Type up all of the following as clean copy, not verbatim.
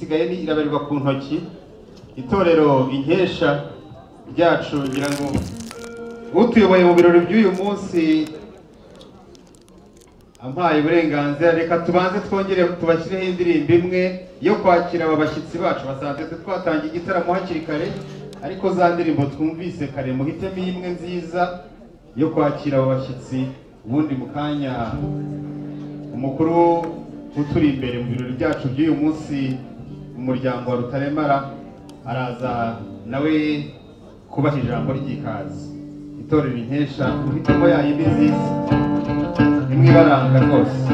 Sigaye ni irabarirwa ku ntoki itorero inkesha ryacu ngira ngo utuyoboye mu birori by'uyu munsi ampaye uburenganzira reka tubanze twongere tubashyireho indirimbo imwe yo kwakira abashyitsi bacu basanzwe twatangiye igitaramo hakiri kare ariko za ndirimbo twumvise kare muhitemo imwe nziza yo kwakira abashyitsi ubundi mu kanya umukuru uturi imbere mu birori byacu by'uyu munsi umuryango wa Rutaremara araza nawe kubaha ijambo ry'ikazi itorero inkesha uhitamo yayo imizizi imwibaranga rwose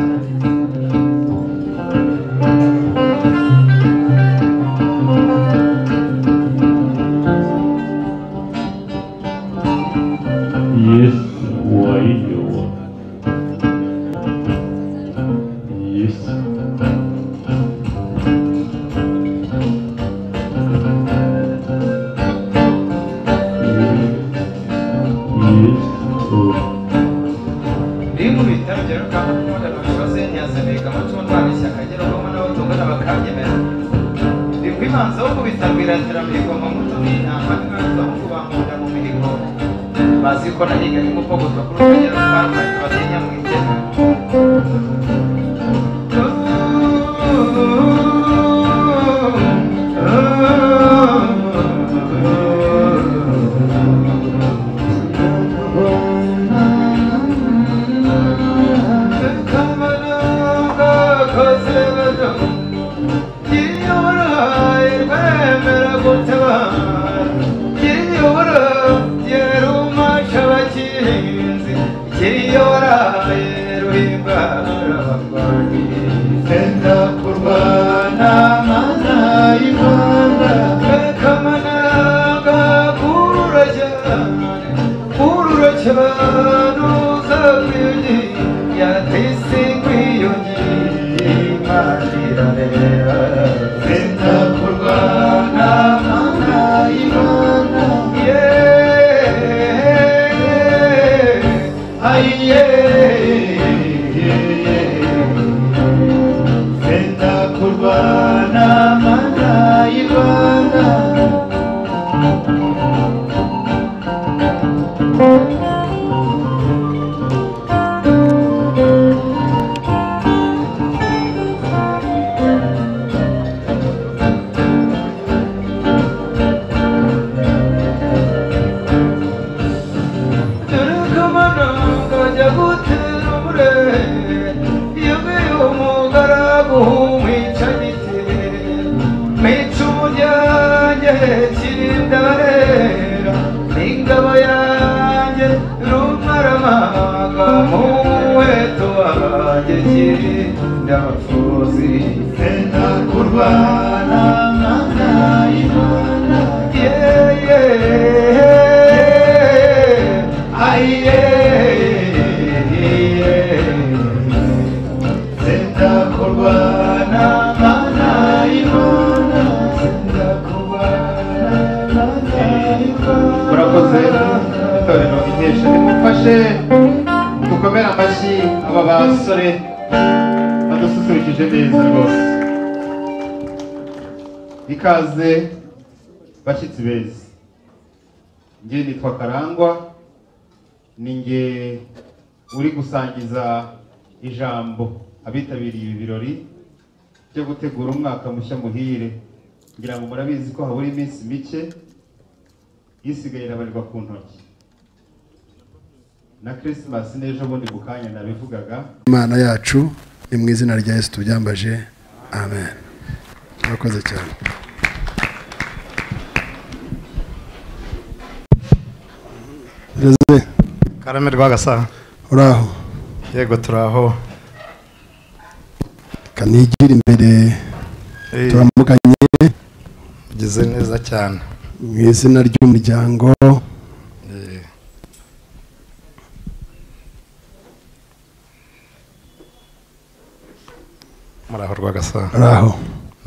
abitabiriye ibirori cyo gutegura umwaka mushya muhire ngira ngo murabizi ko habura iminsi mike isigaye irabarirwa ku ntoki na Christmas n'ejo bundi bukanya nabivugaga Imana yacu ni mu izina rya Yesu tubyambaje amen murakoze cyane Karame rwagasa uraho yego turaho Nigira imbere turamukanye ugeze neza cyane mu izina ry'umuryango muraho rwagasa muraho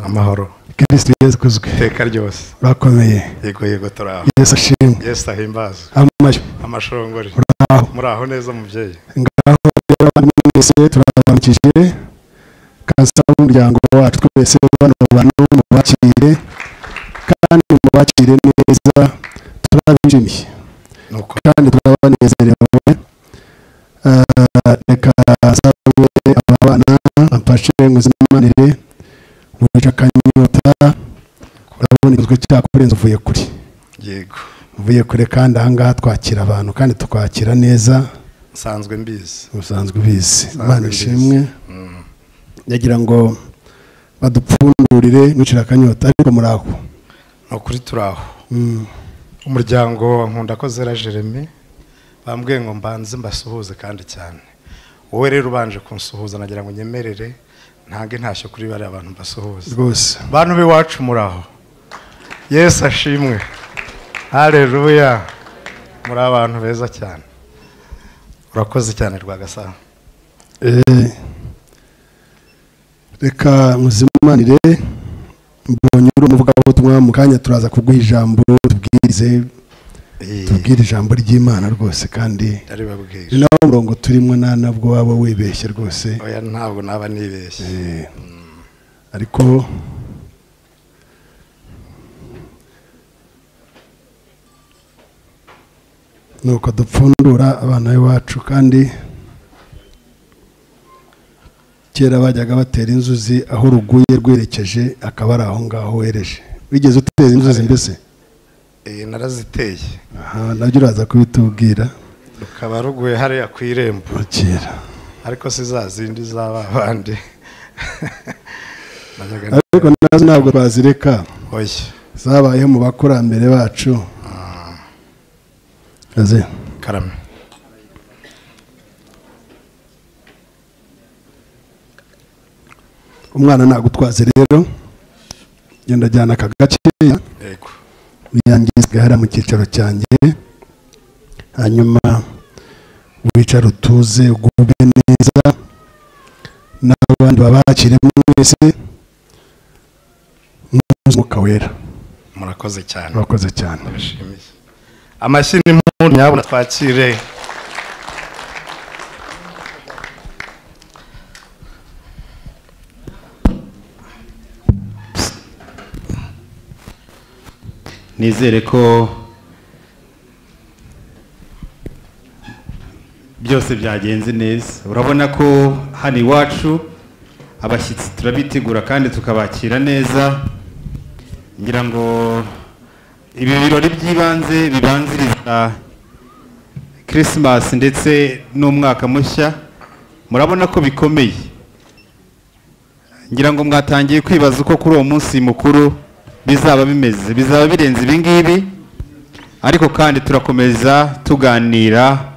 amahoro Kristo Yesu kuzwe iteka ryose bakomeye yego yego turaho Yesu ashimwe Yesu ahimbaze amashongore muraho muraho neza mubyeyi ngaho rero mwese turabamukije Kasaba n'umuryango wacu twese banogwa n'umubakire kandi mubakire neza turabijimye nuko kandi turabanezerewe reka sabe abana amfashe nguzimanire ubujakanyota urabona ikozwe cyakurenze uvuye kuri yego uvuye kure kandi ahangaha twakira abantu kandi tukwakira neza nsanzwe mbizi usanzwe ubizi Imana ishimwe yagira ngo badupfundurire nucira kanyota ariko muraho no kuri turaho umuryango nkunda ko zera Jeremy bambwiye ngo mbanze mbasuhuze kandi cyane wowe rero ubanje kunsuhuza nagira ngo nyemerere ntange ntashyo kuri bari abantu basuhuze rwose bantu be wacu muraho Yesu ashimwe haleluya muri abantu beza cyane urakoze cyane Rwagasana reka muzimanire mbonyura umuvuga ubutumwa mu kanya turaza kuguha ijambo tubwirize tubwire ijambo ry'Imana rwose kandi ni nawo murongo turimo ntabwo waba wibeshye rwose oya ntabwo naba nibeshye ariko nuko dupfundura abana bacu kandi kera bajyaga batera inzuzi aho ruguye rwerekeje akaba ari aho ngaho wereje bigeze utera inzuzi mbese naraziteye aha nabyo uraza kubitubwira rukaba ruguye hariya ku irembo kera ariko sizazindi z'abandi ariko nazo ntabwo bazireka oya zabaye mu bakurambere bacu aze karame umwana nagutwaze rero yenda jyana akagace yego yangize hara mu kicaro cyanjye hanyuma wicara utuze ugube neza n'abandi babakire mwese mukawera murakoze cyane murakoze cyane bishimiye amashyi n'impundu nyabona twakire nizere ko byose byagenze neza urabona ko hano iwacu abashyitsi turabitegura kandi tukabakira neza ngira ngo ibi birori by'ibanze bibanziriza Christmas ndetse n'umwaka mushya murabona ko bikomeye ngira ngo mwatangiye kwibaza uko kuri uwo munsi mukuru bizaba bimeze bizaba birenze ibingibi ariko kandi turakomeza tuganira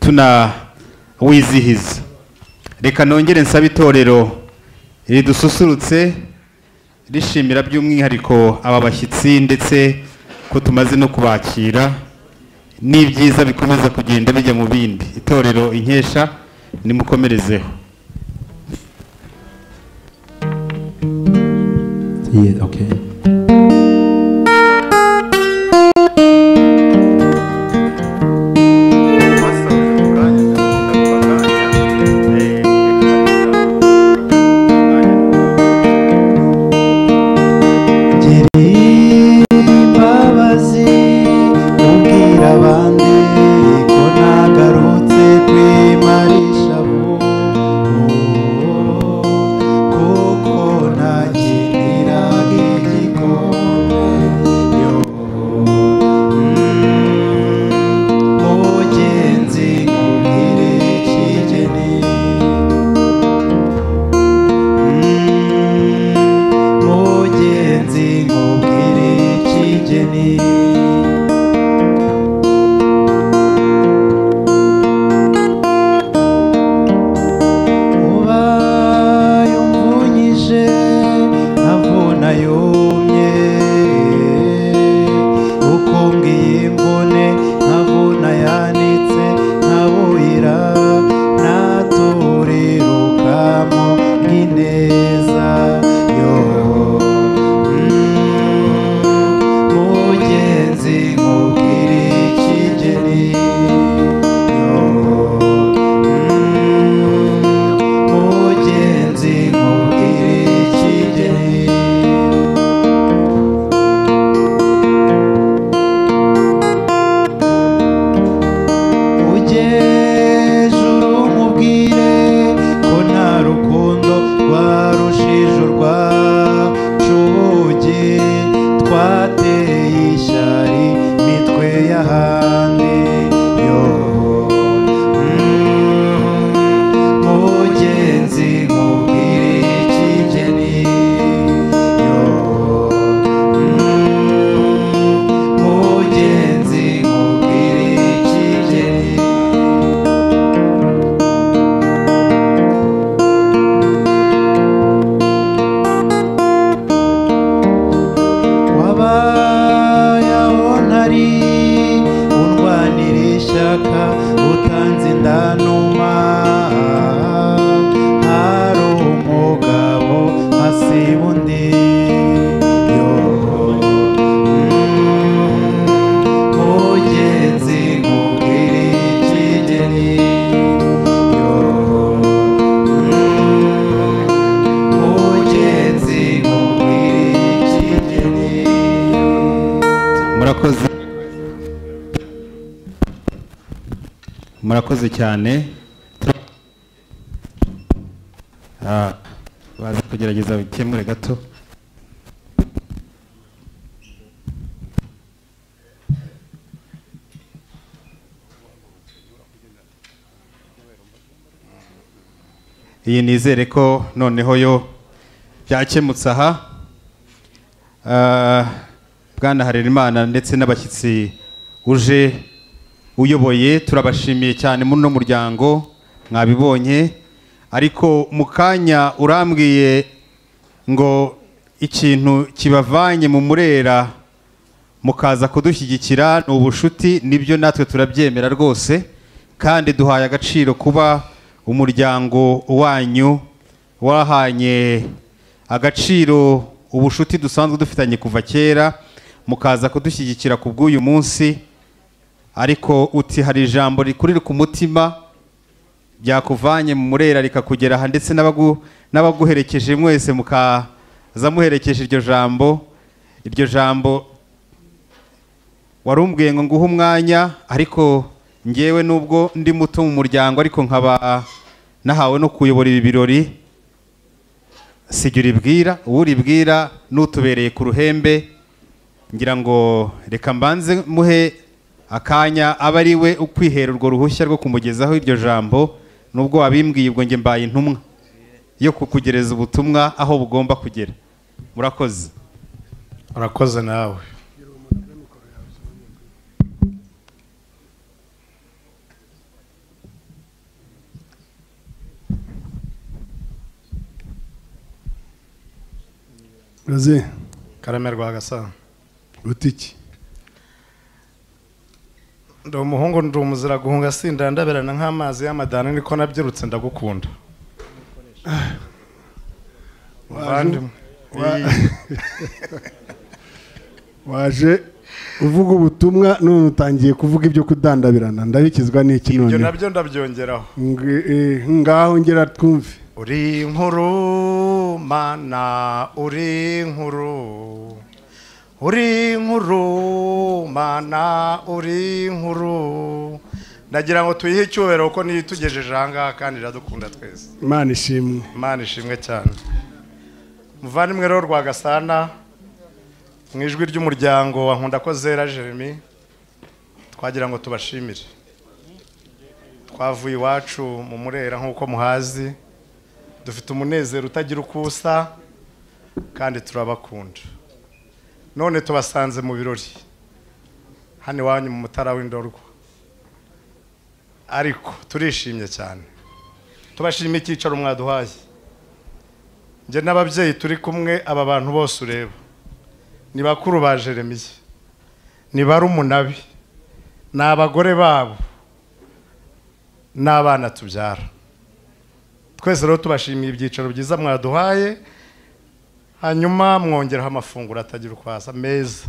tunawizihiza reka nongere nsaba itorero ridususurutse rishimira by'umwihariko aba bashyitsi ndetse ko tumaze no kubakira n'ibyiza bikomeza kugenda bijya mu bindi itorero Inkesha nimukomerezeho yeah, okay. murakoze cyane baza kugerageza bikemure gato iyi nizere ko noneho yo byakemutse aha Bwana Harerimana ndetse n'abashyitsi uje uyoboye turabashimiye cyane muno muryango mwabibonye ariko mukanya urambwiye ngo ikintu kibavanye mu Murera mukaza kudushyigikira n'ubushuti nibyo natwe turabyemera rwose kandi duhaye agaciro kuba umuryango wanyu wahanye agaciro ubushuti dusanzwe dufitanye kuva kera mukaza kudushyigikira ku bw'uyu munsi ariko uti hari ijambo rikurira ku mutima byakuvanye mu Murera rikakugera aha ndetse n'abaguherekeje mwese mukaza muherekeje iryo jambo warumbwiye ngo nguhe umwanya ariko ngewe nubwo ndi muto mu muryango ariko nkaba nahawe no kuyobora ibi birori sigiribwira uribwira nutubereye ku ruhembe ngira ngo reka mbanze muhe akanya abariwe ukwihera urwo ruhushya rwo kumugezaho iryo jambo nubwo wabimbwiye ubwo nge mbaye intumwa yo kukugereza ubutumwa aho bugomba kugera murakoze murakoze nawe Brasil, Karame Rwagasa, Rutiki. Ndi umuhungu ndi umuzira guhunga sinda ndaberana nk'amazi y'amadana niko nabyirutse ndagukunda. Waje uvuga ubutumwa none utangiye kuvuga ibyo kudandabirana ndabikizwa n'iki none. Ibyo nabyo ndabyongeraho. Ngaho ngera twumve. Uri inkuru mana uri nkuru mana uri nkuru ndagira ngo tuyihe icyubahiro uko nitugejeje aha ngaha kandi iradukunda twese imana ishimwe cyane muvandimwe rero Rwagasana mu ijwi ry'umuryango wa Nkunda ko Zera Jeremy twagira ngo tubashimire twavuye iwacu mu Murera nk'uko muhazi dufite umunezero utagira ukusa kandi turabakunda none tubasanze mu birori hano wanyu mu Mutara w'Indorwa ariko turishimye cyane tubashimye icyicaro mwaduhaye nje n'ababyeyi turi kumwe aba bantu bose ureba ni bakuru ba Jeremiya ni barumunabi n'abagore babo n'abana tubyara twese rero tubashimiye ibyicaro byiza mwaduhaye hanyuma mwongeraho amafunguro atagira ukwasa meza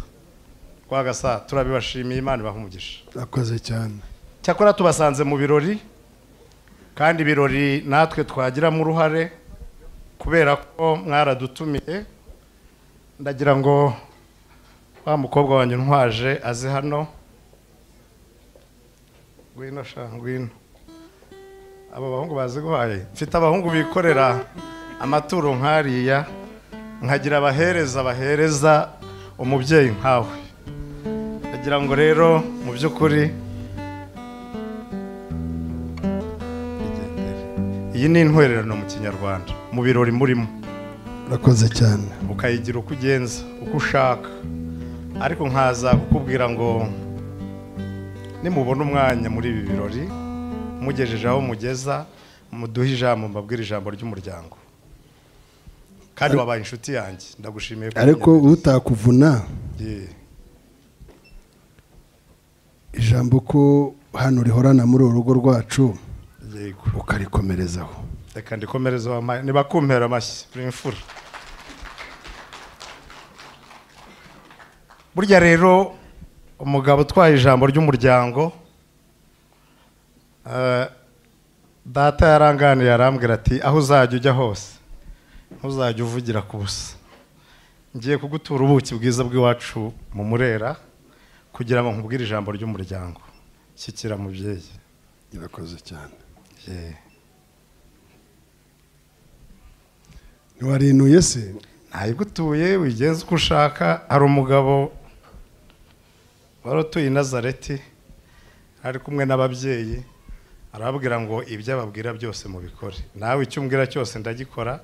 Rwagasana turabibashimiye Imana ibahumugisha akoze cyane cyakora tubasanze mu birori kandi ibirori natwe twagiramo uruhare kubera ko mwaradutumiye ndagira ngo wa mukobwa wanyu ntwaje aze hano ngwino shangwino aba bahungu baziguhaye mfite abahungu bikorera amaturo nkariya nkagira abahereza umubyeyi nkawe agira ngo rero mu by'ukuri iyi ni intwererano mu Kinyarwanda mu birori murimo urakoze cyane ukayigira uko ugenza uko ushaka ariko nkaza kukubwira ngo nimubona umwanya muri ibi birori mugejeje aho mugeza muduha ijambo mbabwira ijambo ry'umuryango kandi wabaye inshuti yanjye ndagushimiye ariko utakuvuna ijambo ko hano rihorana muri urugo rwacu ukarikomerezaho reka ndikomerezaho niba kumpera amashyi bimfura burya rero umugabo utwaye ijambo ry'umuryango data yaranganiye yarambwira ati aho uzajya ujya hose ntuzajya uvugira ku busa ngiye kugutura ubuki bwiza bw'iwacu mu Murera kugira ngo nkubwire ijambo ry'umuryango shyikira mubyeyi Nibakoze cyane. Niwarinuye se? Nayigutuye wigenze uko ushaka. Hari umugabo wari utuye i Nazareti ari kumwe n'ababyeyi arababwira ngo ibyo ababwira byose mubikore. Nawe icyo umbwira cyose ndagikora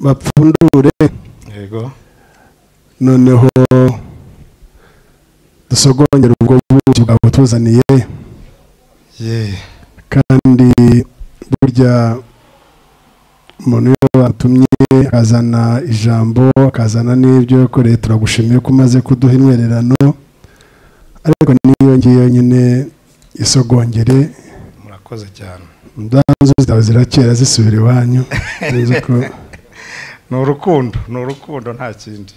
bapfundure. Yego. Noneho dusogongera ubwo buki bwabutuzaniye. Kandi burya umuntu yabatumye akazana ijambo akazana n'ibyo yakoreye turagushimiye ko umaze kuduha inwererano, ariko niyo ngiyo nyine isogongere. Murakoze cyane. Ndanzo zitawe zirakera zisubira iwanyu. Ni urukundo nta kindi.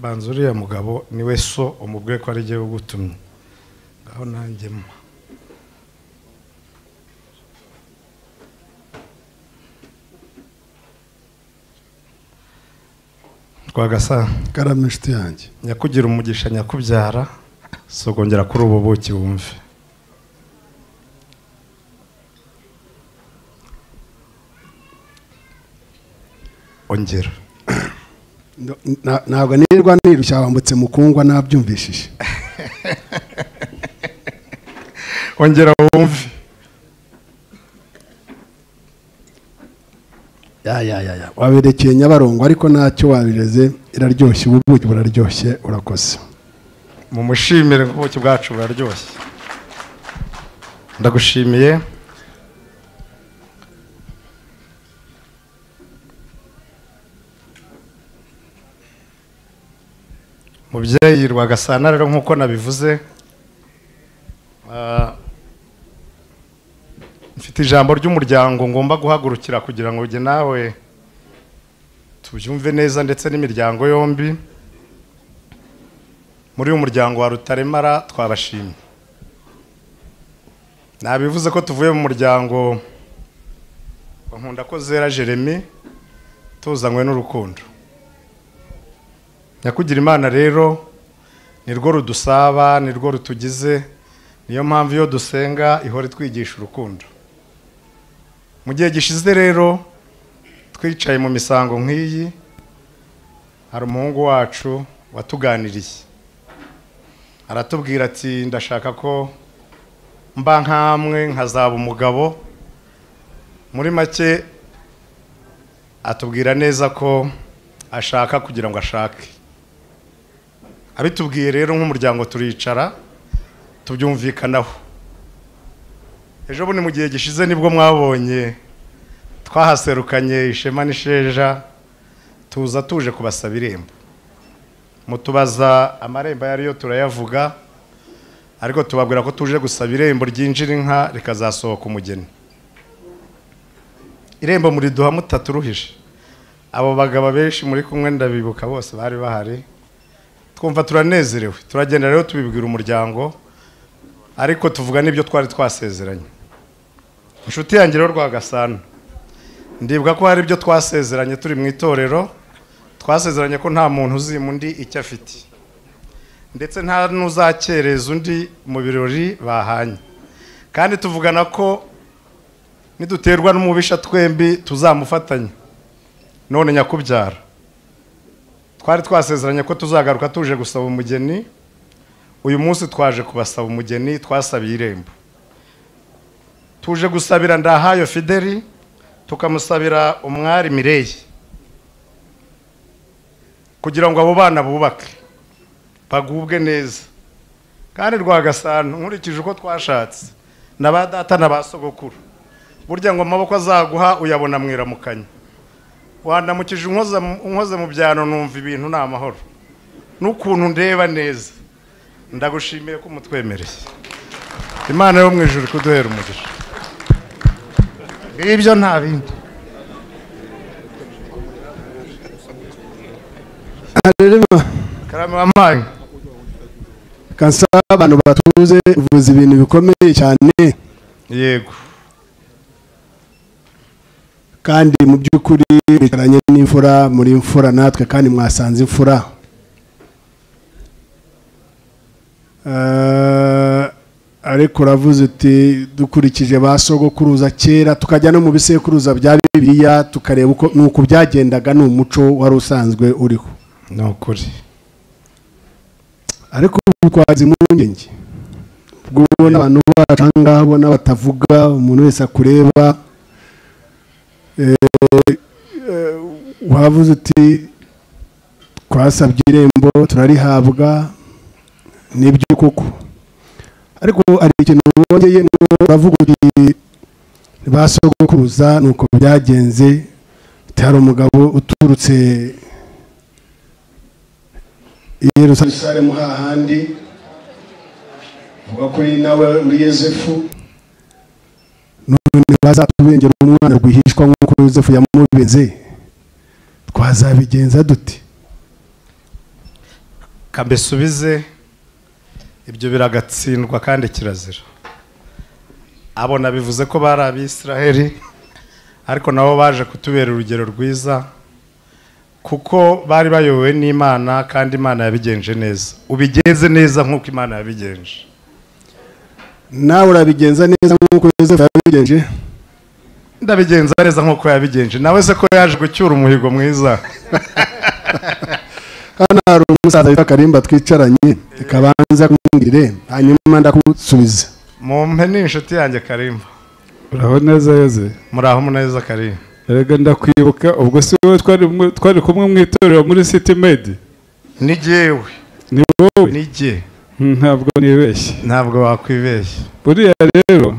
Banzuri ya mugabo niwe so umubwe ko ari je gutumye ngaho nanjemo. Twagasa karamishti yanjye nyakugira umugisha nyakubyara sogongera kuri ubu buki wumve. Ongera ntabwo nirwa nirushawambutse mukungwa nabyumvishije. Ongera wumve. Ya waberekeye Nyabarongo ariko ntacyo wabireze iraryoshye ububuki buraryoshye urakoze. Mu mushimire ububuki bwacu buraryoshye. Ndagushimiye. Mubyeyi Rwagasana rero nkuko nabivuze mfite ijambo ry'umuryango ngomba guhagurukira kugira ngo ujye nawe tubyumve neza ndetse n'imiryango yombi. Muri uyu muryango wa Rutaremara twabashimye. Nabivuze ko tuvuye mu muryango wa Nkunda ko Zera Jeremy tuzanywe n'urukundo. Nyakugira Imana rero nirwo rudusaba nirwo rutugize, niyo mpamvu iyo dusenga ihore twigisha urukundo. Mu gihe gishize rero twicaye mu misango nk'iyi hari umuhungu wacu watuganiriye aratubwira ati ndashaka ko mba nkamwe nkazaba umugabo. Muri make atubwira neza ko ashaka kugira ngo ashake. Abitubwiye rero nk'umuryango turicara tubyumvikanaho. Ejo bundi mu gihe gishize nibwo mwabonye twahaserukanye Ishema n'Isheja tuza tuje kubasaba irembo. Mutubaza amarembo yariyo turayavuga ariko tubabwira ko tuje gusaba irembo ryinjira inka rikazasohoka umugeni. Irembo muri duha mutaturuhije. Abo bagabo benshi muri kumwe ndabibuka bose bari bahari. Twumva turanezerewe turagenda rero tubibwira umuryango ariko tuvuga n'ibyo twari twasezeranye. Inshuti yanjye rero Rwagasana ndibuka ko hari ibyo twasezeranye turi mu itorero. Twasezeranye ko nta muntu uzima undi icyo afite ndetse nta n'uzakereza undi mu birori bahanye, kandi tuvugana ko niduterwa n'umubisha twembi tuzamufatanya. None nyakubyara twari twasezeranye ko tuzagaruka tuje gusaba umugeni. Uyu munsi twaje kubasaba umugeni twasabiye irembo. Tuje gusabira Ndahayo Fideli tukamusabira umwari Mireille kugira ngo abo bana bubake bagubwe neza kandi Rwagasana nkurikije uko twashatse naba data nabasogokuru burya ngo amaboko azaguha uyabona mwiramukanya wandamukije unkoze mu byano numva ibintu na amahoro n'ukuntu ndeba neza ndagushimiye ko mutwemereye Imana yo mu ijuru kuduhera umugisha ibyo nta bindi Haleluya. Karama amani. Kansa abantu batuze uvuze ibintu bikomeye cyane. Yego. Kandi mu byukuri bikaranye n'imfura muri imfura natwe kandi mwasanze imfura. Ariko uravuze uti dukurikije basogokuruza kera tukajya no mu bisekuruza bya Bibiliya tukareba uko nuko byagendaga n'umuco wari usanzwe uriho. No kuri ariko ubukwazi mungenge bw'ubona abantu bacanga bona batavuga umuntu wese akureba wavuze uti twasabye irembo turarihabwa nibyo koko ariko ari ikintu wongeye n'avuga uti basogokuruza nuko byagenze utari umugabo uturutse Yerusalemu hahandi vuga kuri nawe uri Yosefu none bazatubengera umwana rwihishwa nk'uko Yosefu yamubenze twazabigenza duti kambe subize ibyo biragatsindwa kandi kirazira abona bivuze ko bari abisiraheli ariko nabo baje kutubera urugero rwiza kuko bari bayobowe n'Imana kandi Imana yabigenje neza ubigenze neza nkuko Imana yabigenje nawe urabigenza neza nkuko Yosefu yabigenje ndabigenza neza nkuko yabigenje nawe se ko yaje gucyura umuhigo mwiza hano hari umusaza witwa Karimba twicaranye ikabanza kungire hanyuma ndakusubiza mumpe n'inshuti yanjye Karimba uraho neza yeze muraho muneza Karimba Erega ndakwibuka ubwo se twari kumwe mwitorero muri City Med ni jewe ni wowe ni je ntabwo nibeshye ntabwo wakwibeshye buriya rero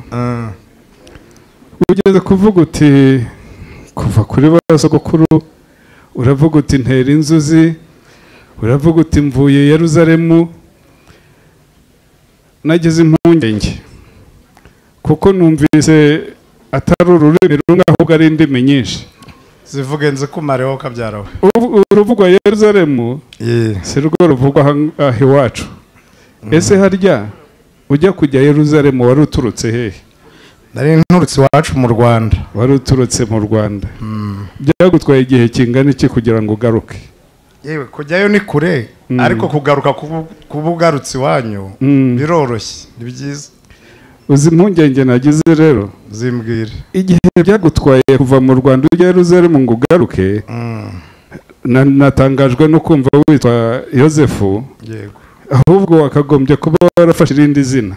ugeze kuvuga uti kuva kuri basogokuru uravuga uti ntera inzuzi uravuga uti mvuye Yerusalemu nageze impungenge kuko numvise atari ururimi rumwe ahubwo ari indimi nyinshi zivuga nze kumare woka byarawe uruvugwa Yerusalemu si rwo ruvugwa aha iwacu ese harya ujya kujya Yerusalemu wari uturutse hehe nari nturutse iwacu mu Rwanda wari uturutse mu Rwanda byagutwaye igihe kingana iki kugira ngo ugaruke yewe kujyayo ni kure ariko kugaruka kubugarutse wanyu biroroshye ni byiza uzi impungenge nagize rero zimbwire igihe byagutwaye kuva mu Rwanda ujya Yerusalemu ngo ugaruke natangajwe no kumva witwa Yosefu yego ahubwo wakagombye kuba warafashe irindi zina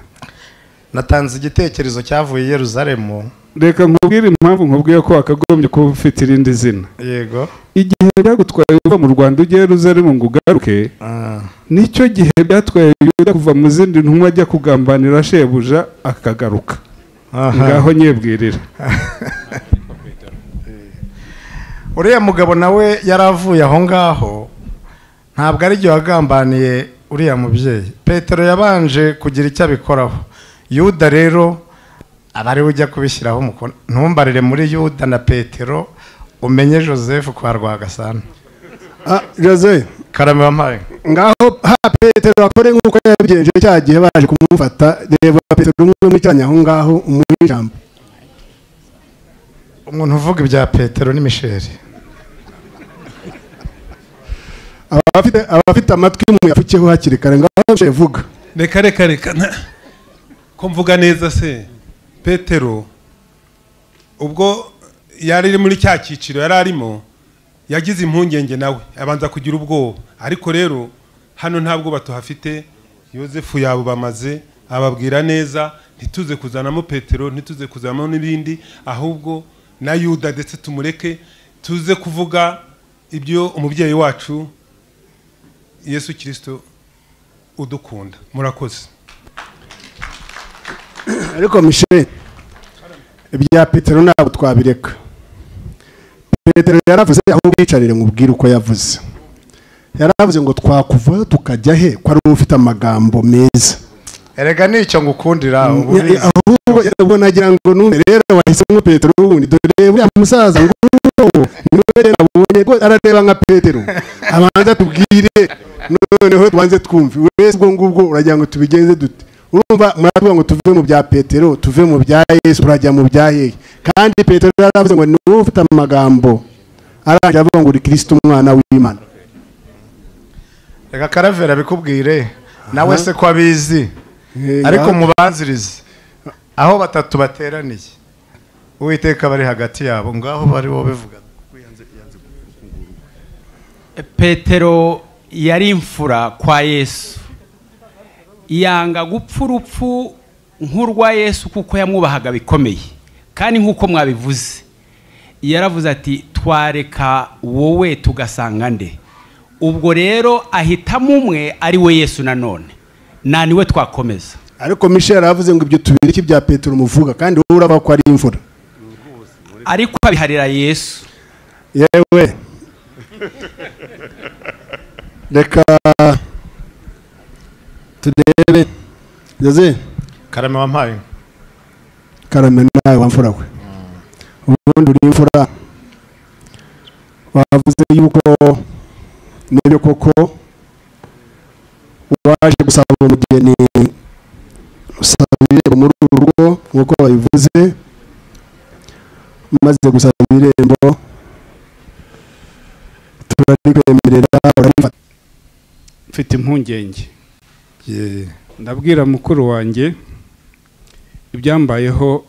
natanze igitekerezo cyavuye Yerusalemu reka nkubwire impamvu nkubwiye ko wakagombye kuba ufite irindi zina yego igihe byagutwaye kuva mu Rwanda ujya Yerusalemu ngo ugaruke nicyo gihe byatwaye kuva mu zindi ntumwa ajya kugambanira shebuja akagaruka ngaho nyebwirira uriya mugabo nawe yaravuye aho ngaho ntabwo ari byo wagambaniye uriya mubyeyi Petero yabanje kugira icyo abikoraho Yuda rero abari ujya kubishyiraho umukono ntumbarire muri Yuda na Petero umenye Joseph kwa Rwagasana Joseph karame wampaye ngaho ha Petero akore nkuko yabigenje cyagiye baje kumufata reba Petero umwe mu cyanya aho ngaho umwijambo umuntu uvuga ibya Petero ni Misheri abafite amatwi umuyafukeho hakiri kare ngaho jevuga reka reka reka ko mvuga neza se Petero ubwo yari muri cya cyiciro yararimo yagize impungenge nawe abanza kugira ubwoba ariko rero hano ntabwo batuhafite Yosefu yabo bamaze ababwira neza ntituze kuzanamo Petero ntituze kuzanamo n'ibindi ahubwo na Yuda ndetse tumureke tuze kuvuga ibyo umubyeyi wacu Yesu Kristo udukunda murakoze ariko mishere ibya Petero nabo twabireka Petero yaravuze aho bicarire mu bwira uko yavuze yaravuze ngo twakuvayo tukajya he ko ari ufite amagambo meza erega nicyo ngukundira ahubwo nagira ngo nume rero wahisemo Petero ubundi dore buri musaza ngo none nabonye ko arareba nka Petero abanza tubwire noneho twanze twumve wese ngo ngubwo urajya ngo tubigenze dute urumva muratuvuga ngo tuve mu bya Petero tuve mu bya Yesu urajya mu bya he kandi Petero yaravuze ngo nuwo ufite amagambo arajya avuga ngo uri Kristo umwana w'Imana reka karavera bikubwire nawe se ko abizi ariko mubanzirize aho batatu bateraniye Uwiteka bari hagati yabo ngaho bari bo bivuga Petero yari imfura kwa Yesu yanga gupfa urupfu nk'urwa Yesu kuko yamwubahaga bikomeye kandi nk'uko mwabivuze yaravuze ati twareka wowe tugasanga nde ubwo rero ahitamo umwe ari we Yesu nanone nani we twakomeza ariko Michel yaravuze ngo ibyo tubiri iki bya Petero umuvuga kandi wowe uraba ko ari imfura ariko abiharira Yesu yewe reka tudebe yaze karame wampaye karame nawe wamfura kwe ubundi uri imfura bavuze yuko nibyo koko waje gusaba umugeni usabire muri urugo nkuko babivuze maze gusaba irembo turarikwemerera urabifata mfite impungenge ndabwira mukuru wanjye ibyambayeho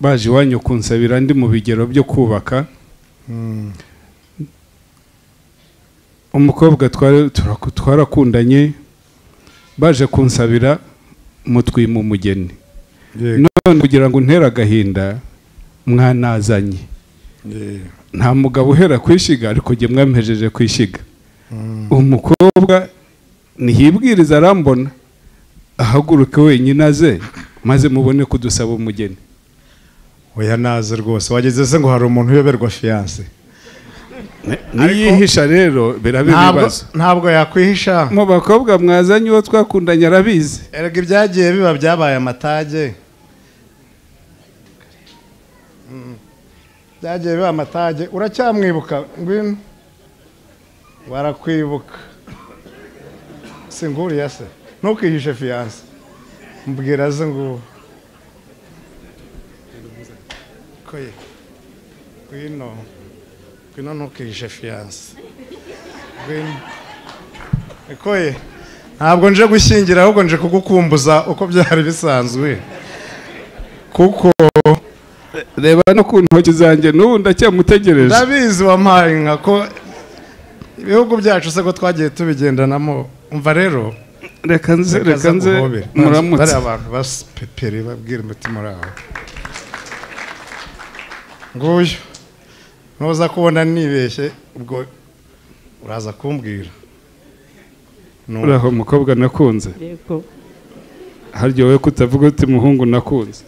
baje wanyu kunsabira ndi mu bigero byo kubaka umukobwa twarakundanye baje kunsabira mutwima umugeni none kugira ngo ntera agahinda mwanazanye nta mugabo uhera kwishiga ariko jye mwampejeje kwishiga umukobwa nihibwiriza arambona ahaguruke wenyine aze maze mubone kudusaba umugeni oya naze rwose wageze se ngo hari umuntu uyoberwa fiance niyihisha rero birabibazo ntabwo yakwihisha mu bakobwa mwazanye uwo twakundanye arabizi erega ibyagiye biba byabaye amatage byagiye biba amatage uracyamwibuka ngwino barakwibuka singuri yase ntukihishe fiance mbwira ze ngo koye kwino kwino ntukihishe fiance koye ntabwo nje gushyingira ahubwo nje kugukumbuza uko byari bisanzwe kuko reba no ku ntoki zanjye n'ubu ndacyamutegereje ndabizi wampaye nka ko ibihugu byacu se ko twagiye tubigendanamo umva rero reka nze muramutse bari abantu basepere babwira umutima raho nguyu noza kubona nibeshye ubwo uraza kumbwira uraho mukobwa nakunze yego haryowe kutavuga uti muhungu nakunze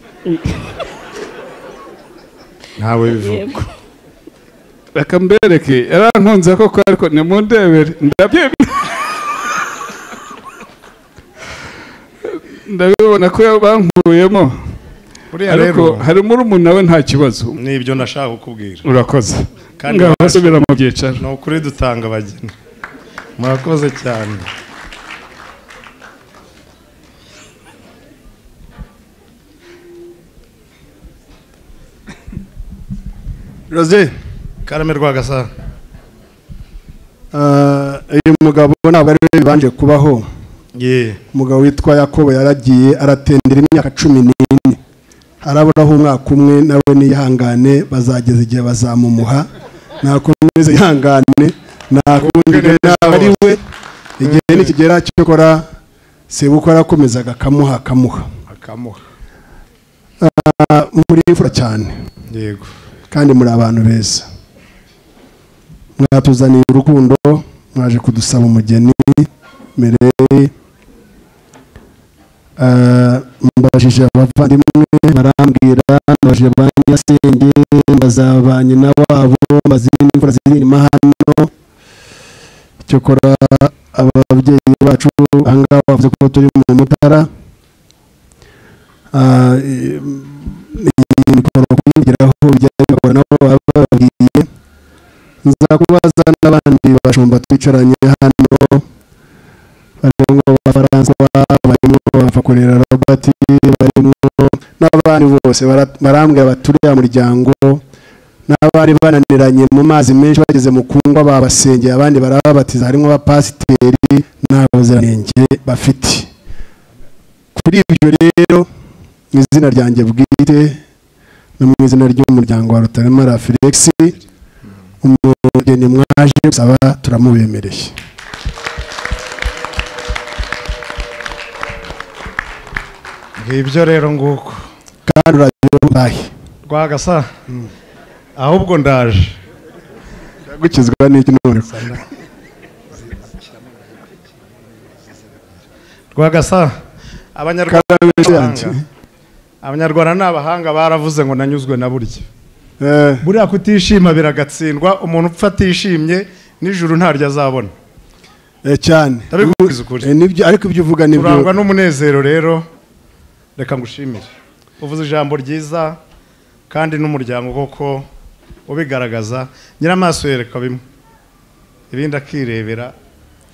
nawe bivuga reka mbereke yarankunze koko ariko ni mu ndebere ndabyemera ndabibona ko yabankuyemo ariko hari muri umuntu nawe nta kibazo nibyo nashaka kukubwira urakoze kandi basubira mu byicaro no kuri dutanga bagene murakoze cyane Rose Karame Rwagasa uyu mugabo ntabwo ari we banje kubaho umugabo witwa Yakobo yaragiye aratendera imyaka 14 araburaho umwaka umwe nawe niyihangane bazageza igihe bazamumuha nakomeze ihangane nakundi ari we igihe n'ikigera cyokora sebuko arakomezaga akamuha muri imfura cyane yego kandi muri abantu beza mwatuzaniye urukundo mwaje kudusaba umugeni Mireille mbashije abavandimwe barambwira ndaje banyasenge bazabanye nababo bazindi imvura zindi mahano cyokora ababyeyi bacu ahangaha bavuze ko turi mu Mutara nikorokwigiraho byagakora nabo babwiye nzakubaza nabandi bashumba twicaranye hano barimo abafaransa barimo abafakorera Robert barimo nabandi bose barambwira baturiya muryango nabari bananiranye mu mazi menshi bageze mu kungwa babasengeye abandi barababatiza harimo abapasiteri n'abazirenge bafite kuri ibyo rero mu izina ryanjye bwite no mu izina ry'umuryango wa Rutaremara Felix umugeni mwaje gusaba turamubemereye ibyo rero nguko kandi urabyobaye rwagasa ahubwo ndaje gukizwa n'iki none rwagasa abanyarwanda n'abahanga baravuze ngo nanyuzwe na buryo buriya kutishima biragatsindwa umuntu upfa atishimye nijuru ntaryo azabona cyane ariko ibyo uvuga nibyo urangwa n'umunezero rero reka ngushimire uvuze ijambo ryiza kandi n'umuryango koko ubigaragaza nyiramaso yereka bimwe ibindi akirebera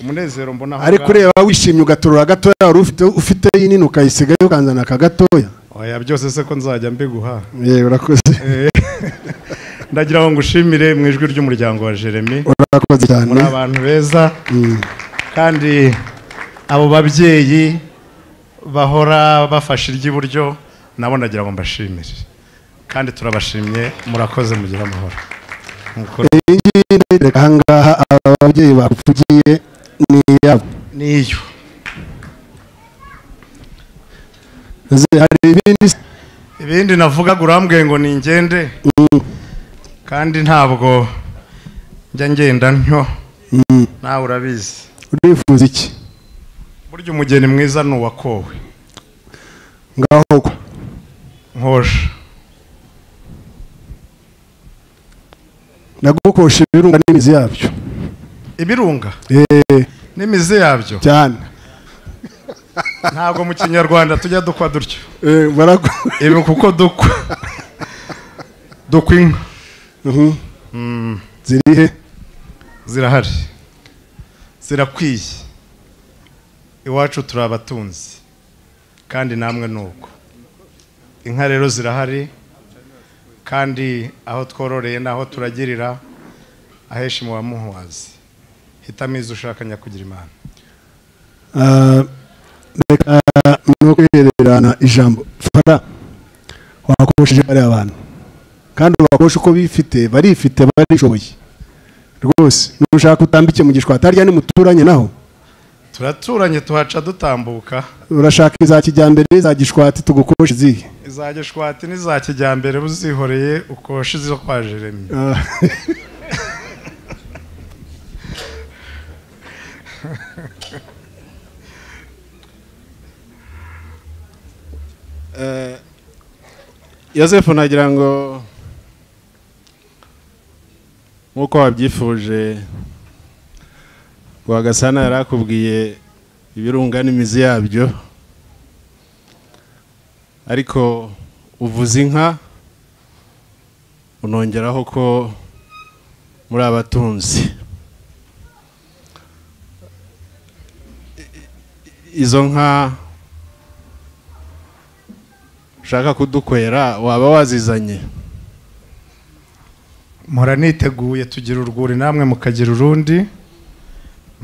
umunezero mbona aho ari kureba wishimye ugaturura gatoya ufite inini ukayisigayo kanzana akagatoya oya byose se ko nzajya mbiguha yee urakoze ndagira ngo ngushimire mu ijwi ry'umuryango wa Jeremy urakoze cyane muri abantu beza kandi abo babyeyi bahora bafashe iry'iburyo nabo ndagira ngo mbashimire kandi turabashimye murakoze mugira amahoro ngiye kangaha ababyeyi bakufugiye niyo nze hari ibindi navuga gurambwe ngo ni ngende kandi ntabwo njya ngenda ntyo nawe urabizi urifuza iki buryo umugeni mwiza n'uwakowe ngaho ko nkosha nagukosha ibirunga n'imizi yabyo ibirunga n'imizi yabyo cyane ntabwo mu kinyarwanda tujya dukwa dutyo ibi kuko dukwa inka zirihe zirahari zirakwiye iwacu turi abatunzi kandi namwe nuko inka rero zirahari kandi aho twororeye naho turagirira ahesha mu bamuhwazi hitamiza ushaka nyakugira imana reka no kwereberana ijambo fara wakoresheje bari abantu kandi bakoresha uko bifite barifite barishoboye rwose nushaka utambike mu gishwa atarya ni muturanye naho turaturanye tuhaca dutambuka urashaka iza kijyambere iza gishwati tugukosha izihe iza gishwati n'iza kijyambere buzihoreye ukosha izo kwa Jeremy Joseph nagira ngo nkuko wabyifuje Rwagasana yarakubwiye ibirunga n'imizi yabyo ariko uvuze inka unongeraho ko muri abatunzi izo nka ushaka kudukwera waba wazizanye mpora niteguye tugira urwuri namwe mukagira urundi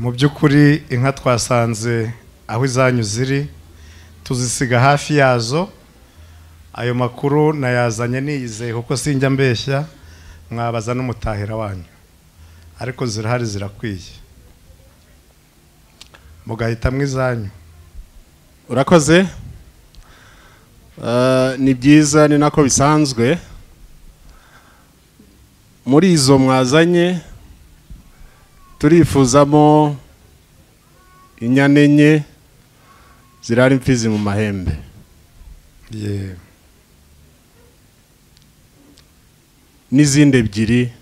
mu by'ukuri inka twasanze aho izanyu ziri tuzisiga hafi yazo ayo makuru nayazanye niyizeye kuko sinjya mbeshya mwabaza n'umutahira wanyu ariko zirahari zirakwiye mugahitamwe izanyu urakoze ni byiza ni nako bisanzwe muri izo mwazanye turifuzamo inyana enye zirari imfizi mu mahembe. Yeah. Nizindi ebyiri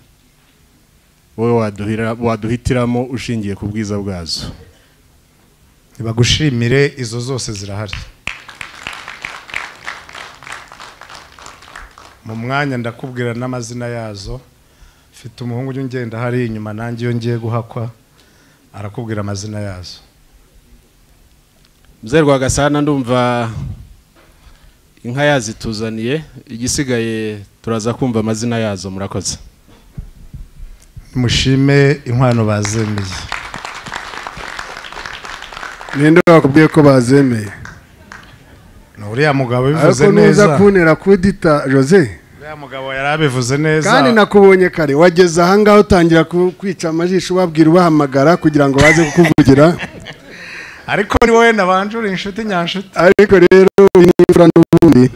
wowe waduhitiramo ushingiye ku bwiza bwazo. Nibagushimire izo zose zirahari. Mu mwanya ndakubwira n'amazina yazo. Mfite umuhungu ugenda hari inyuma nanjye yo ngiye guhakwa arakubwira amazina yazo. Mzee Rwagasana ndumva inka yazituzaniye igisigaye turaza kumva amazina yazo murakoze. Mushime inkwano bazemeye. Ninde bakubwiye ko bazemeye? Nuriya mugabo bivuze neza. Ako nuza kunera kudita Jose. Nuriya mugabo yarabivuze neza. Kandi nakubonye kare wageze aha ngaho utangira kwica amajisho babwira ubahamagara kugira ngo baze kukuvugira. Ariko ni wowe nabanjura inshuti nyanshuti. Ariko rero n'ubundi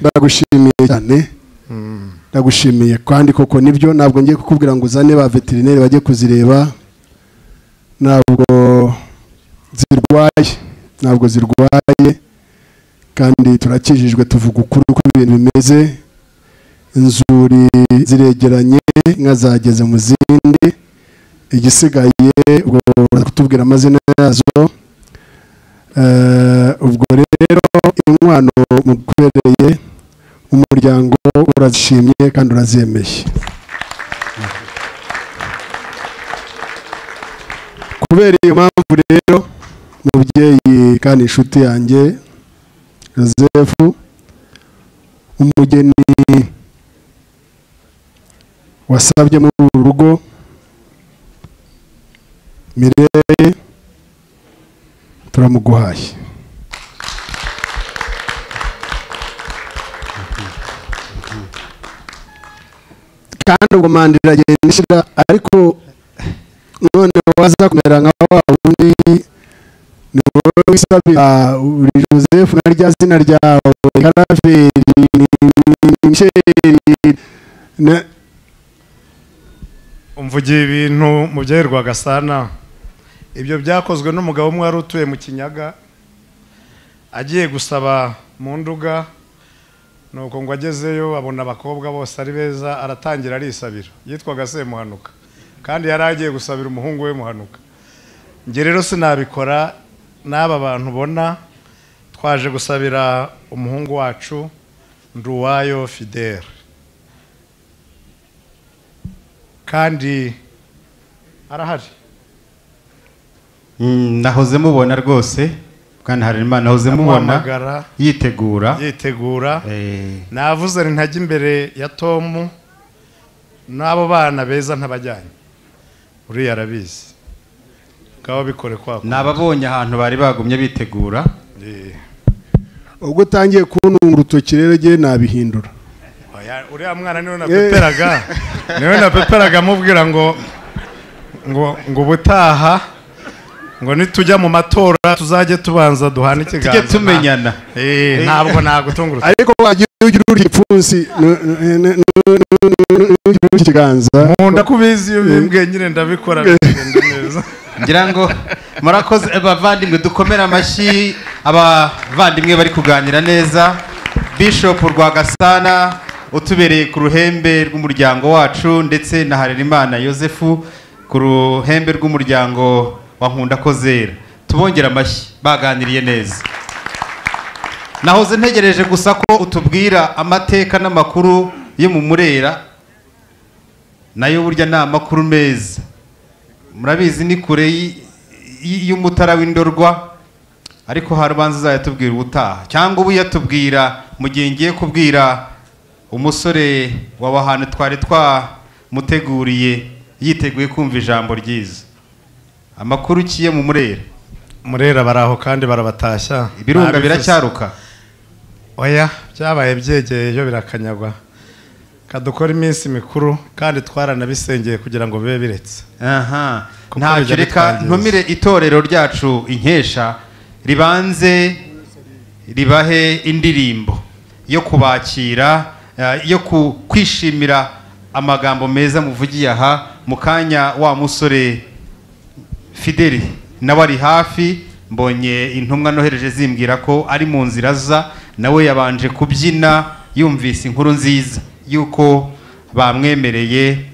ndagushimiye cyane. Ndagushimiye kandi koko nibyo ntabwo ngiye kukubwira ngo uzane ba veterineri bajye kuzireba. Ntabwo zirwaye, ntabwo zirwaye. Kandi turakijijwe tuvuga ukuri ku bintu bimeze. Inzuri ziregeranye inka zageze mu zindi. Igisigaye ubwo kutubwira amazina yazo. Ubwo rero inkwano mukwereye umuryango urazishimye kandi urazemeye. Kubera iyo mpamvu rero mubyeyi kandi inshuti yanjye Joseph umugeni wasabye mu rugo Mireille turamuguhaye. Kandi ubwo mandira yendishira ariko none waza kumera nka wa wundi ni wowe wisabira uri Joseph na rya zina ryawe Karaferi ni umvugiye ibintu mu byerwa Gasana. Ibyo byakozwe n'umugabo umwe wari utuye mu Kinyaga agiye gusaba mu Nduga. Nuko ngo agezeyo abona abakobwa bose ari beza aratangira arisabira yitwaga Semuhanuka kandi yaragiye gusabira umuhungu we Muhanuka. Nge rero sinabikora n'aba bantu bona twaje gusabira umuhungu wacu Nduwayo Fidele kandi arahari. Nahoze mubona rwose. Kandi hari Imana hoze mubona yitegura navuze ntajya imbere ya Tom nabo bana beza ntabajyanye uri yarabizi kawo bikore kwako nababonye ahantu bari bagumye bitegura. Ubwo tangiye kunungura utoki rero je nabihindura uri amwana niwe napeperaga mubwira ngo butaha ngo nitujya mu matora tuzaje tubanza duhana ikiganza tujye tumenyana. Ntabwo nagutungurutse ariko wagiye ugira uri ipfunsi ikiganza munda kubizi mbwe nyine ndabikora bigenda neza ngira ngo murakoze abavandimwe dukomera amashi abavandimwe bari kuganira neza. Bishop Rwagasana utubereye ku ruhembe rw'umuryango wacu ndetse na Harerimana Joseph ku ruhembe rw'umuryango wankunda kozera tubongera amashyi baganiriye neza. Nahoze ntegereje gusa ko utubwira amateka n'amakuru yo mu Murera nayo burya na makuru meza murabizi ni kure y'umutara w'Indorwa ariko harubanza uzayatubwira ubutaha cyangwa ubu yatubwira mu gihe ngiye kubwira umusore w'abahantu twari twamuteguriye yiteguye kumva ijambo ryiza. Amakuru kiye mu Murera baraho kandi barabatashya ibirunga biracyaruka oya byabaye byegeye yo birakanyagwa kadukora iminsi mikuru kandi twaranabisengeye kugira ngo bibe biretse. Nta kireka ntumire itorero ryacu inkesha ribanze ribahe indirimbo yo kubakira yo kwishimira amagambo meza muvugiye aha mukanya wa musore Fidele n'abari hafi mbonye intumwa nohereje zimbwira ko ari mu nzira za nawe yabanje kubyina yumvise inkuru nziza yuko bamwemereye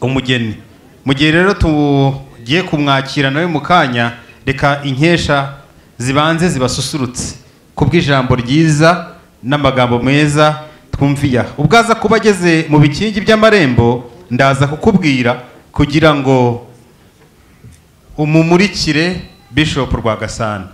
umugeni. Mu gihe rero tugiye kumwakira nawe mukanya, reka inkesha zibanze zibasusurutse kubw'ijambo ryiza n'amagambo meza twumviya. Ubwaza kuba ageze mu bikingi by'amarembo ndaza kukubwira kugira ngo umumurikire Bishop Rwagasana.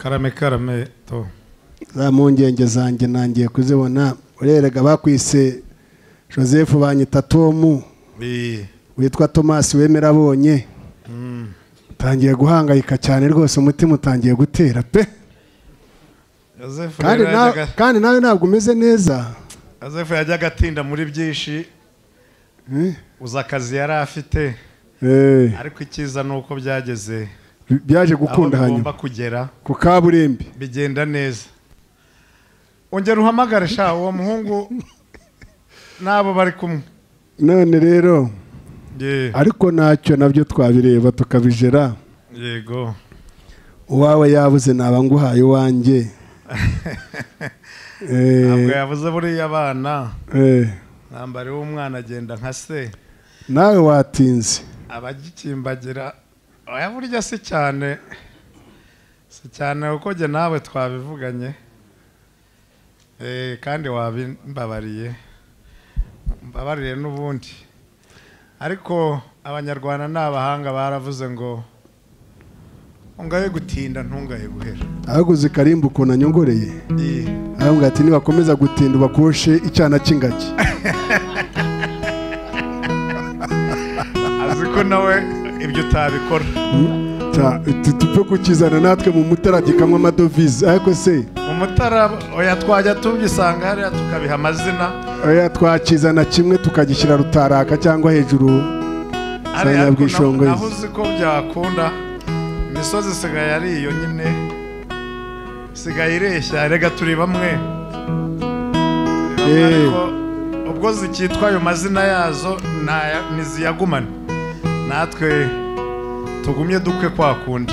Karame karame to za mungenge zanjye nangiye kuzibona urerega bakwise Joseph banyita Tomu witwa Thomas wemera abonye tangiye guhangayika cyane rwose umutima utangiye gutera pe Joseph kandi nawe ntabwo umeze neza. Joseph yajyaga atinda muri byinshi uzakazi yari afite ariko ikiza nuko byageze byaje gukunda hanyuma kugera ku kaburimbi bigenda neza. Ongera uhamagare sha uwo muhungu nabo bari kumwe none rero ariko nacyo nabyo twabireba tukabijera. Yego uwawe yabuze naba nguhaye wanjye ntabwo yabuze buriya abana nambari w'umwana agenda nka se nawe watinze abagikimbagira aya burya si cyane uko je nawe twabivuganye kandi wabimbabariye n'ubundi ariko abanyarwanda n'abahanga baravuze ngo ungaye gutinda ntungaye guhera aguze karimbu kona nyongoreye arambwa ati ni bakomeza gutinda bakoshe icyana cy'ingagi aziko nawe ibyo utabikora Tutukukizana natwe mu mutara gikamwa amadovize ariko se umutara oya twajya tubyisanga hari tukabiha amazina oya twakizana kimwe tukagishyira rutaraka cyangwa hejuru arya bwishongoye ahuze ko byakunda imisozi sigaye ari iyo nyine sigaye ireshya rega turi bamwe ubwo zikitwa ayo mazina yazo ntiziyagumana natwe tugumye dukwe kwakundi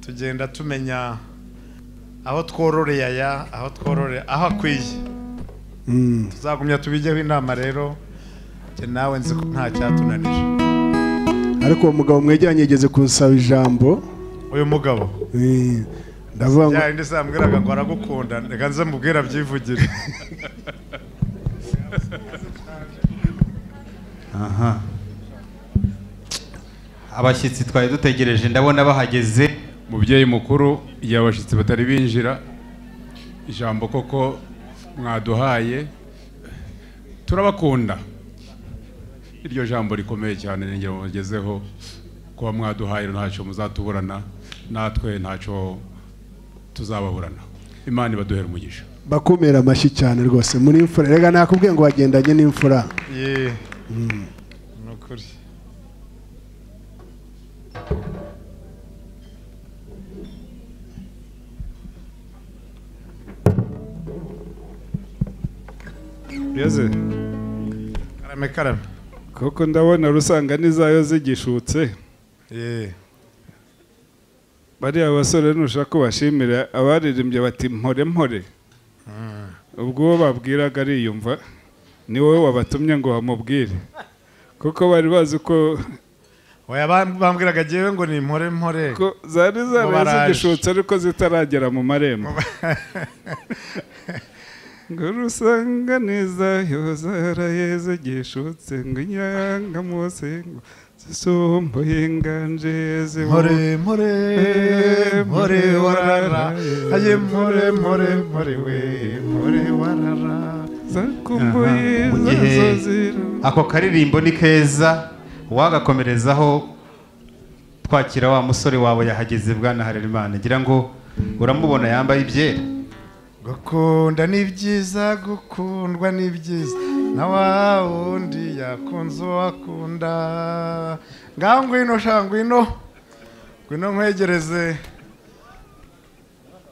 tugenda tumenya aho twororeye aya aho tworore aho akwiye tuzagumya tubigeho inama rero je nawe nzi ko nta cyatunanije ariko uwo mugabo mwegeranye yigeze kunsaba ijambo uyu mugabo ndavuga ngo ya ndisambwiraga ngo aragukunda reka nze mubwira byivugira aha abashyitsi twari dutegereje ndabona bahageze mubyeyi mukuru yabashyitsi batari binjira ijambo koko mwaduhaye turabakunda iryo jambo rikomeye cyane ninge mugezeho kuba mwaduhaye ntacyo muzatuburana natwe ntacyo tuzababurana imana ibaduhera umugisha bakomera amashyi cyane rwose muri imfura rega nakubwiye ngo wagendanye n'imfura yee nokuri Biaze karame karame koko ndabona rusanga nizayo zigishutse bariya basore nushaka kubashimira abaririmbye bati mpore mpore ubwo babwiraga ariyumva ni wowe wabatumye ngo bamubwire kuko bari bazi ko oya bambwiraga jewe ngo ni mpore mpore ko zari zigishutse ariko zitaragera mu marembo Gurusanga nizayo zarayeze gishutse nginyanga musengo zisombo inganje zimore more more warara aye more more more we more warara zakumbuye zazira ako karirimbo ni keza wagakomerezaho twakira wa musore wawe yahageze bwana Harerimana ngira ngo uramubona yambaye ibyera gukunda ni byiza gukundwa ni byiza na wa wundi yakunze wakunda ngangwino shangwino ngwino nkwegereze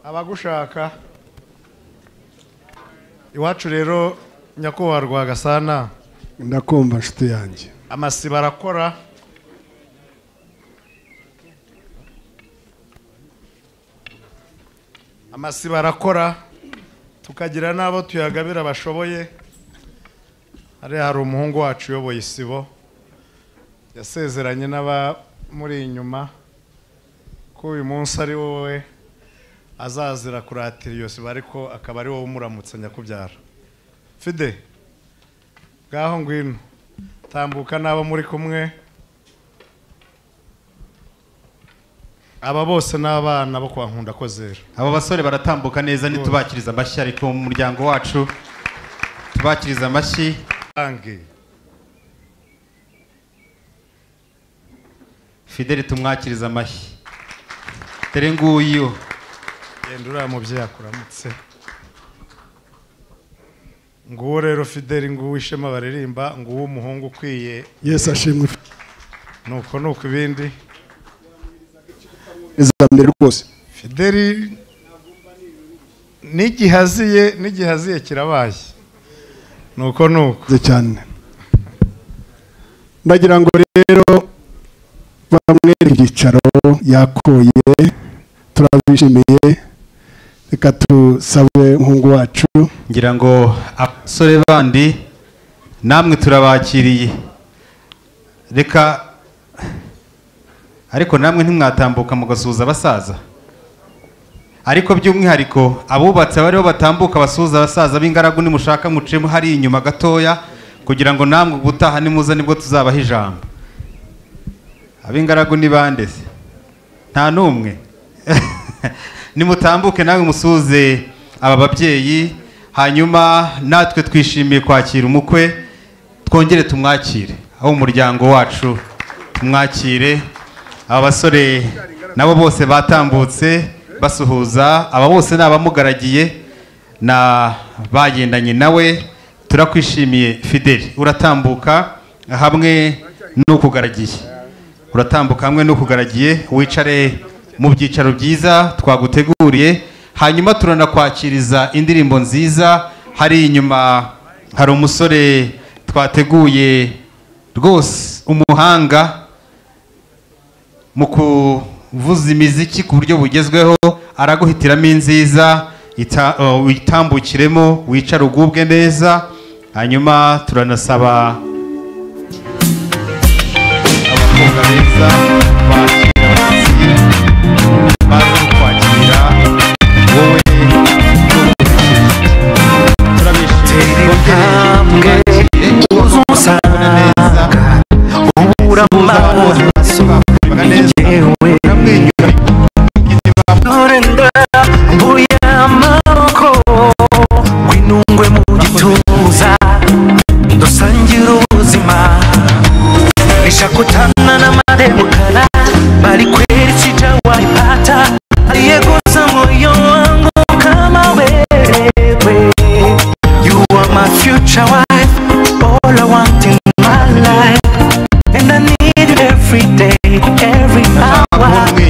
abagushaka iwacu rero nyakubahwa Rwagasana ndakumva nshuti yanjye amasiba arakora amasiba arakora tukagira nabo tuyagabira bashoboye hari umuhungu wacu yoboye isibo yasezeranye n'aba muri inyuma ko uyu munsi ari wowe azazira kuratira iyo sibo ariko akaba ari wowe umuramutse nyakubyara Fide ngaho ngwino tambuka nabo muri kumwe aba bose n'abana bo kwankunda ko zero abo basore baratambuka neza nitubakiriza amashyi ariko mu muryango wacu tubakiriza amashyi ange Fidele tumwakiriza amashyi tere nguyu yendura mu byakuramutse nguwo rero Fidele nguwo ishema baririmba nguwo umuhungu ukwiye Yesu ashimwe nuko nuko ibindi izambe rwose Fidele nigihaziye kirabaye nuko nuko cyane ndagira ngo rero bamwe igicaro yakoye turabishimiye reka tusabe umuhungu wacu ngira ngo abasore bandi namwe turabakiriye reka ariko namwe ntimwatambuka mugasuza abasaza, ariko by'umwihariko abubatse bariho batambuka basuza abasaza b'ingaragu, nimushaka mucemo hari inyuma gatoya kugira ngo namwe gutaha nimuza nibwo tuzabaha ijambo. Ab'ingaragu ni bande se? Nta numwe. Nimutambuke nawe musuze aba babyeyi, hanyuma natwe twishimiye kwakira umukwe, twongere tumwakire aho umuryango wacu, tumwakire abasore nabo bose batambutse basuhuza, aba bose nabamugaragiye na bagendanye nawe. Turakwishimiye Fidele, uratambuka hamwe n'ukugaragiye, uratambuka hamwe n'ukugaragiye, wicare mu byicaro byiza twaguteguriye, hanyuma turanakwakiriza indirimbo nziza. Hari inyuma hari umusore twateguye rwose, umuhanga mu kuvuza imiziki ku buryo bugezweho, araguhitiramo inziza itambukiremo, wicara ugubwe neza. Hanyuma turanasaba abakobwa beza baza kwakira wowe, turabishimira kutana na mademukala bali kweli sijawaipata aliyeguza moyo wangu kama wewe. You are my future wife, all I want in my life, and I need you every day, every hour. I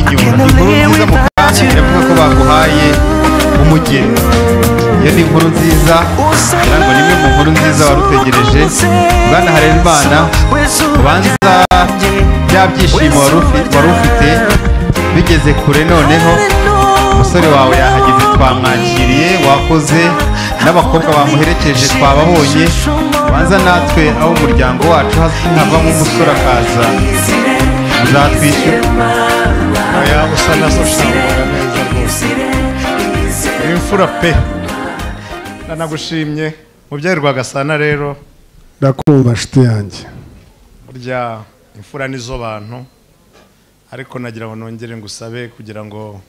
can't live without you. Yeni nkuru nziza ntabwo nimwe mu nkuru nziza warutegereje bwana Harerimana, ubanza byabyishimo warufite bigeze kure, noneho umusore wawe yahagize twamwakiriye, wakoze n'abakobwa bamuherekeje twababonye, ubanza natwe aho umuryango wacu hazavamo umusore akaza uzatwishyura. Aya musana soshanga neza rwose imfura pe. Nagushimye mubyeyi Rwagasana, rero ndakumva shiti yanjye, burya imfura nizo bantu, ariko nagira ngo nongere ngusabe kugira ngo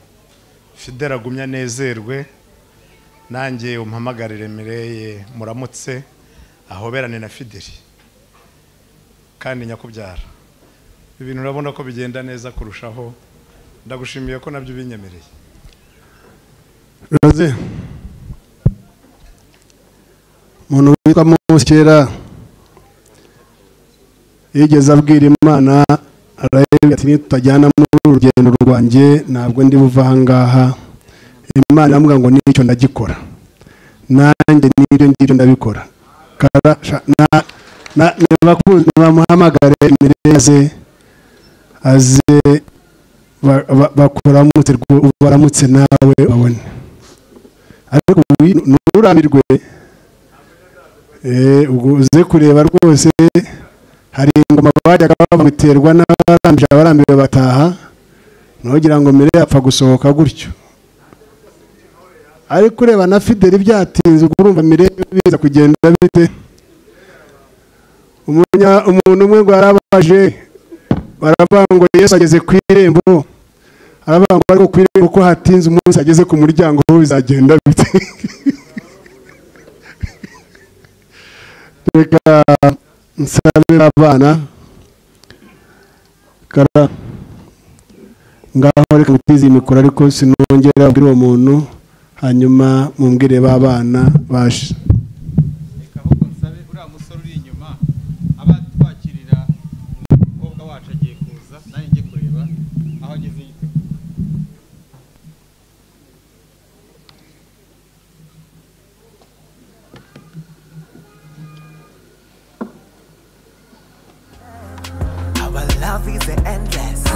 Fidele agumye anezerwe, nanjye umpamagarire Mireille muramutse ahoberane na Fidele kandi nyakubyara. Ibintu urabona ko bigenda neza kurushaho, ndagushimiye ko nabyo binyemereye. Raze umuntu witwa Mushera yigeze abwira Imana arayivuga ati nitajyana mu rugendo rwanjye ntabwo ndi buvaha ngaha, Imana iramubwira ngo nicyo ndagikora, nanjye nibyo ngibyo ndabikora. Nibamuhamagare Mireze aze baramutse nawe babone, ariko nturamberwe uguze kureba rwose. Hari ingoma bajyaga bamwiterwa n'abarambije, abarambije bataha, nogira ngo Mireille apfa gusohoka gutyo. Ariko ureba na Fidele byatinze, urumva Mireille biza kugenda bite. Umuntu umwe ngo arabaje barabango Yesu ageze ku irembo, arabango ariko ku irembo ko hatinze umunsi ageze ku muryango bizagenda bite. Reka nsabira abana kara ngaho, reka utize imikoro ariko sinongera ubwira uwo muntu, hanyuma mumbwire babana basha. Reka ahubwo nsabe uriya musore uri inyuma abatwakirira umukobwa wacu agiye kuza, nawe ngiye kureba aho ageze yitego. Love is endless. I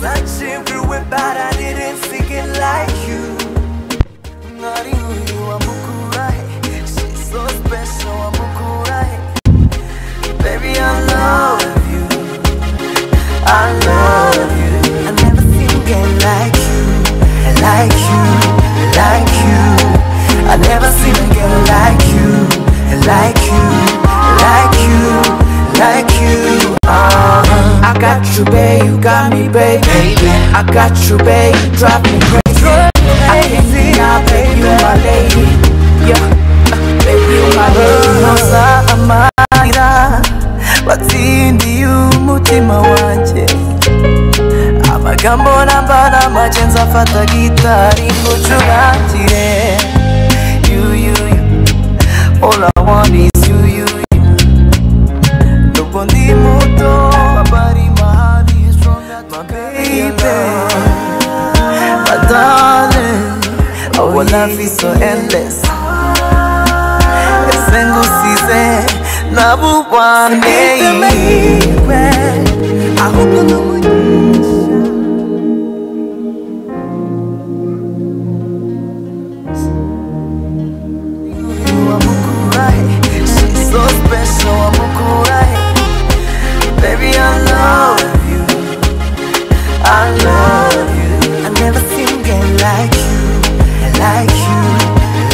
searched everywhere, but I didn't seek it like you. I love you. I've never seen a girl like you, like you, like you. I've never seen a girl like you, like you, like you, like you. I got you, babe, you got me, babe. I got you, babe, you drive me crazy. I can't see now, babe, you my lady. Yeah, baby, you my lady. Watsindiye umutima wanjye amagambo nambara make nzafata gitari ngucuratire. All I want is you, you, you. Nubwo ndi muto abari mahari stronger than baby. But darling, our love is so endless. Esengu size love will one day. I hope you know what you. She's so special, baby, I love you. I love you. I never seen a girl like you, like you,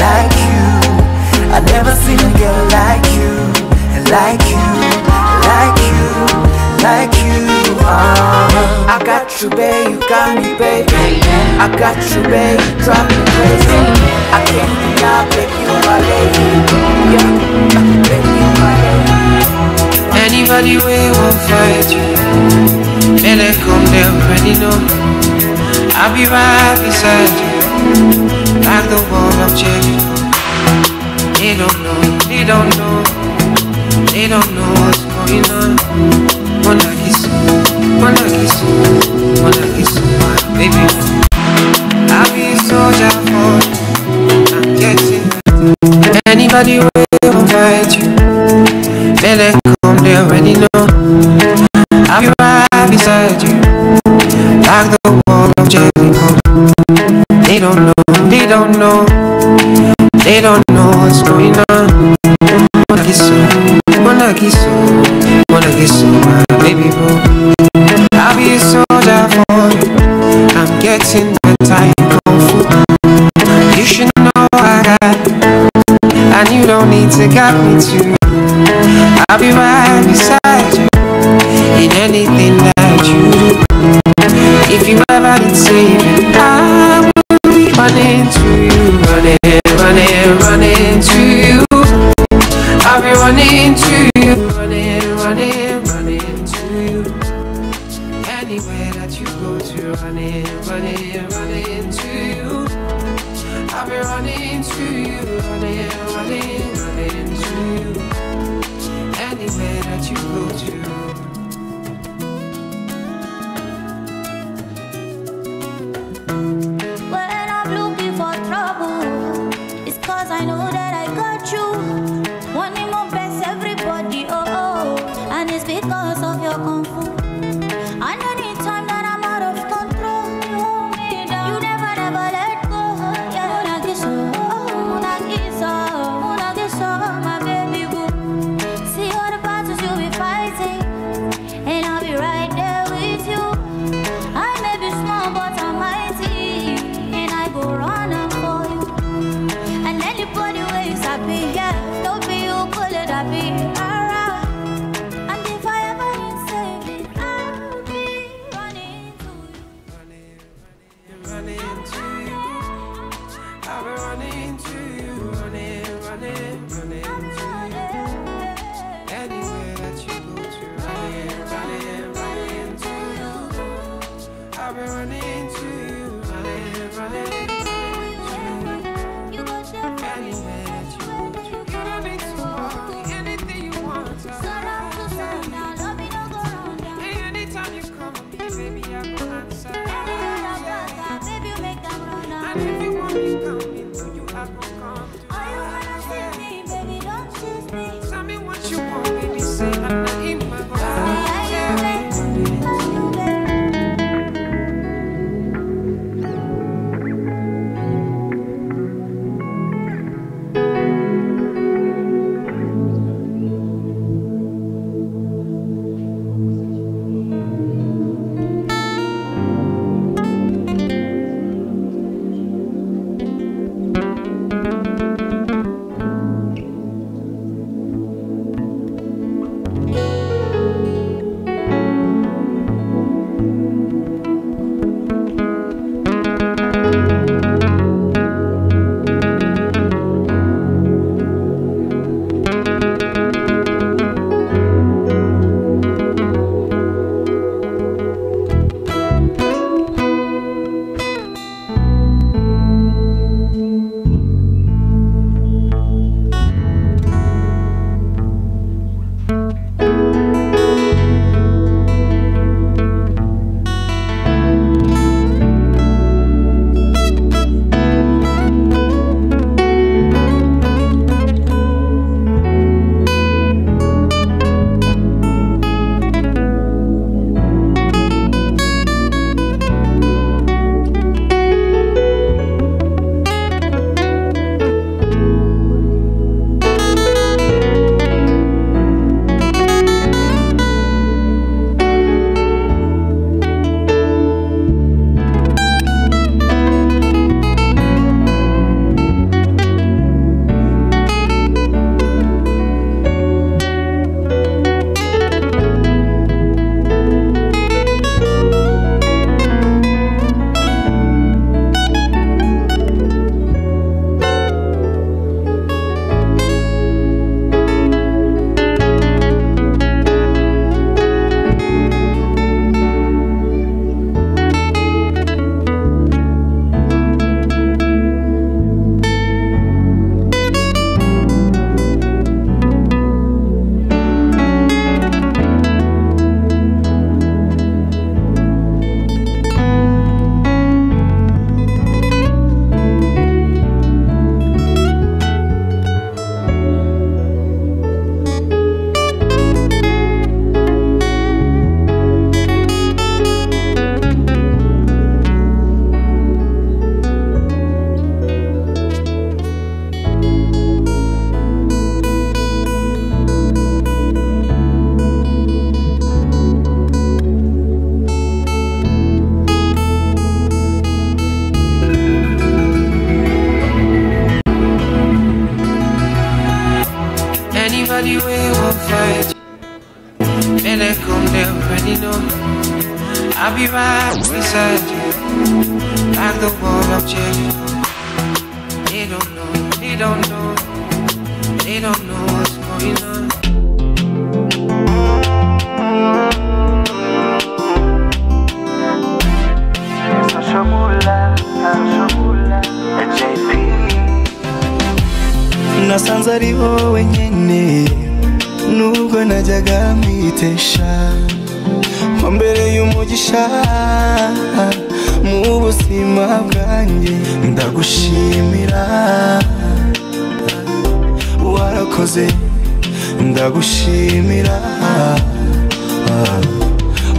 like you. I never seen a girl like you, like you, like you, like you. I got you, babe, you got me, babe. I got you, babe, drop me crazy. I can't be now, babe, you my lady. Yeah, babe, you my lady. Anybody we won't fight you, and I come down pretty low. I'll be right beside you, like the one I'm checking. They don't know, they don't know. They don't know what's going on. Wanna kiss, wanna kiss, wanna kiss, baby. I'll be so down for I'm getting it. Anybody will guide you. Better come, they already know. I'll be right beside you, like the wall of Jericho. They don't know, they don't know. They don't know what's going on. Wanna kiss, wanna kiss you, wanna kiss you, my baby boo. I'll be a soldier for you. I'm getting the time kung fu. You should know I got it, and you don't need to got me too. I'll be right beside you in anything that you do. If you ever need saving, I will be running to you, running, running, running to you. I'll be running to you, running, running, running to you. Anywhere that you go to, running, running, running to you. I'll be running to you, running, running, running to you. Anywhere that you go to. When I'm looking for trouble, it's 'cause I know that I got you. Wanting more best, everybody, oh, oh. And it's because of your kung fu. And anytime that I'm out of control, you hold me down. You never, never let go. Yeah, Una kiso, my baby boo. See all the battles you'll be fighting, and I'll be right there with you. I may be small, but I'm mighty, and I go run up for you. And anybody where you're happy, yeah. I'll be right beside you, like the wall of Jericho. They don't know, they don't know, they don't know what's going on. Nasanzari wowe nyene nubwo najyaga mitesha mbere y'umugisha mu busima bwanjye ndagushimira warakoze ndagushimira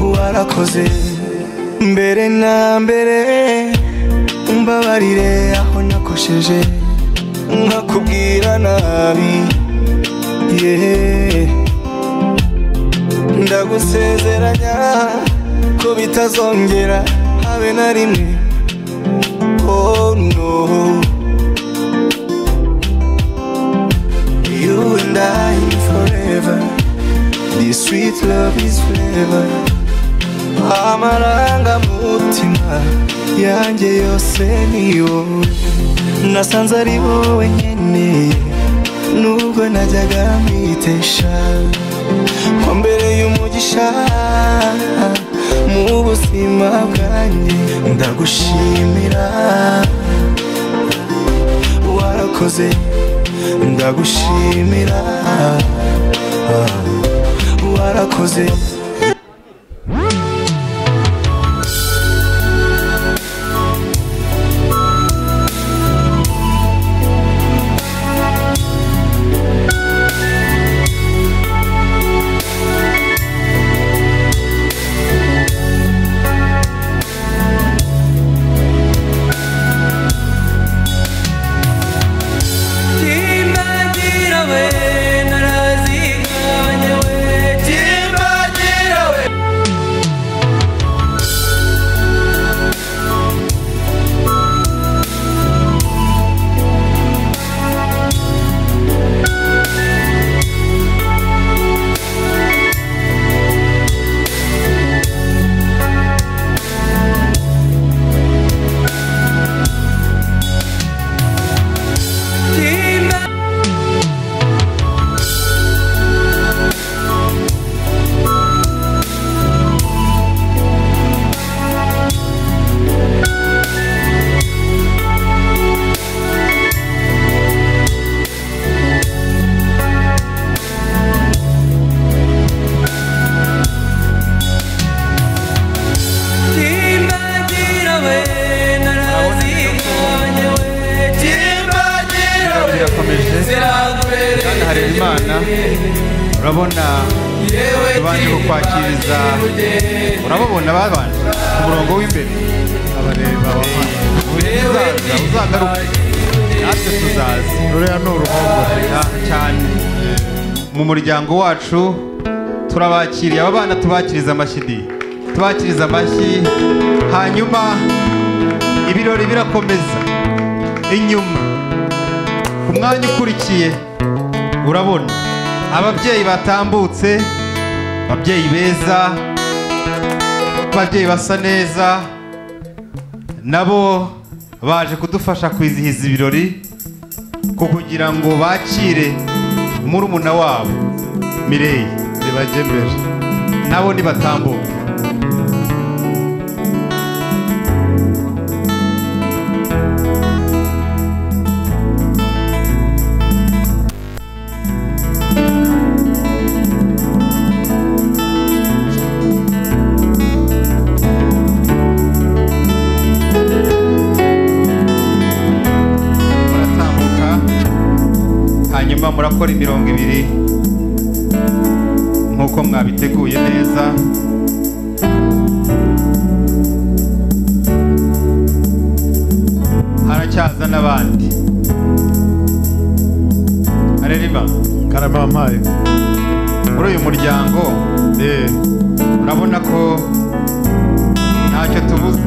warakoze mbere na mbere umbabarire aho nakosheje nakubwira nabi yeah ndagusezeranya ko bitazongera habe na rimwe oh no you and I forever this sweet love is forever amaranga mutima yanjye yose ni wowe nasanze ari wowe nyene nubwo najyaga mitesha mbere y'umugisha mu busima bwanjye ndagushimira warakoze ndagushimira warakoze wacu turabakiriye abana tubakiriza amashidi tubakiriza amashi hanyuma ibirori birakomeza inyuma ku mwanya ukurikiye urabona ababyeyi batambutse ababyeyi beza ababyeyi basa neza nabo baje kudufasha kwizihiza ibirori kugira ngo bakire murumuna wabo Mireille, nibajembeje nabo nibatambuka baratambuka hanyuma murakora imirongo ibiri nkuko mwabiteguye neza haracyaza nabandi arereba karabamaye muri uyu muryango urabona ko ntacyo tubuze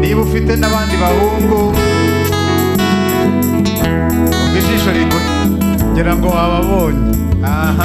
niba ufite nabandi bahungu ijisho rigira ngo ababonye aha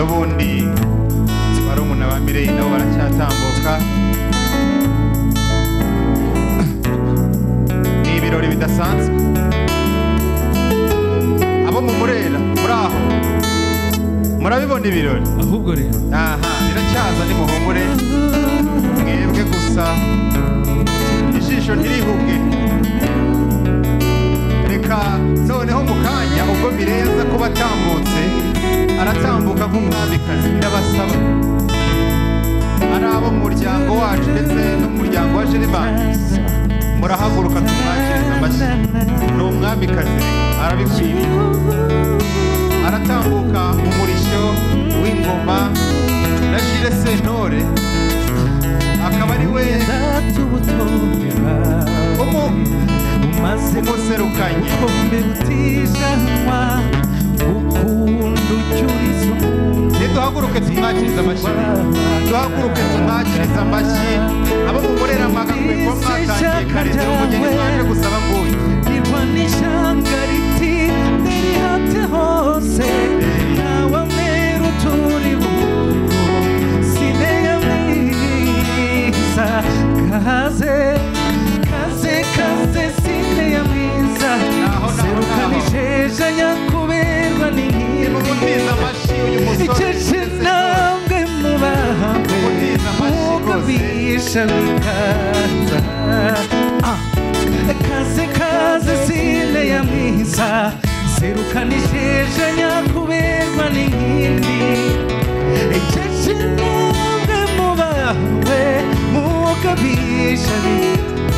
n'ubundi barumuna ba Mireille no baracyatambuka n'ibirori bidasanzwe abo mu Murera muraho murabibona ibirori ahubwo rero aha biracyaza ni muhumure mwebwe gusa ishishyo ntirihuge reka noneho mu kanya ubwo Mireille ko batambutse aratambuka nk'umwamikazi n'abasaba arabo muryango wacu ndetse n'umuryango wa Jeremani murahaguruka tumwakiriza amashyi no mwamikazi arabikwiye aratambuka umurishyo w'ingoma Rashire Sentore akaba ari we umaze guserukanye Tuhaguruke tumwakiriza amashyi abo mu Murera magakwe ko mwatangiye kare rero umugeni waje gusaba nguyu nirwanishanga riti ndiri hate hose nawe mero turi buno sinega mwiza kaze sinega mwiza seruka nisheja nyakuberwa n'inkiza Kaze sile ya misa Seruka nisheja nyakuberwa n'indi Ichechinanga mubawe mukabishani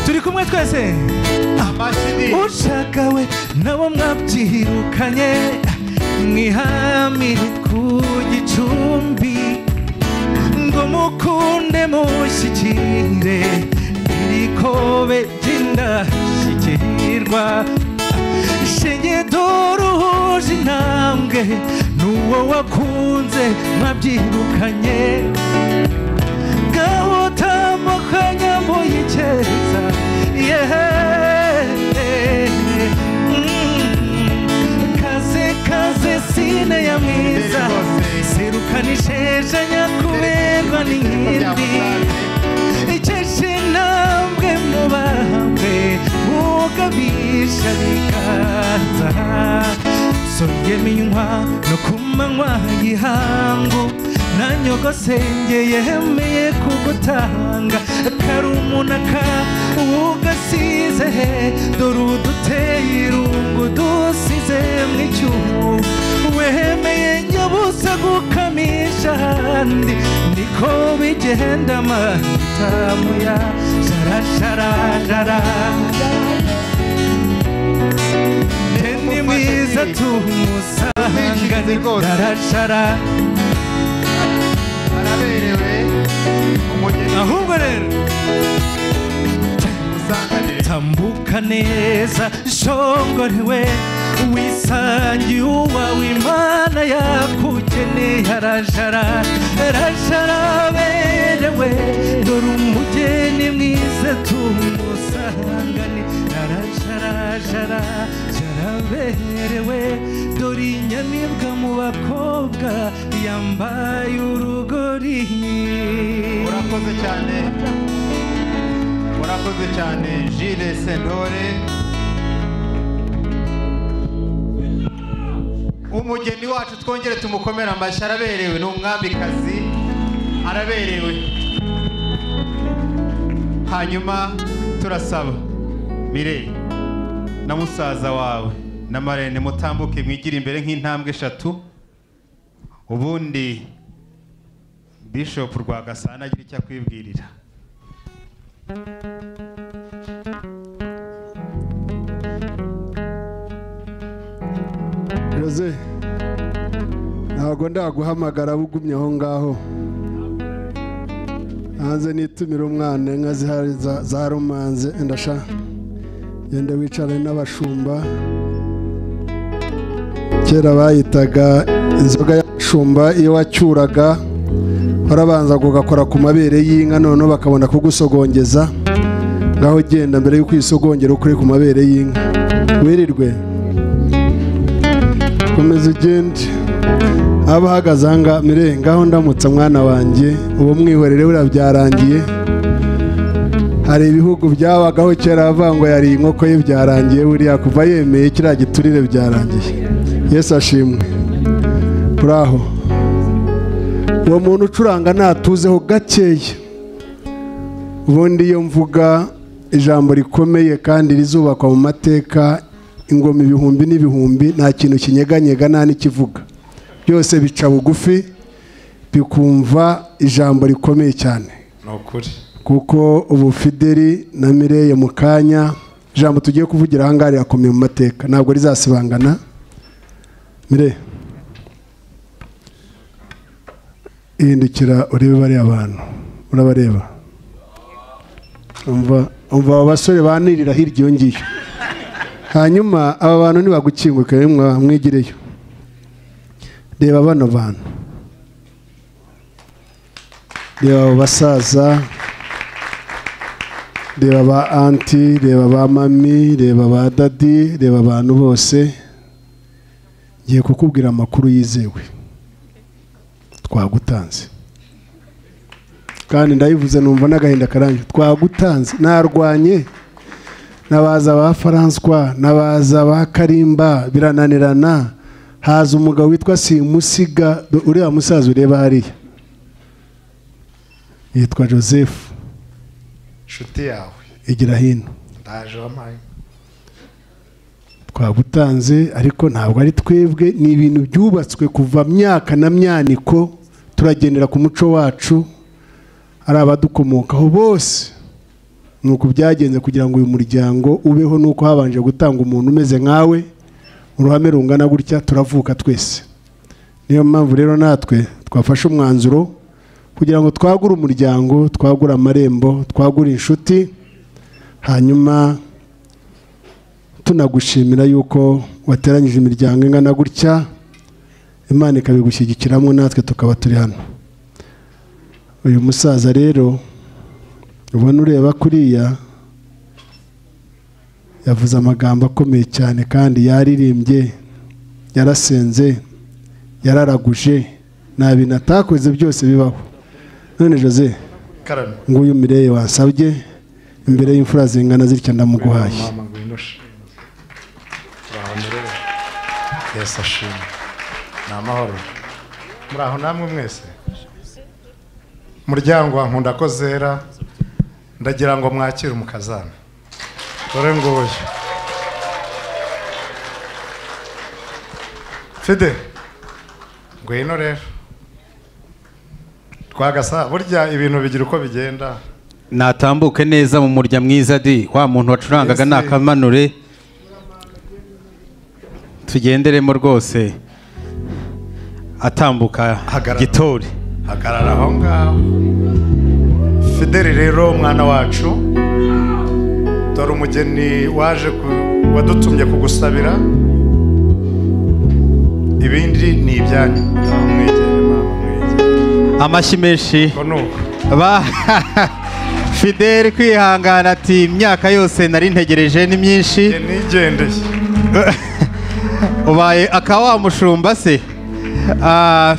Turi kumwe twese Ushakawe nawo mwabyirukanye Mwihamire ku gicumbi Ngo mukunde mushyikire Irikobe ry'indashyikirwa Shenge duruhuje intambwe N'uwo wakunze mwabyirukanye Ngaho tamukanya muyikeza Kaze sine ya mwiza Seruka nisheja nyakuberwa n'inkindi Icheshe namwe mubambe Mugabisha bikaza Soyeminywa no kumanywa y'ihangu Nanyogosengeye hemeye kugutanga Karumunaka ugasize Doruduteye irungu dusize mwicyuho Wemeye nyabusa gukamisha handi Niko bigenda amatamu ya Jarasharajara Neni mwiza tumusangane Jarashara Tambuka neza shongorewe wisangiye uwawe Imana yakugeneye arajara berewe dore umugeni mwiza tumusangane arajara berewe dore inyamibwa mu bakobwa yambaye urugori urakoze cyane Fidele Sentore umugeni wacu twongere tumukomera amashyi araberewe n'umwamikazi araberewe hanyuma turasaba Mireille na musaza wawe na Marene mutambuke mwigira imbere nk'intambwe 3 ubundi Bishop Rwagasana agira icyo kwibwirira Rose ntabwo ndaguhamagara bugumye aho ngaho hanze nitumira umwana inka za rumanze ndasha yenda wicare n'abashumba kera bayitaga inzoga y'abashumba iyo wacyuraga barabanza gukora ku mabere y'inka none bakabona kugusogongeza ngaho genda mbere y'uko isogongera ukuri ku mabere y'inka wirirwe komeza ugende abahagazanga Mireille ngaho ndamutsa mwana wanje ubu mwihorere burabyarangiye hari ibihugu byabagaho cyera avango yari inkoko ye byarangiye buri yakuva yemeye kira giturire byarangiye Yesu ashimwe Praho uwo muntu ucuranga natuzeho gakeye ubundi iyo mvuga ijambo rikomeye kandi rizubakwa mu mateka ingoma ibihumbi n'ibihumbi nta kintu kinyeganyega nta n'ikivuga byose bica bugufi bikumva ijambo rikomeye cyane nokuri kuko ubu Fidele na Mireille mu kanya ijambo tugiye kuvugira hangari yakomeye mu mateka ntabwo rizasibangana Mireille indikira urebe bari abantu urabareba umva abasore banirira hirya yongiyo hanyuma aba bantu nibagukinguka mwigireyo reba bano bantu reba basaza reba ba anti reba ba mami reba ba dadi reba abantu bose ngiye kukubwira amakuru yizewe twagutanze kandi ndayivuze numva n'agahinda karanje twagutanze narwanye nabaza ba François nabaza ba Karimba birananirana haza umugabo witwa Simusiga uriya musaza ureba hariya yitwa Joseph shuti yawe igira hino ndaje amaye twagutanze ariko ntabwo ari twebwe ni ibintu byubatswe kuva myaka na myaniko turagendera ku muco wacu ari abadukomokaho bose nuko byagenze kugira ngo uyu muryango ubeho nuko habanje gutanga umuntu umeze nkawe uruhame rungana gutya turavuka twese niyo mpamvu rero natwe twafashe umwanzuro kugira ngo twagure umuryango twagure amarembo twagure inshuti hanyuma tunagushimira yuko wateranyije imiryango ingana gutya Imana ikabigushyigikiramo natwe tukaba turi hano uyu musaza rero ubona ureba kuriya yavuze amagambo akomeye cyane kandi yaririmbye yarasenze yararaguje nta bintu atakoze byose bibaho none Jose nguyu Mireille wasabye imbere y'imfura zingana zitya ndamuguhaye muri aho namwe mwese muryango wankunda ko zera ndagira ngo mwakire umukazana dore ngoje Fide ngwino rero twagasa burya ibintu bigira uko bigenda natambuke neza mu murya mwiza di wa muntu wacurangaga nakamanure tugenderemo rwose atambuka gitori hagarara aho ngaho Fidele rero mwana wacu dore umugeni waje wadutumye kugusabira ibindi ni ibyanyu amashyi menshi Fidele kwihangana ati imyaka yose nari ntegereje ni myinshi nigendeye ubaye akawa mushumba se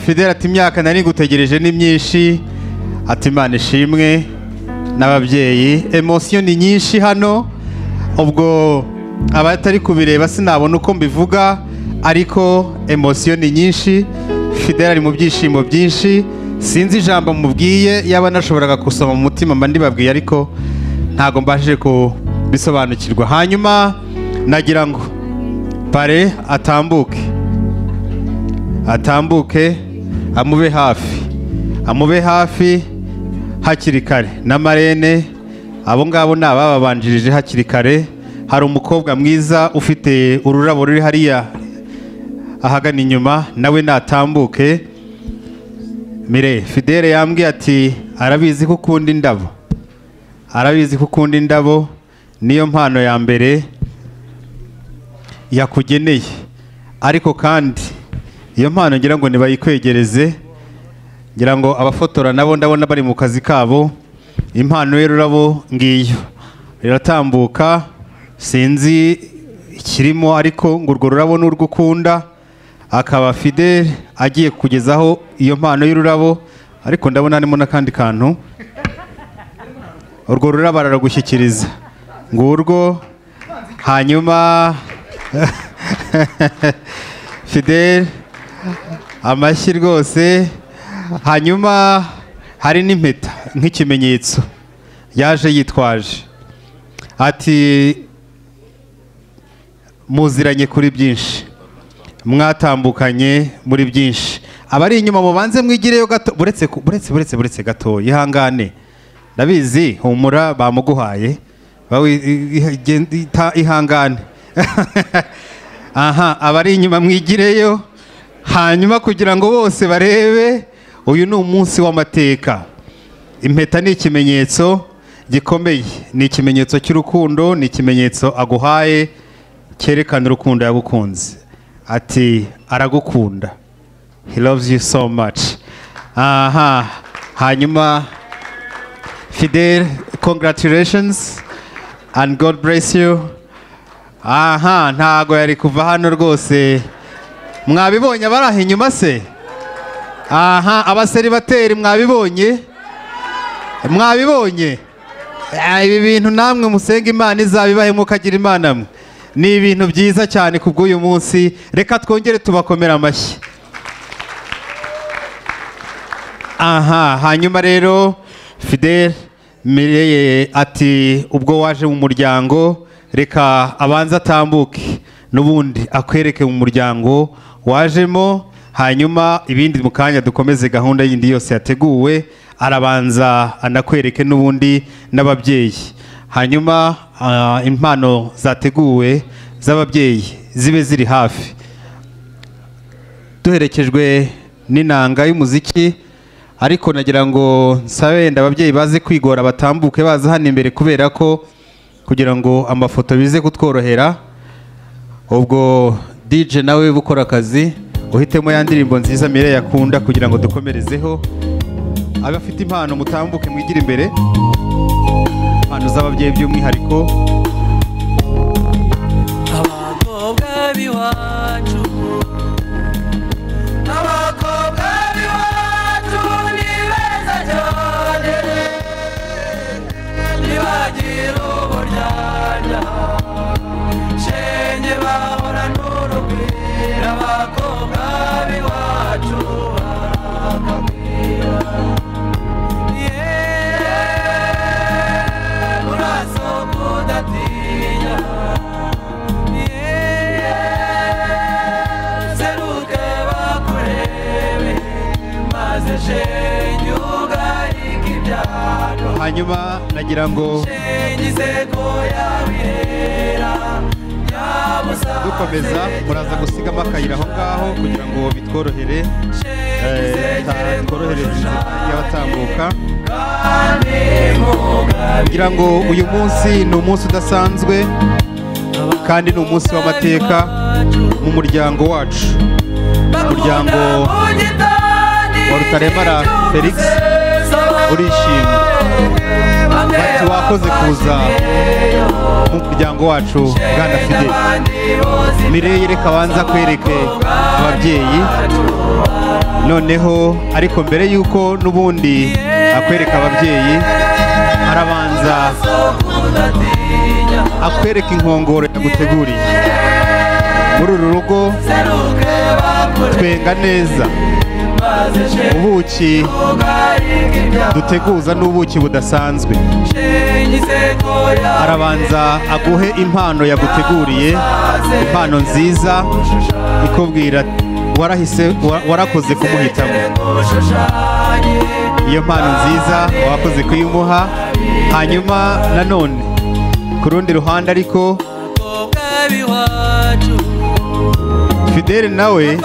Fidele ati imyaka nari gutegereje ni myinshi ati Imana ishimwe n'ababyeyi emotion ni nyinshi hano ubwo abatari kubireba sinabona uko mbivuga ariko emotion ni nyinshi Fidele ari mu byishimo byinshi sinzi ijambo mubwiye yaba nashoboraga gusoma mu mutima mba ndibabwiye ariko ntago mbashije ko bisobanukirwa hanyuma nagira ngo pare atambuke amube hafi hakiri kare na Marene abo ngabo nababanjirije hakiri kare hari umukobwa mwiza ufite ururabo ruri hariya ahagana inyuma nawe natambuke Mireille Fidele yambwiye ati arabizi ko ukunda indabo niyo mpano ya mbere yakugeneye ariko kandi iyo mpano ngira ngo nibayikwegereze ngira ngo abafotora nabo ndabona bari mu kazi kabo impano y'ururabo ngiyo riratambuka sinzi ikirimo ariko ngo urwo rurabo n'urwo ukunda akaba Fidele agiye kugezaho iyo mpano y'ururabo, ariko ndabona nimo nakandi kantu urwo rurabo araragushyikiriza ngurwo. Hanyuma Fidele amashyi rwose. Hanyuma hari n'impeta nk'ikimenyetso yaje yitwaje ati muziranye kuri byinshi, mwatambukanye muri byinshi, abari inyuma mubanze mwigireyo gato, buretse gato, ihangane ndabizi humura bamuguhaye ihangane. Aha, abari inyuma mwigireyo, hanyuma kugira ngo bose barebe uyu ni umunsi w'amateka. Impeta ni ikimenyetso gikomeye, ni ikimenyetso cy'urukundo, ni ikimenyetso aguhaye cyerekana urukundo yagukunze. Ati aragukunda, he loves you so much. Aha, hanyuma Fidele, congratulations and God bless you. Aha, ntago yari kuva hano rwose, mwabibonye baraha inyuma se. Aha, abaseribateri mwabibonye ibi bintu, namwe musenga Imana izabibahemo kagira Imana mwe. Ni ibintu byiza cyane kubw'uyu munsi, reka twongere tubakomera amashyi. Aha, hanyuma rero Fidele Mireille ati ubwo waje mu muryango reka abanza atambuke n'ubundi akwereke mu muryango wajemo, hanyuma ibindi mu kanya dukomeze gahunda yindi yose yateguwe, arabanza anakwereke n'ubundi n'ababyeyi. Hanyuma impano zateguwe z'ababyeyi zibe ziri hafi, duherekejwe n'inanga y'umuziki. Ariko nagira ngo nsabe ababyeyi baze kwigora batambuke baza hano imbere, kubera ko kugira ngo amafoto bize kutworohera. Ubwo DJ nawe bukora akazi uhitemo ya ndirimbo nziza Mireille yakunda kugira ngo dukomerezeho. Abafite impano mutambuke mwigira imbere, impano z'ababyeyi by'umwihariko. Abakobwa biwacu, abakobwa biwacu ni beza cyane, ntibagira uburyarya, shenge bahora n'urugwiro. Abakobwa biwacu barakabwira. Hanyuma nagira ngo dukomeza muraza gusigamo akayira aho ngaho kugira ngo bitworohere y'abatambuka. Kugira ngo uyu munsi ni umunsi udasanzwe kandi ni umunsi w'amateka mu muryango wacu, umuryango wa Rutaremara Felix urishimye bati wakoze kuza mu muryango wacu. Bwana Fidele Mireille reka banza kwereke ababyeyi noneho, ariko mbere yuko nubundi akwereka ababyeyi arabanza akwereka inkongoro yaguteguriye. Muri uru rugo twenga neza ubuki duteguza n'ubuki budasanzwe, arabanza aguhe impano yaguteguriye, impano nziza ikubwira warahise warakoze kumuhitamo, iyo mpano nziza wakoze kuyimuha. Hanyuma nanone ku rundi ruhande ariko Fidele nawe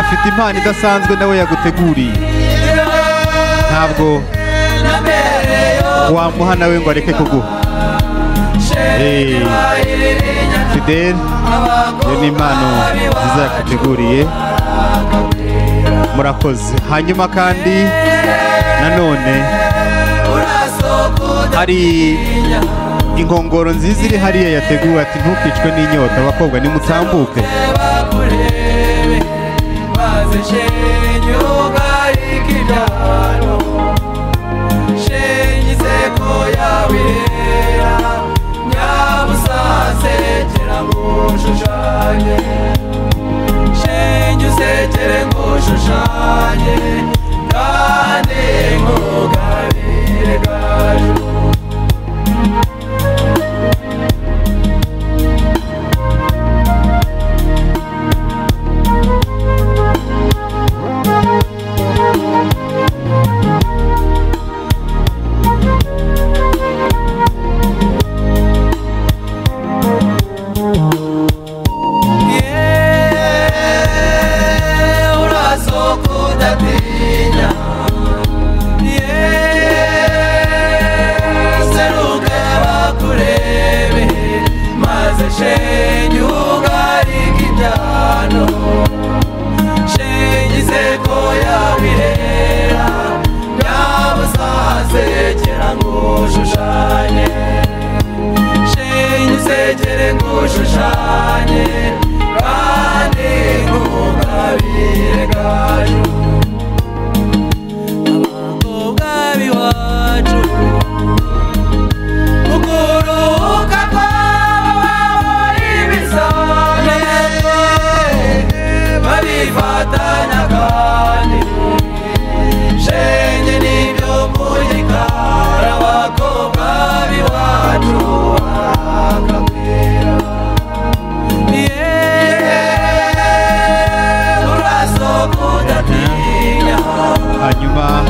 afite impano idasanzwe nawe yaguteguriye, ntabwo wamuha nawe ngo areke kuguha. Fidele iyo ni impano nziza yaguteguriye, murakoze. Hanyuma kandi nanone hari inkongoro nziza iri hariya yateguwe ati ntukicwe n'inyota, abakobwa nimutambuke. Aratambuka bamushyikirize Mireille, hanyuma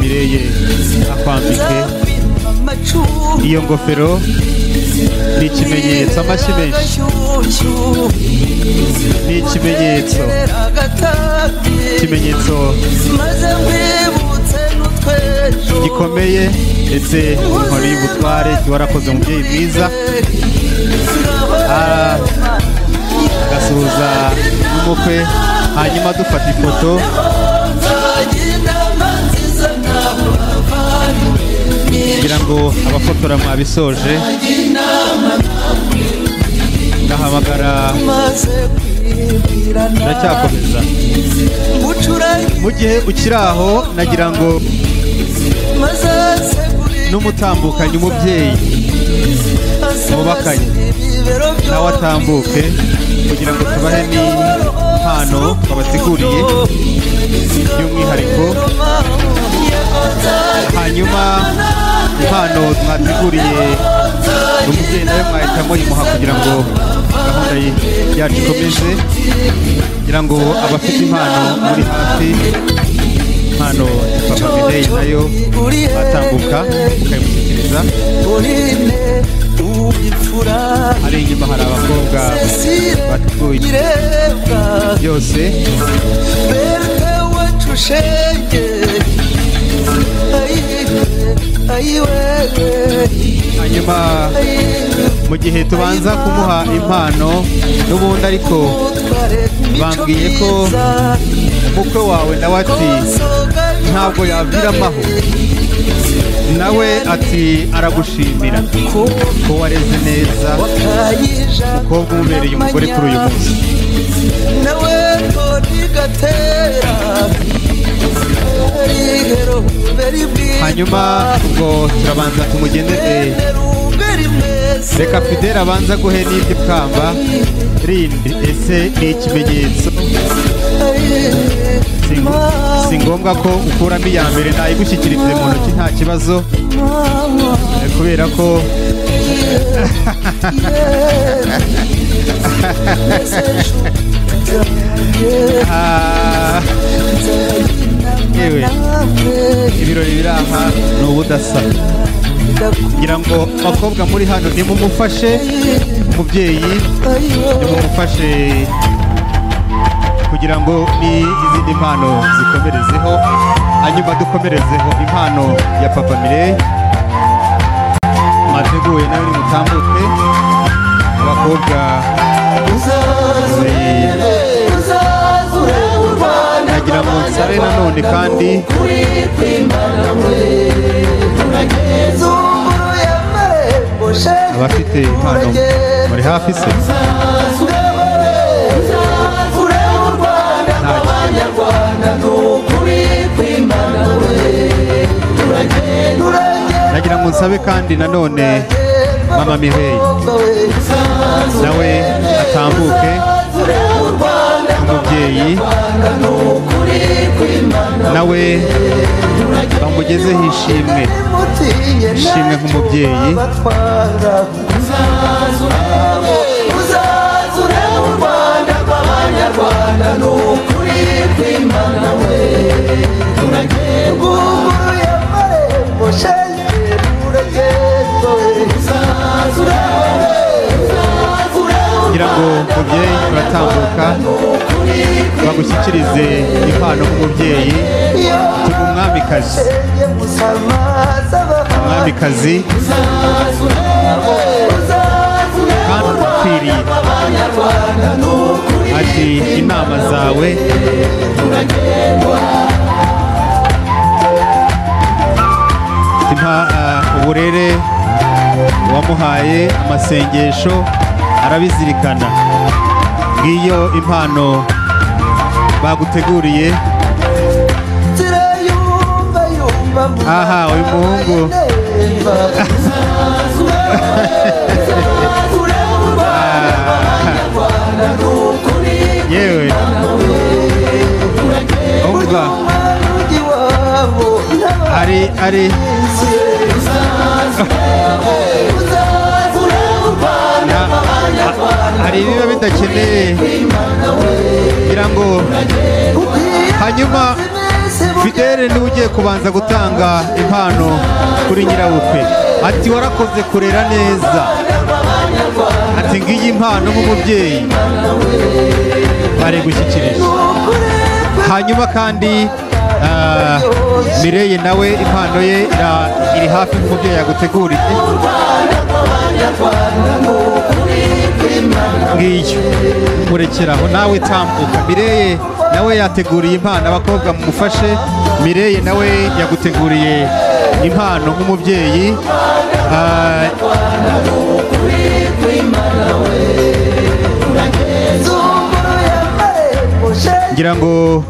Mireille akwambike iyo ngofero n'ikimenyetso amashyi menshi n'ikimenyetso ikimenyetso gikomeye ndetse inkoni y'ubutware warakoze umubyeyi mwiza agasuhuza n'umukwe hanyuma dufata ifoto ngo abafotora mwabisoje ndahamagara ndacyakomeza mu gihe ukiraho nagira ngo n'umutambukanye umubyeyi mubakanye nawe atambuke kugira ngo tubahe n'ihano babasiguriye by'umwihariko hanyuma impano mwateguriye umubyeyi nawe mwahitamo yimuha kugira ngo gahunda yacu ikomeze kugira ngo abafite impano muri hafi impano papa Fidele nayo atambuka ukayimushyikiriza hari inyuma hari abakobwa bateguye byose hanyuma mu gihe tubanza kumuha impano n'ubundi ariko bambwiye ko umukwe wawe nawe ati ntabwo yaviramaho nawe ati aragushimira ko wareze neza kuko umubereye umugore kuri uyu munsi nawe hanyuma ubwo turabanza kumugeneze reka Fidele abanza guhe n'ibyo kamba rindi ese ni ikimenyetso si ngombwa ko ukuramo iya mbere nayigushyikirize mu ntoki nta kibazo kubera ko yewe ibirori biraha n'ubudasa kugira ngo abakobwa muri hano nimumufashe umubyeyi nimumufashe kugira ngo n'izindi mpano zikomerezeho hanyuma dukomerezeho impano ya papa Mireille mateguye nawe nimutambuke abakobwa nagira mu nsare nanone kandi abafite impano muri hafi se nagira ngo nsabe kandi nanone mama Mireille nawe atambuke umubyeyi nawe bamugezeho ishimwe ishimwe nk'umubyeyi kugira ngo umubyeyi uratambuka bagushyikirize impano umubyeyi umwamikazi umwamikazi kandi ukwiriye ati inama zawe uburere wamuhaye amasengesho arabizirikana ngiyo impano baguteguriye aha uyu muhungu yewe umva ari hari biba bidakeneye kugira ngo hanyuma Fidele niwe ugiye kubanza gutanga impano kuri nyirabukwe ati warakoze kurera neza ati ngiyi impano nk'umubyeyi bari gushyikirije hanyuma kandi Mireille nawe impano ye iri hafi y'umubyeyi yaguteguriye ngiyo murekeraho nawe tambuka Mireille nawe yateguriye impano abakobwa mumufashe Mireille nawe yaguteguriye impano nk'umubyeyi ngira ngo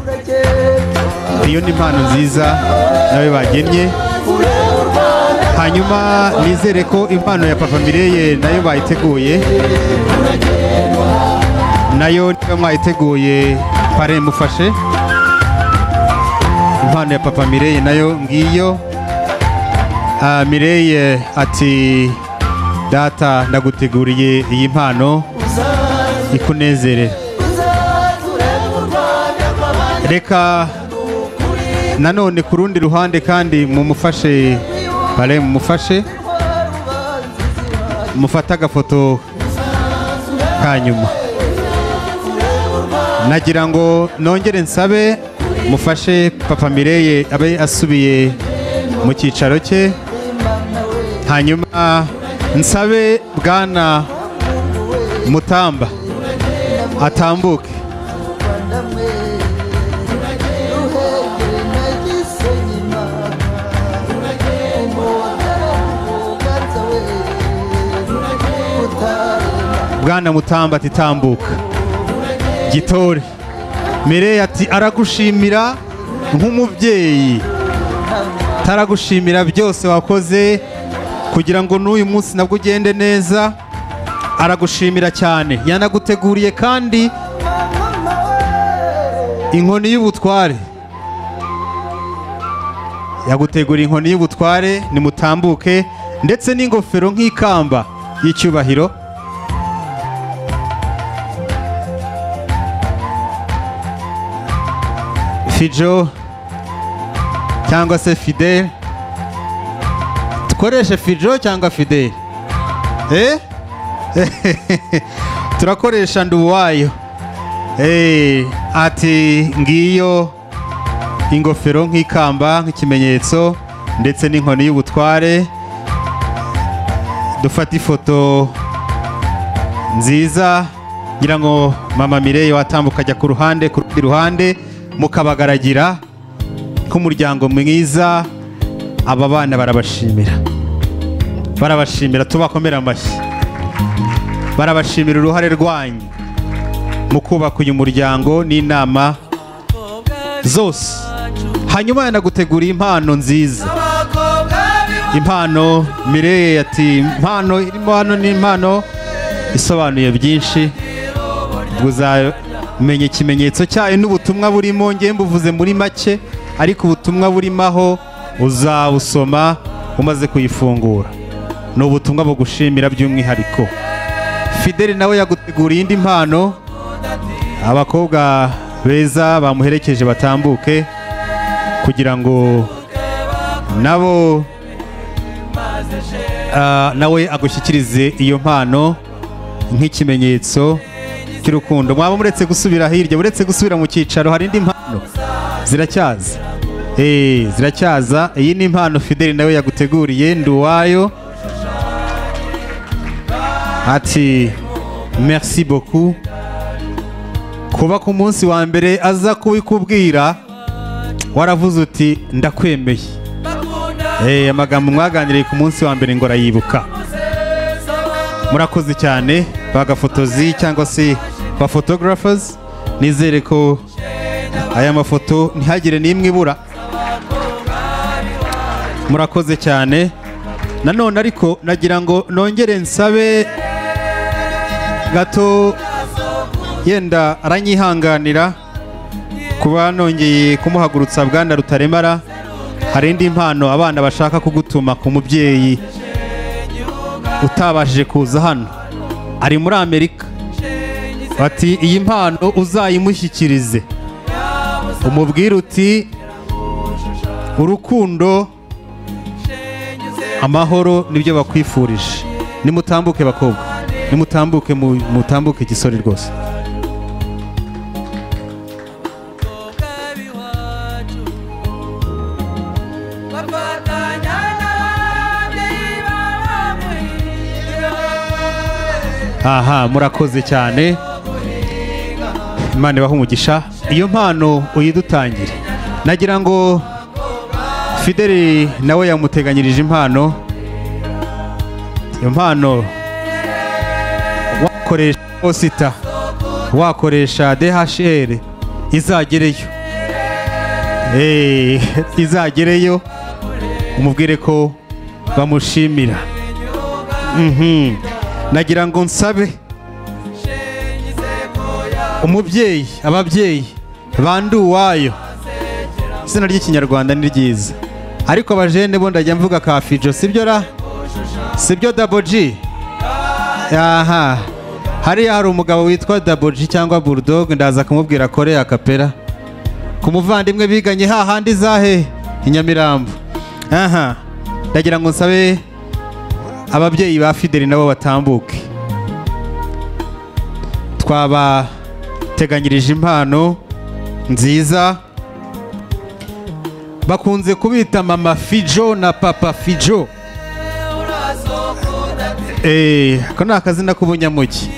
iyo ni impano nziza nawe bagennye. Hanyuma nizere ko impano ya Papa Mireille nayo bayiteguye, nayo niba mwayiteguye pare mufashe. Impano ya Papa Mireille nayo ngiyo. Mireille ati data ndaguteguriye iyi mpano ikunezerere. Reka nanone ku rundi ruhande kandi mumufashe, pare mufashe, mufata agafoto kanyuma. Nagira ngo nongere nsabe mufashe Papa Mireille abe asubiye mu cyicaro cye. Hanyuma nsabe Bwana Mutamba atambuke. Bwana Mutamba titambuka gitore. Mireille ati aragushimira nk'umubyeyi, taragushimira byose wakoze kugira ngo n'uyu munsi nabwo ugende neza. Aragushimira cyane, yanaguteguriye kandi inkoni y'ubutware, yaguteguriye inkoni y'ubutware. Nimutambuke ndetse n'ingofero nk'ikamba y'icyubahiro. Fijo cyangwa se Fidele, tukoreshe Fijo cyangwa Fidele, turakoresha Nduwayo. Ati ngiyo ingofero nk'ikamba nk'ikimenyetso ndetse n'inkoni y'ubutware. Dufata ifoto nziza ngira ngo Mama Mireille watambuka ajya ku ruhande, ku ruhande mukabagaragira k'umuryango mwiza. Aba bana barabashimira, barabashimira, tubakomera amashyi, barabashimira uruhare rwanyu mu kubaka uyu muryango n'inama zose. Hanyuma yanagutegura impano nziza, impano. Mireille ati impano irimo hano ni impano isobanuye byinshi. Menye ikimenyetso cyayo n'ubutumwa burimo. Ngiye mbuvuze muri make, ariko ubutumwa burimo aho uzabusoma umaze kuyifungura. Ni ubutumwa bwo gushimira by'umwihariko. Fidele nawe yaguteguriye indi mpano. Abakobwa beza bamuherekeje batambuke kugira ngo nabo nawe agushyikirize iyo mpano nk'ikimenyetso cy'urukundo. Mwaba muretse gusubira hirya, muretse gusubira mu cyicaro, hari indi mpano ziracyaza. Ziracyaza. Iyi ni impano Fidele nawe yaguteguriye. Nduwayo ati merci beaucoup. Kuba ku munsi wa mbere aza kubikubwira waravuze uti ndakwemeye. Amagambo mwaganiriye ku munsi wa mbere ngo arayibuka. Murakoze cyane bagafotozi cyangwa se ba photographers. Nizere ko aya mafoto ntihagire n'imwe ibura. Murakoze cyane. Nanone ariko nagira ngo nongere nsabe gato yenda aranyihanganira kuba nongeye kumuhagurutsa Bwana Rutaremara. Hari indi impano abana bashaka kugutuma ku mubyeyi utabashije kuza hano, ari muri Amerika. Bati iyi mpano uzayimushyikirize umubwire uti urukundo amahoro nibyo bakwifurije. Nimutambuke bakobwa, nimutambuke, mutambuke igisore rwose. Aha, murakoze cyane. Imana ibaha umugisha. Iyo mpano uyidutangire. Nagira ngo Fidele nawe yamuteganyirije impano wakoresha posita wakoresha DHL izagereyo izagereyo umubwire ko bamushimira nagira ngo nsabe umubyeyi ababyeyi Banduwayo izina ry'ikinyarwanda ni ryiza ariko abajene bo ndajya mvuga ka Fijo sibyo ra sibyo Daboji aha hari hari umugabo witwa Daboji cyangwa Bulldog ndaza kumubwira kore akapera kumuvandimwe biganye hahandi zahe Inyamirambo aha ndagira ngo nsabe ababyeyi ba Fidele nabo batambuke twaba teganyirije impano nziza bakunze kubita mama Fijo na papa Fijo ko ni akazina k'ubunyamugi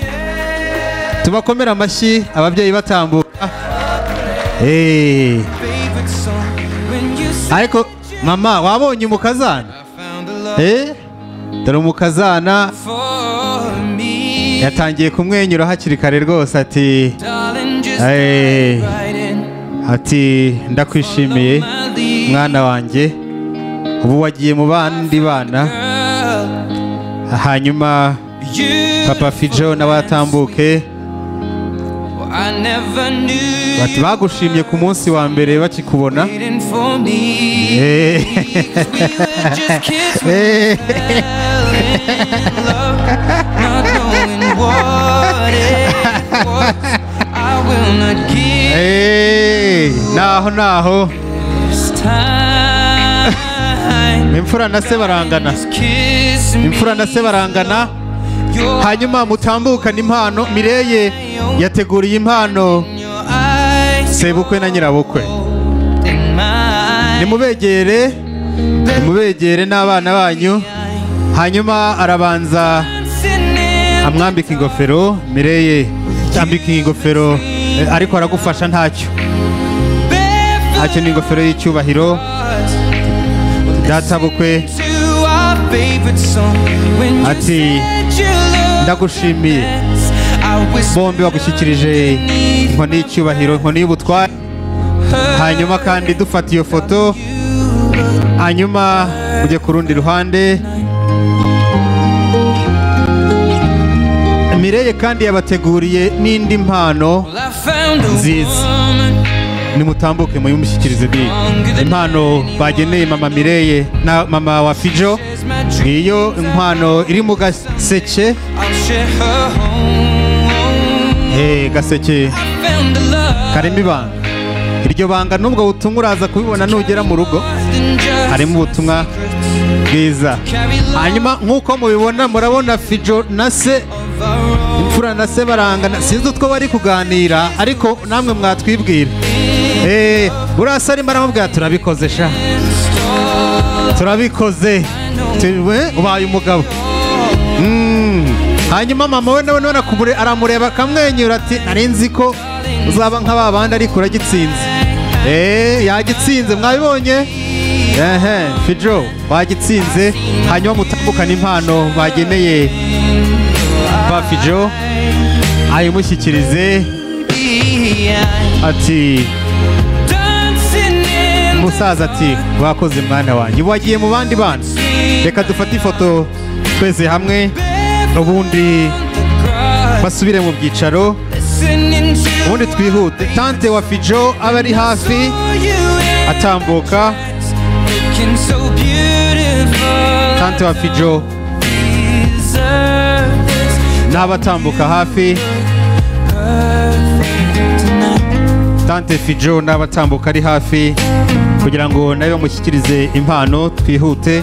tubakomera amashyi ababyeyi batambuka ariko mama wabonye umukazana dore umukazana yatangiye kumwenyura hakiri kare rwose ati ati ndakwishimiye mwana wanjye ubu wagiye mu bandi bana hanyuma papa Fijo nabatambuke bati bagushimye ku munsi wa mbere bakikubona naho imfura na se barangana hanyuma mutambukana impano Mireille yateguriye impano sebukwe na nyirabukwe nimubegere n'abana banyu hanyuma arabanza amwambika ingofero Mireille ambika ingofero ariko aragufasha ntacyo akeningo fero y'icyubahiro databukwe ati ndagushimiye bombi bagushyikirije inkoni y'icyubahiro inkoni y'ubutware hanyuma kandi dufata iyo foto hanyuma ujye ku rundi ruhande Mireille kandi yabateguriye n'indi mpano nziza nimutambuke muyumushyikirize bi impano bageneye mama Mireille na mama wa Fijo iyo impano iri mu gaseke gaseke karimo ibanga iryo banga nubwo ubutumwa uraza kubibona nugera mu rugo harimo ubutumwa bwiza hanyuma nk'uko mubibona murabona Fijo na se imfura na se barangana sinzi utwo bari kuganira ariko namwe mwatwibwira urasa arimo aramubwira turabikoze sha turabikoze ubaye umugabo hanyuma mama we nawe nabona aramureba akamwenyura ati nari nzi ko uzaba nka babandi ariko uragitsinze yagitsinze mwabibonye Fijo bagitsinze hanyuma mutambukana impano bageneye ba Fijo ayimushyikirize ati musaza ati wakoze mwana wanjye wagiye mu bandi bana reka dufate ifoto twese hamwe ubundi basubire mu byicaro ubundi twihute tante wa Fijo abari hafi atambuka tante wa Fijo n'abatambuka hafi tante Fijo n'abatambuka ari hafi kugira ngo nabe bamushyikirize impano twihute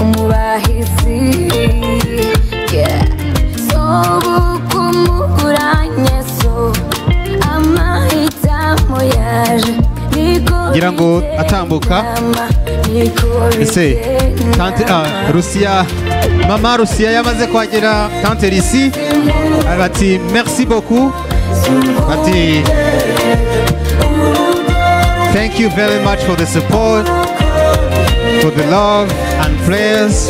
umubahisi yeah sobukumuranye so amahita moyaje niko ngira ngo atambuka ese tante Rusia mama Rusia yamaze kwagera tante Risi abati merci beaucoup abati thank you very much for the support, for the love and prayers.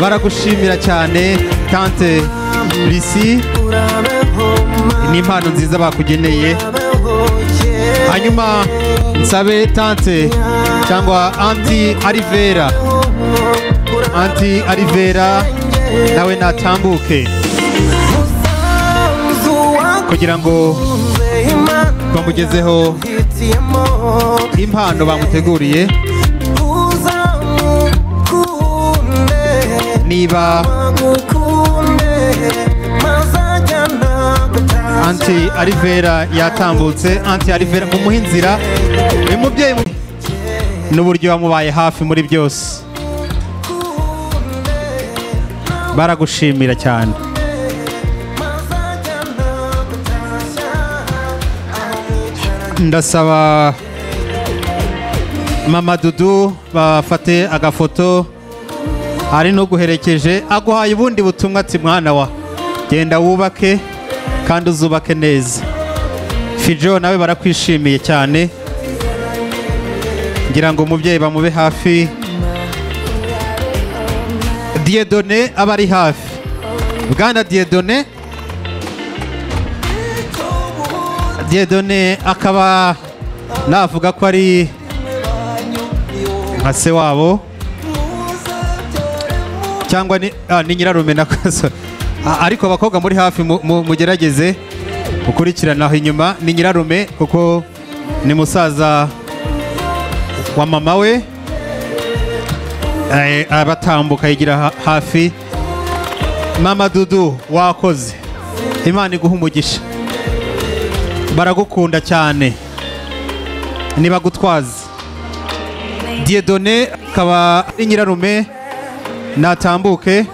Baragushimira cyane tante Risi n'impano nziza bakugeneye. Hanyuma nsabe tante cyangwa Auntie Alivera nawe natambuke kugira ngo twamugezeho impano bamuteguriye niba Auntie Alivera yatambutse Auntie Alivera mumuhinzira imubyeyi n'uburyo bamubaye hafi muri byose baragushimira cyane ndasaba mama Dudu bafate agafoto hari no guherekeje aguhaye ubundi butumwa ati mwana wa genda wubake kandi uzubake neza Fijo nawe barakwishimiye cyane ngira ngo umubyeyi bamube hafi Dieudonné abari hafi Bwana Dieudonné Dieudonné akaba navuga ko ari ase wabo cyangwa ni nyirarume nakoso ariko abakobwa muri hafi mugerageze gukurikirana aho inyuma ni nyirarume kuko ni musaza wa mama we abatambuka yigira hafi mama Dudu wakoze Imana iguha umugisha baragukunda cyane niba gutwaza Dieudonné kaba inyirarume natambuke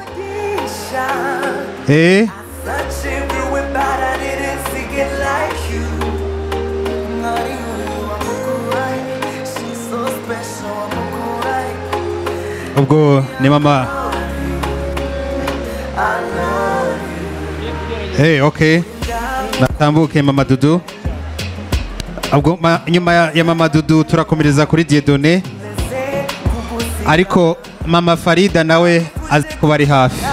ubwo ni mama okay natambuke mama Dudu ubwo nyuma ya mama Dudu turakomereza kuri Dieudonné ariko mama Farida nawe azikubari hafi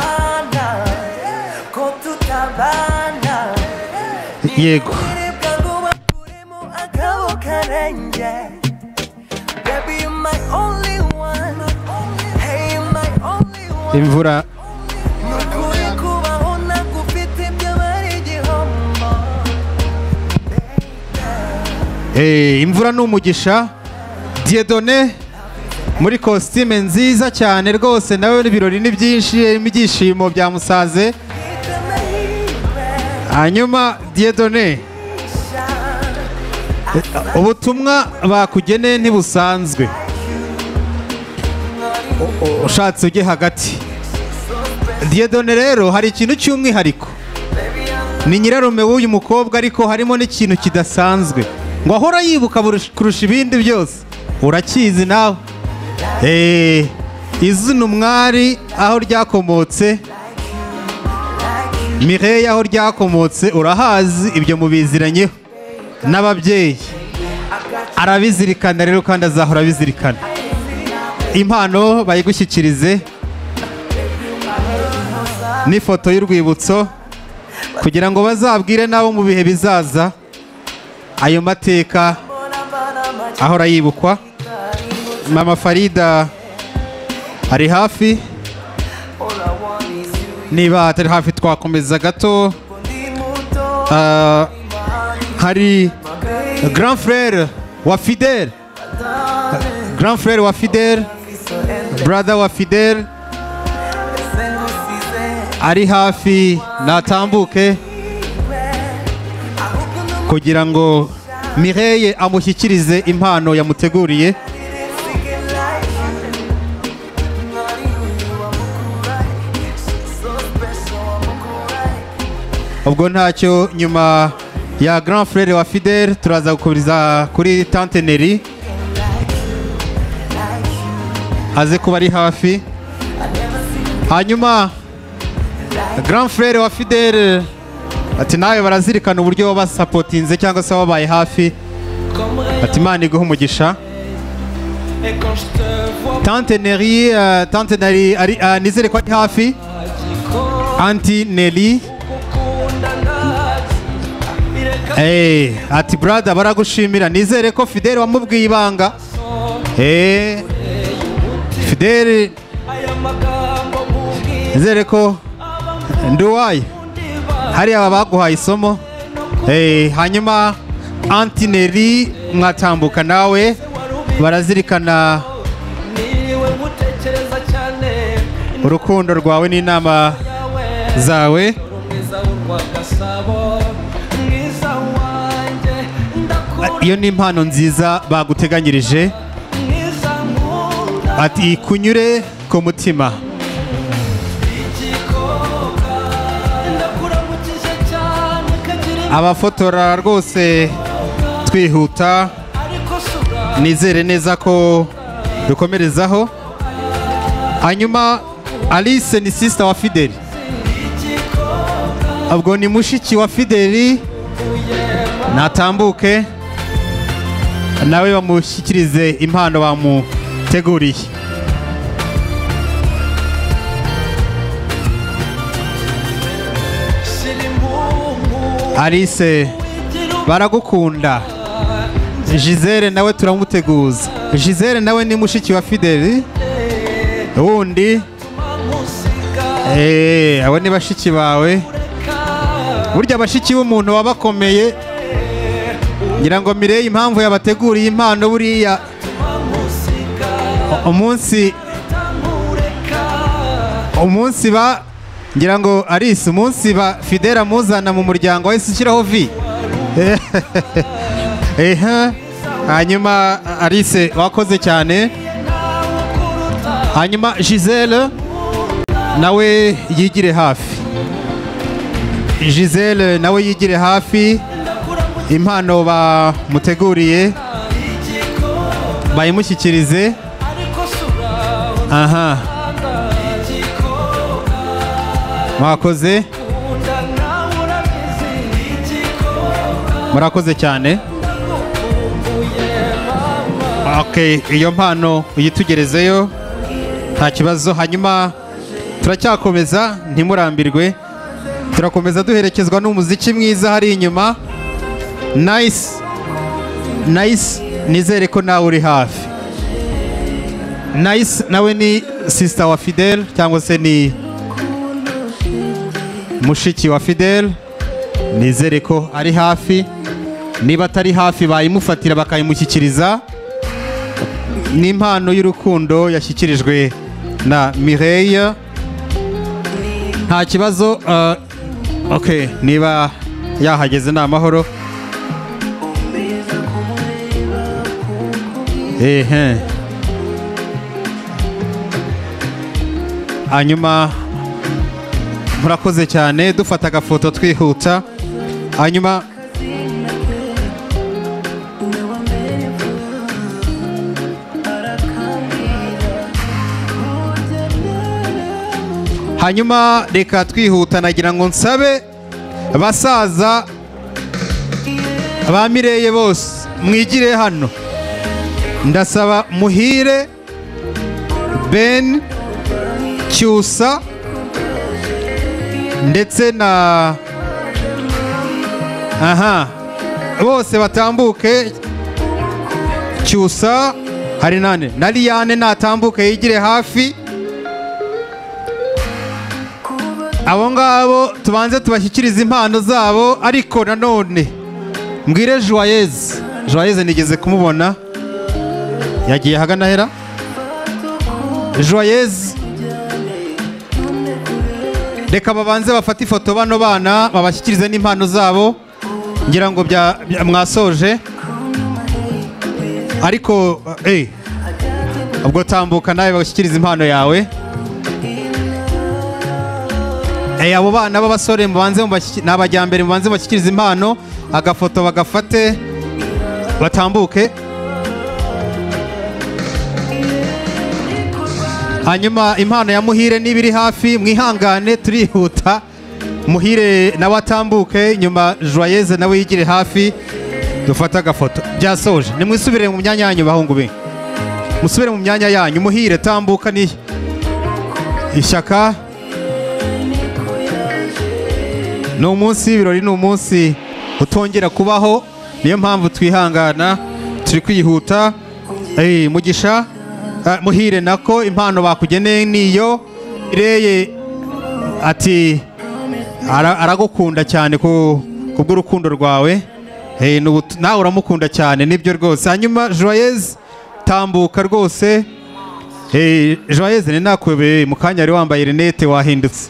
yego imvura imvura n'umugisha Dieudonné muri costume nziza cyane rwose nawe n'ibirori ni byinshi imibyishimo bya musaze hanyuma Dieudonné ubutumwa bakugene ntibusanzwe ushatse ujye hagati Dieudonné rero hari ikintu cy'umwihariko ni nyirarume w'uyu mukobwa ariko harimo n'ikintu kidasanzwe ngo ahora yibuka kurusha ibindi byose urakizi nawe izina umwari aho ryakomotse Mireille aho ryakomotse urahazi ibyo mubiziranyeho n'ababyeyi arabizirikana rero kandi azahora abizirikana impano bayigushyikirize n'ifoto y'urwibutso kugira ngo bazabwire nabo mu bihe bizaza ayo mateka ahora yibukwa mama Farida ari hafi niba atari hafi twakomeza gato hari grand frère wa Fidele brother wa Fidele ari hafi natambuke kugira ngo Mireille amushyikirize impano yamuteguriye ubwo ntacyo nyuma ya grand frère wa Fidele turaza gukuriza kuri tante Neri aze kuba ari hafi hanyuma grand frère wa Fidele ati nawe barazirikana uburyo babasapotinze cyangwa se babaye hafi ati Imana iguhe umugisha tante Neri nizere ko ari hafi anti Neri ati brother baragushimira nizere ko Fidele wamubwiye ibanga Fidele nizere ko Nduwayo hari aba baguhaye isomo hanyuma anti Neri mwatambuka nawe barazirikana urukundo rwawe n'inama zawe iyo ni impano nziza baguteganyirije ati kunyure ku mutima abafotora rwose twihuta nizere neza ko dukomerezaho hanyuma Alice ni sister wa Fidele ubwo ni mushiki wa Fidele natambuke nawe bamushyikirize impano bamuteguriye Alice baragukunda Gisele nawe turamuteguza Gisele nawe ni mushiki wa Fidele wundi abo ni bashiki bawe burya bashiki b'umuntu wabakomeye ngira ngo Mireille impamvu yabateguriye impano buriya umunsi ba ngira ngo Alice umunsi ba Fidele muzana mu muryango wese ushyiraho vi hanyuma Alice wakoze cyane hanyuma Gisele nawe yigire hafi Gisele nawe yigire hafi impano bamuteguriye bayimushyikirize murakoze cyane iyo mpano uyitugerezeyo nta kibazo hanyuma turacyakomeza ntimurambirwe turakomeza duherekezwa n'umuziki mwiza hari inyuma nice nizere ko nawe uri hafi Nice nawe ni sister wa Fidele cyangwa se ni mushiki wa Fidele nizere ko ari hafi niba atari hafi bayimufatira bakayimushyikiriza ni impano y'urukundo yashyikirijwe na Mireille nta kibazo niba yahageze ni amahoro hanyuma murakoze cyane dufata agafoto twihuta hanyuma reka twihuta nagira ngo nsabe basaza ba Mireille bose mwigire hano ndasaba muhire Ben Cyusa ndetse na bose batambuke Cyusa hari nane Nariyane natambuke yigire hafi abo ngabo tubanze tubashyikiriza impano zabo ariko nanone mbwire Joyeuse nigeze kumubona yagiye hagana hera Joyeuse reka babanze bafate ifoto bano bana babashyikirize n'impano zabo ngira ngo mwasoje ariko ubwo tambuka nawe bashyikiriza impano yawe abo bana b'abasore mbanze n'abajyambere mbanze bakikiriza impano agafoto bagafate batambuke hanyuma impano ya muhire nibiri hafi mwihangane turihuta muhire nawe atambuke nyuma joyeuse nawe yigire hafi dufata agafoto byasoje nimwisubire mu myanya yanyu bahungu be musubire mu myanya yanyu muhire tambuka ni Ishaka no munsi birori no munsi utongera kubaho niyo mpamvu twihangana turi kwihuta mugisha muhire nako impano bakugeneye niyo ireye ati aragukunda cyane kubw'urukundo rwawe nawe uramukunda cyane nibyo rwose hanyuma Joyeuse tambuka rwose Joyeuse ni nakwebe mukanya ari wambaye renete wahindutse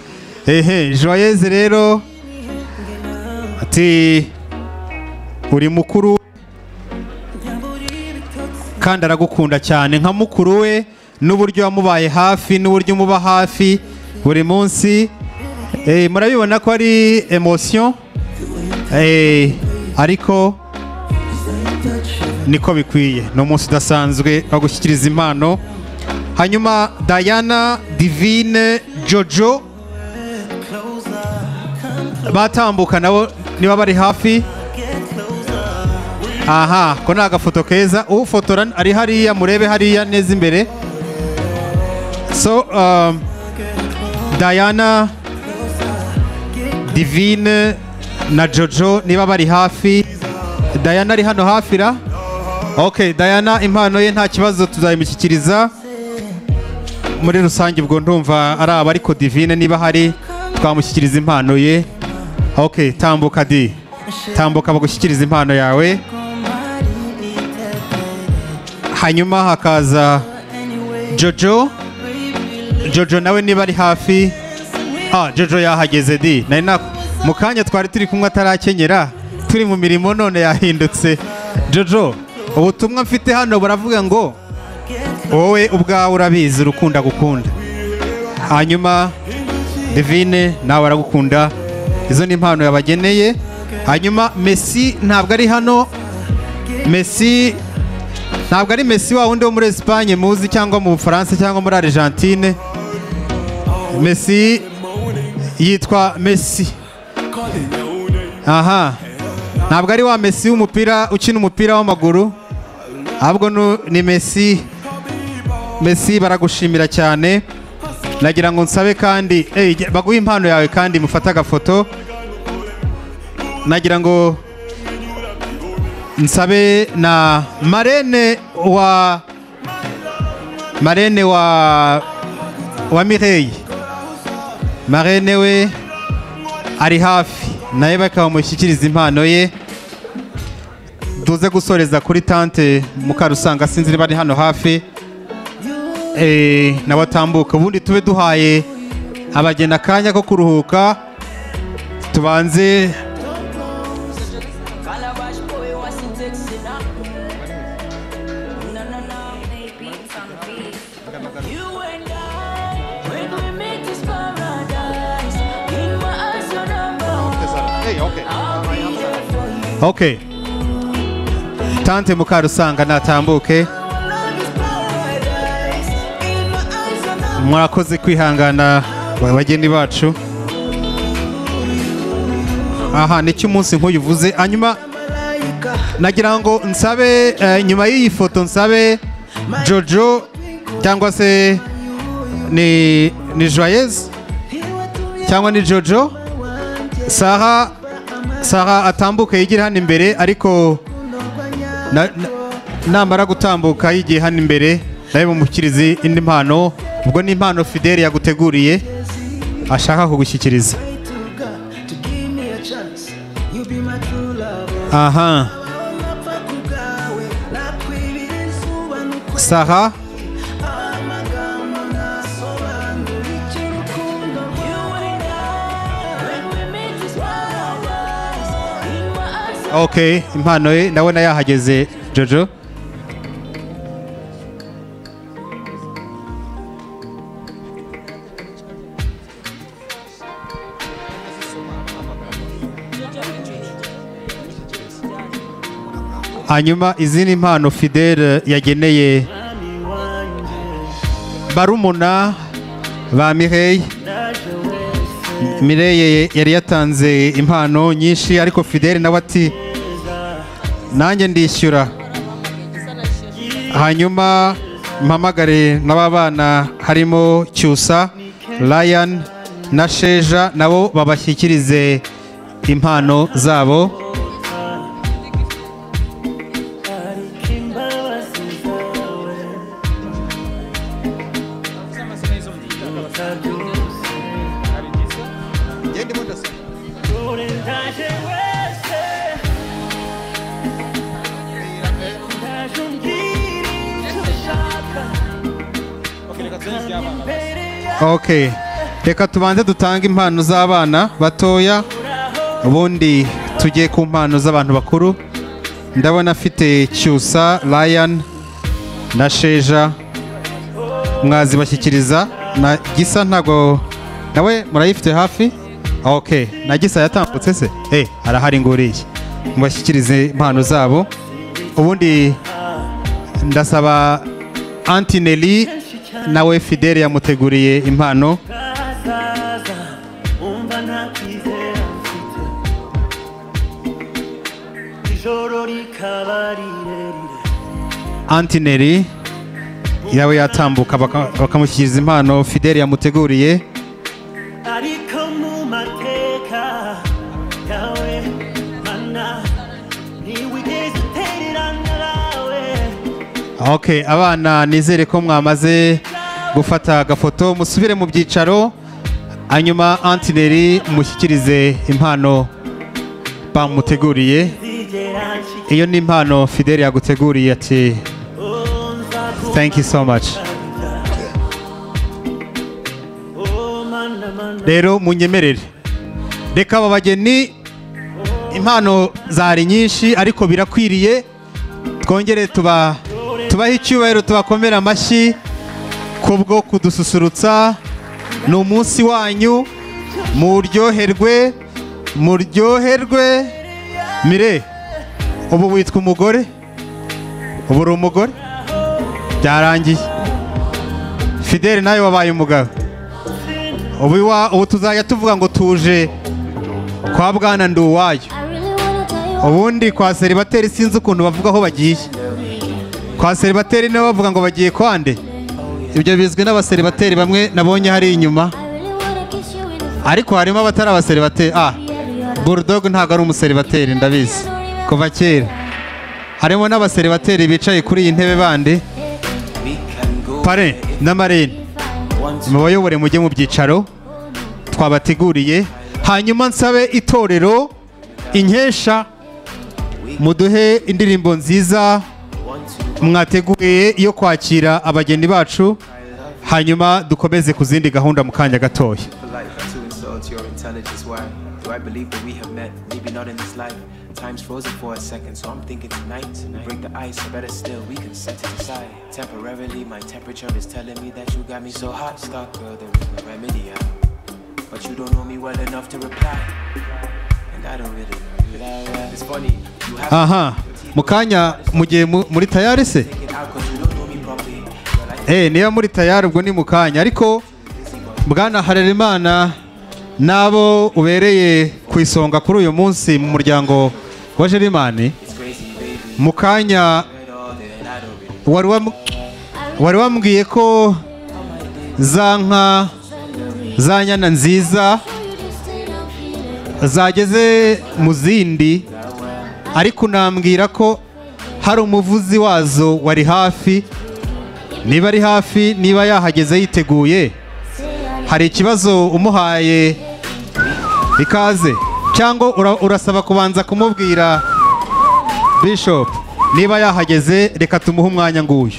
Joyeuse rero ati uri mukuru kandi aragukunda cyane nka mukuru we n'uburyo yamubaye hafi n'uburyo umuba hafi buri munsi murabibona ko ari emotion ariko niko bikwiye no munsi dasanzwe bagushyikiriza impano hanyuma Diana Divine Jojo batambuka nabo niba bari hafi aha ko nagafoto keza ufotora ari hariya murebe hariya neza imbere so Diana Divine na Jojo niba bari hafi Diana ari hano hafi ra okay Diana impano ye nta kibazo tuzayimushyikiriza muri rusange ubwo ndumva araba ariko Divine niba hari twamushyikiriza impano ye okay tambuka di tambuka bagushyikiriza impano yawe hanyuma hakaza Jojo Jojo nawe niba ari hafi Jojo yahageze di nari nako mukanya twari turi kumwe atarakenyera turi mu mirimo none yahindutse Jojo ubutumwa mfite hano baravuga ngo wowe ubwawe urabizi urukunda gukunda hanyuma Divine nawe aragukunda izo ni impano yabageneye hanyuma Messi ntabwo ari hano Messi ntabwo ari Messi wa wundi wo muri Espagne muzi cyangwa mu Bufaransa cyangwa muri Argentine Messi yitwa Messi aha ntabwo ari wa Messi w'umupira ukina umupira w'amaguru ahubwo ni Messi Messi baragushimira cyane nagira ngo nsabe kandi baguha impano yawe kandi mufata agafoto nagira ngo nsabe na marene wa Mireille marene we ari hafi naye bakamushyikiriza impano ye duze gusoreza kuri tante mukarusanga sinzire bari hano hafi nabatambuka ubundi tube duhaye abagena kanya ko kuruhuka tubanze okay tante mukarusanga natambuke mwakoze kwihangana bageni bacu aha n'iki munsi nko yuvuze anyuma nagira ngo nsabe nyuma y'iyi foto nsabe Jojo cyangwa se ni Joyeuse cyangwa ni Jojo Sarah atambuka yigira hano imbere ariko namara gutambuka yigiye hano imbere nawe mumukirizi indi mpano ubwo ni impano Fidele yaguteguriye ashaka kugushyikiriza aha Sarah okay impano ye ndabona yahageze Jojo hanyuma izindi mpano Fidele yageneye barumuna ba Mireille. Mireille yari yatanze impano nyinshi ariko Fidele nawe ati nanjye ndishyura, hanyuma mpamagare n'ababana harimo Cyusa, Ryan na Sheja nabo babashyikirize impano zabo. Okay, reka tubanze dutanga impano z'abana batoya ubundi tujye ku mpano z'abantu bakuru. Ndabona afite Cyusa, Ryan na Sheja mwazi bashyikiriza na Gisa, ntago nawe murayifite hafi. Okay, na Gisa yatambutse se arahari nguriye mubashyikirize impano zabo. Ubundi ndasaba Antineli nawe Fidele yamuteguriye impano. Antineri yawe yatambuka bakamushyikiriza impano Fidele yamuteguriye. Okay, abana nizere ko mwamaze gufata agafoto, musubire mu byicaro hanyuma Antineri mushyikirize impano bamuteguriye. Iyo ni impano Fidele yaguteguriye ati thank you so much. Rero munyemerere, reka aba bageni impano zari nyinshi ariko birakwiriye twongere tubaha icyubahiro, tubakomera amashyi kubwo kudususurutsa. Ni umunsi wanyu, muryoherwe muryoherwe. Mire, ubu witwa umugore, ubu uri umugore, byarangiye. Fidele nawe wabaye umugabo, ubu tuzajya tuvuga ngo tuje kwa Bwana Nduwayo, ubundi kwa Seribateri sinzi ukuntu bavuga aho bagiye. Kwa Seribateri nawe bavuga ngo bagiye kwande, ibyo bizwi n'abaseribateri bamwe nabonye hari inyuma, ariko harimo abatari abaseribateri. Bulldog ntago ari umuseribateri ndabizi kuva kera. Harimo n'abaseribateri bicaye kuri iyi ntebe bande, pare na Marine mubayobore mujye mu byicaro twabateguriye. Hanyuma nsabe itorero inkesha muduhe indirimbo nziza mwateguye yo kwakira abageni bacu, hanyuma dukomeze kuzindi gahunda mu kanya gatoya. Mukanya mugiye muri tayari se? Niba muri tayari ubwo ni mukanya, ariko Bwana Harerimana nabo ubereye ku isonga kuri uyu munsi mu muryango wa Jerimani, mukanya wari wambwiye ko zanka zanyana nziza zageze mu zindi, ariko nambwira ko hari umuvuzi wazo wari hafi. Niba ari hafi, niba yahageze yiteguye, hari ikibazo umuhaye ikaze cyangwa urasaba kubanza kumubwira? Bishop, niba yahageze reka tumuhe umwanya nguyu.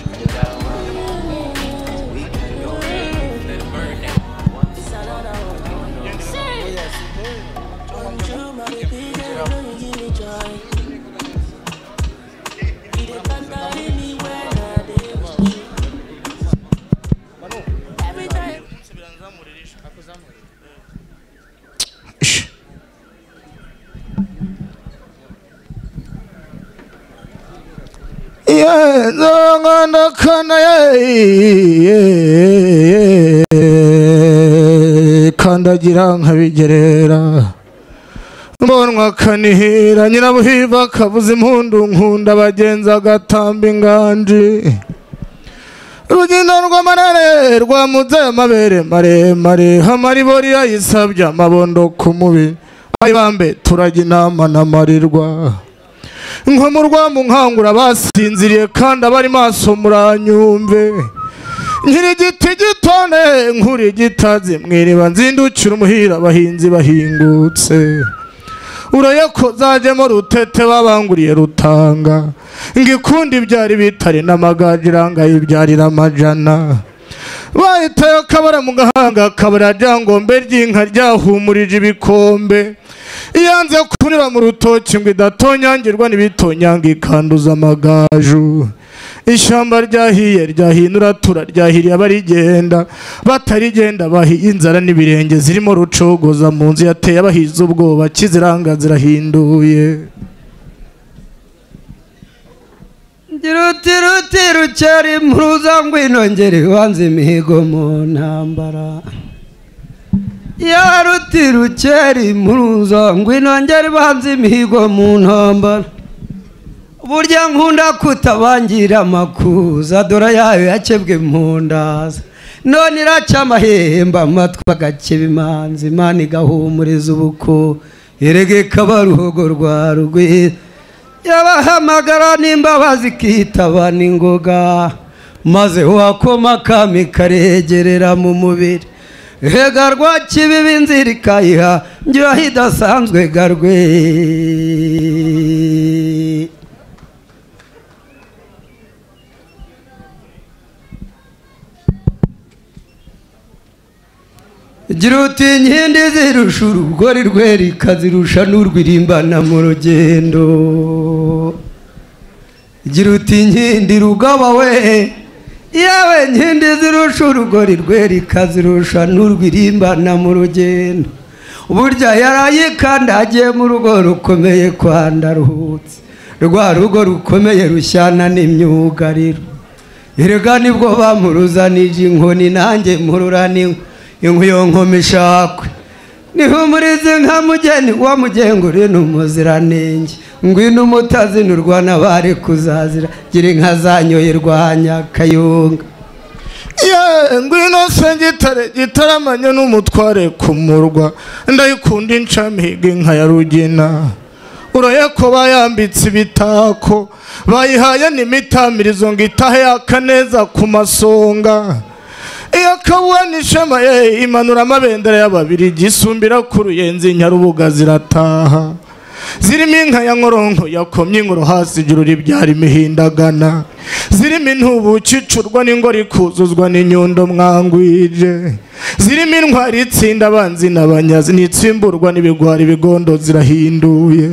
Kandagira mbonwa kanihira nyirabuhiva kabuze impundu nkunda bagenza gatamba inganji rugina rw'amarare rwamuze amabere maremare hamaribori yayisabya amabondo kumubi ayibambe turagina manamarirwa nko mu rwamu nkangura basinziriye kandi abari maso muranyumve nkirigiti gitone nkuri gitazi mwiriba nzindukira umuhira abahinzi bahingutse urayako zajemo rutete babanguriye rutanga ngikundi byari bitare namagajiranga ibyarira amajana bahitayo kabara mu gahanga kabara jangombe ry'inka ryahumurije ibikombe iyanze kurira mu rutoki ngo idatonyangirwa n'ibitonyanga ikanduza amagaju ishyamba ryahiye ryahinura tura ryahiriye abarigenda batarigenda bahiye inzara n'ibirenge zirimo rucogoza mu nzu yateye abahize ubwoba kiziranga zirahinduye ngiruti rucyari impuruza ngo inongere ibanze imihigo mu ntambara yaruti rucyari impuruza ngo inongere ibanze imihigo mu ntambara burya nkunda kutabangira amakuza dora yayo yakebwe mpundaza none iraca amahemba amatwi agakeba imanzi imana igahumuriza ubuko erege kabaruhogo rwa rugwi yabahamagara n'imbabazi ikitaba n'ingoga maze wakoma akami karegerera mu mubiri hega rwakibibi inzira ikayiha ngira hidasanzwe garwe Giruti nkindi zirusha urugori rweri kazirusha n'urwirimbana mu rugendo Giruti nkindi rugaba we yawe nkindi zirusha urugori rweri kazirusha n'urwirimbana mu rugendo burya yarayikandagiye mu rugo rukomeye kwandaruhutse rwa rugo rukomeye rushyana n'imyugariro erega nibwo bamuruzanije inkoni nanjye mururaniwe Inkuyo nkomishakwe nihumurize nka mugeni wa mugengure n'umuziranenge ngwino umutazi n'urwana bari kuzazira gira inka zanyoye rwanya kayunga ngwino sengitare gitaramanye n'umutware kumurwa ndayikunda incamihiga inka ya Rugina urayako bayambitse ibitako bayihaye n'imitamirizo ngo itahe yaka neza ku masonga Iyo kabuwa nishema ye imanura amabendera y'Ababirigi isumbira ku Ruyenzi Nyarubuga zirataha zirimo inka ya Nkoronko yakomye ingoro hasi ijuru ribyara imihindagana zirimo intubu kicurwa n'ingoro ikuzuzwa n'inyundo mwangwije zirimo intwari itsinda abanzi n'abanyazi n'itsimburwa n'ibigwari ibigondo zirahinduye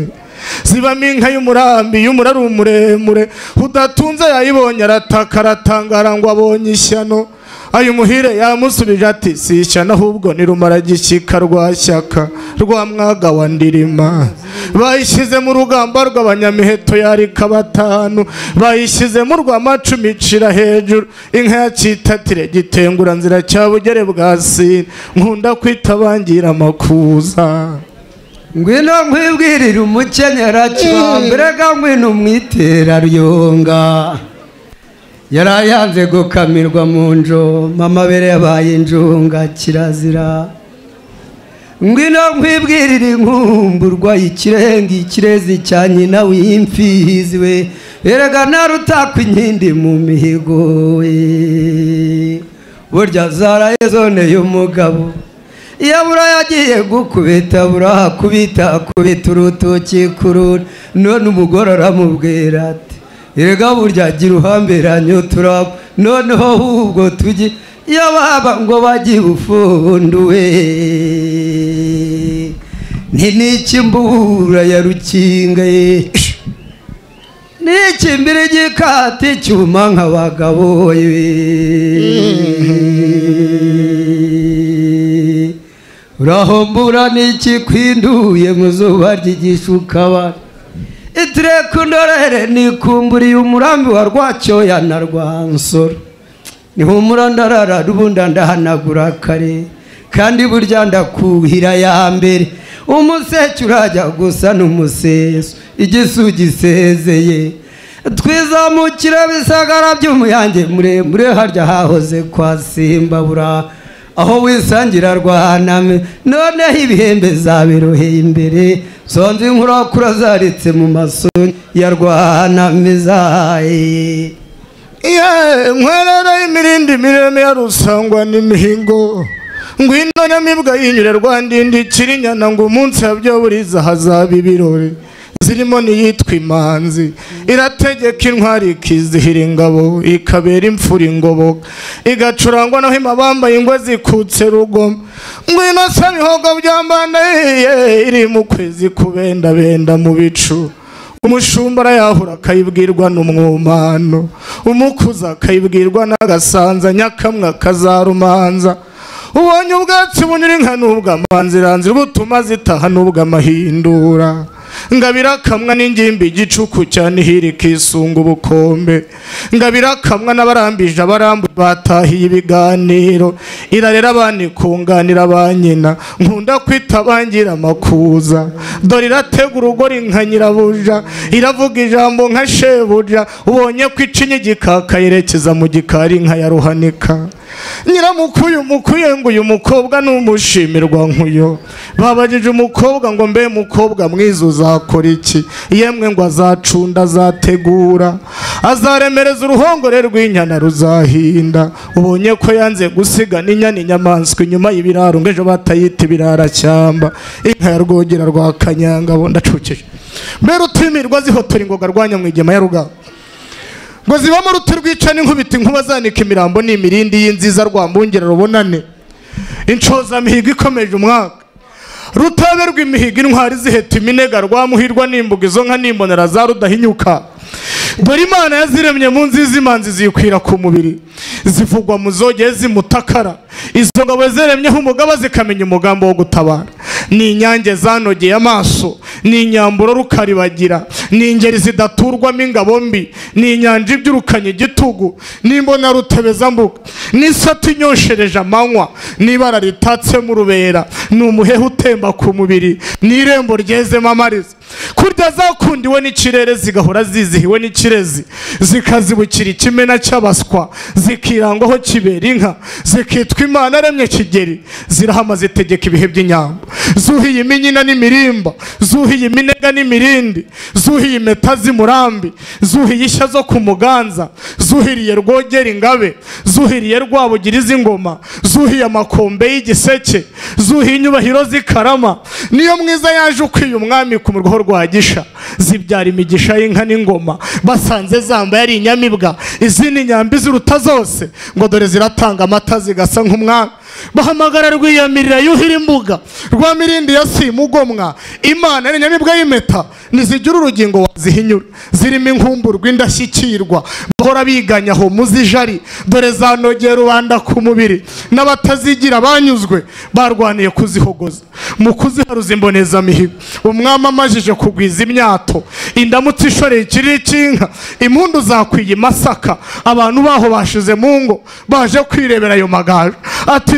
zibamo inka y'umurambi y'umuraru muremure udatunze yayibonye arataka aratangara ngo abonye ishyano ayo muhire yamusubije ati si ishyano ahubwo ni rumara gishyika rwa Shyaka rwa Mwaga wa Ndirima bayishyize mu rugamba rw'abanyamiheto yarika batanu bayishyize mu rw'amacumi icira hejuru inka ya Kitatire gitengura nzira cya Bugere bwa Sine nkunda kwita bangira amakuza Ngwino nkwibwirira umukenyera cyamberega ngwino mwitera ryonga yarayanze gukamirwa mu njo mama bere yabaye injunga kirazira Ngwino nkwibwirira inkumburwa ikirenge ikirezi cya nyina w'imfizi we erega narutakwa inkindi mu mihigo we burya zaraye zone y'umugabo Yabura yagiye gukubita burakubita kubita urutoki kurura none umugore aramubwira ati erega burya gira uhamberanyo turabo noneho ubwo tugi yababa ngo bagiye ufunduwe n'iki mbura ya Rukinga n'iki mbere gikati cyuma nk'abagabo Urahombura niki kwinduye mu zuba ry'igishuka Itire kundorere ni kumburi umurambi wa Rwacyo ya na Rwansoro ni humura ndarara rubunda ndahanagura kare kandi burya ndakuhira ya mbere umusecu urajya gusa n'umuseso igisu gisezeye twizamukire bisagara by'umuyange muremure harya hahoze kwa Simba bura aho wisangira Rwaname noneho ibihembe zabiroheye imbere sonze inkuru kurazaritse mu maso ya Rwaname zaye nkwerera imirindi mireme ya rusangwa n'imihingo ngwino nyamibwa yinyure Rwandindi kirinyana ngo umunsi abyo buriza hazaba ibirori zirimo niyitwa Imanzi irategeka intwari kizihira ingabo ikabera imfura ingoboka igacurangwa naho imabamba ingwe zikutse rugoma ngwino sabihogo byambane iri mu kwezi kubenda benda mu bicu umushumba yahura kayibwirwa n'umwomano umukuza kayibwirwa n'agasanza nyakamwa kazarumanza ubonye ubwatsi bunyira inka n'ubwa manziranzira butuma zitaha n'ubwa mahindura ngabira kamwa n'ingimbi igicuku cyane hiri kisunga ubukombe ngabira kamwa n'abarambije abarambu batahiye ibiganiro irarera abandi kunganira abanyina nkunda kwita bangira makuza dore iratega urugori nka nyirabuja iravuga ijambo nka shebuja ubonye kwicinya igikaka yerekeza mu gikari nka ya Ruhanika nyiramukuyu mukuye ngo uyu mukobwa n'umushimirwa nkuyo babajije umukobwa ngo mbe mukobwa mwizo zakora iki yemwe ngo azacunda azategura azaremereza uruhongore rw'inyana ruzahinda ubonye ko yanze gusiga n'inyana inyamaswa inyuma y'ibiraro ngejo batayita ibirara cyamba inka ya Rwogera rwa Kanyanga bo ndacukeje mbere utimirwa zihotora ingoga rwanya mwigema ya Ruga ngo zibamo rutirwica n'inkubita inkuba zanika imirambo n'imirindi y'inziza rwambungera rubonane incoza mihigo ikomeje umwaka rutaberwa imihigo intwari ziheta iminega rwamuhirwa n'imbuga izo nka n'imbonera za rudahinyuka dore Imana yaziremye mu nziza imanzi zikwira ku mubiri zivugwa mu zogeye zimutakara izo ngabo zeremyeho umugaba zikamenya umugambo wo gutabara ni inyange zanogeye amaso ni inyamburo rukaribagira ni ingeri zidaturwamo ingabo mbi ni inyanja ibyirukanye igitugu n'imbona rutebeza mbuga n'isati inyoshereje amanywa n'ibara ritatse mu rubera ni umuheha utemba ku mubiri n'irembo ryezemo amariza kurya zakundiwe n'ikirere zigahora zizihiwe n'ikirezi zikazibukira ikimena cy'abaswa zikirangwaho kibera inka zikitwa Imana aremye kigeri zirahama zitegeka ibihe by'inyambo zuhiye iminyina n'imirimba zuhiye iminega n'imirindi zuhiye impeta z'imurambi zuhiye ishya zo ku muganza zuhiriye Rwogera ingabe zuhiriye Rwabugiriza ingoma zuhiye amakombe y'igiseke zuhiye inyubahiro z'ikarama niyo mwiza yaje ukwiye umwami ku murwa rwa Gisha zibyara imigisha y'inka n'ingoma basanze zambaye ari inyamibwa izindi nyambi ziruta zose ngo dore ziratanga amata zigasa nk'umwami bahamagara rwiyamirira yuhira imbuga rwa mirindi ya Simugomwa Imana ari nyamibwa y'imeta nizigira urugingo wazihinyura zirimo inkumburwa indashyikirwa bahora biganyaho muzijari dore zanogera rubanda ku mubiri n'abatazigira banyuzwe barwaniye kuzihogoza mu kuziharuza imboneza mihigo umwami amajije kugwiza imyato indamutse ishoreye ikiriri cy'inka impundu zakwiye masaka abantu baho bashize mu ngo baje kwirebera ayo magaju ati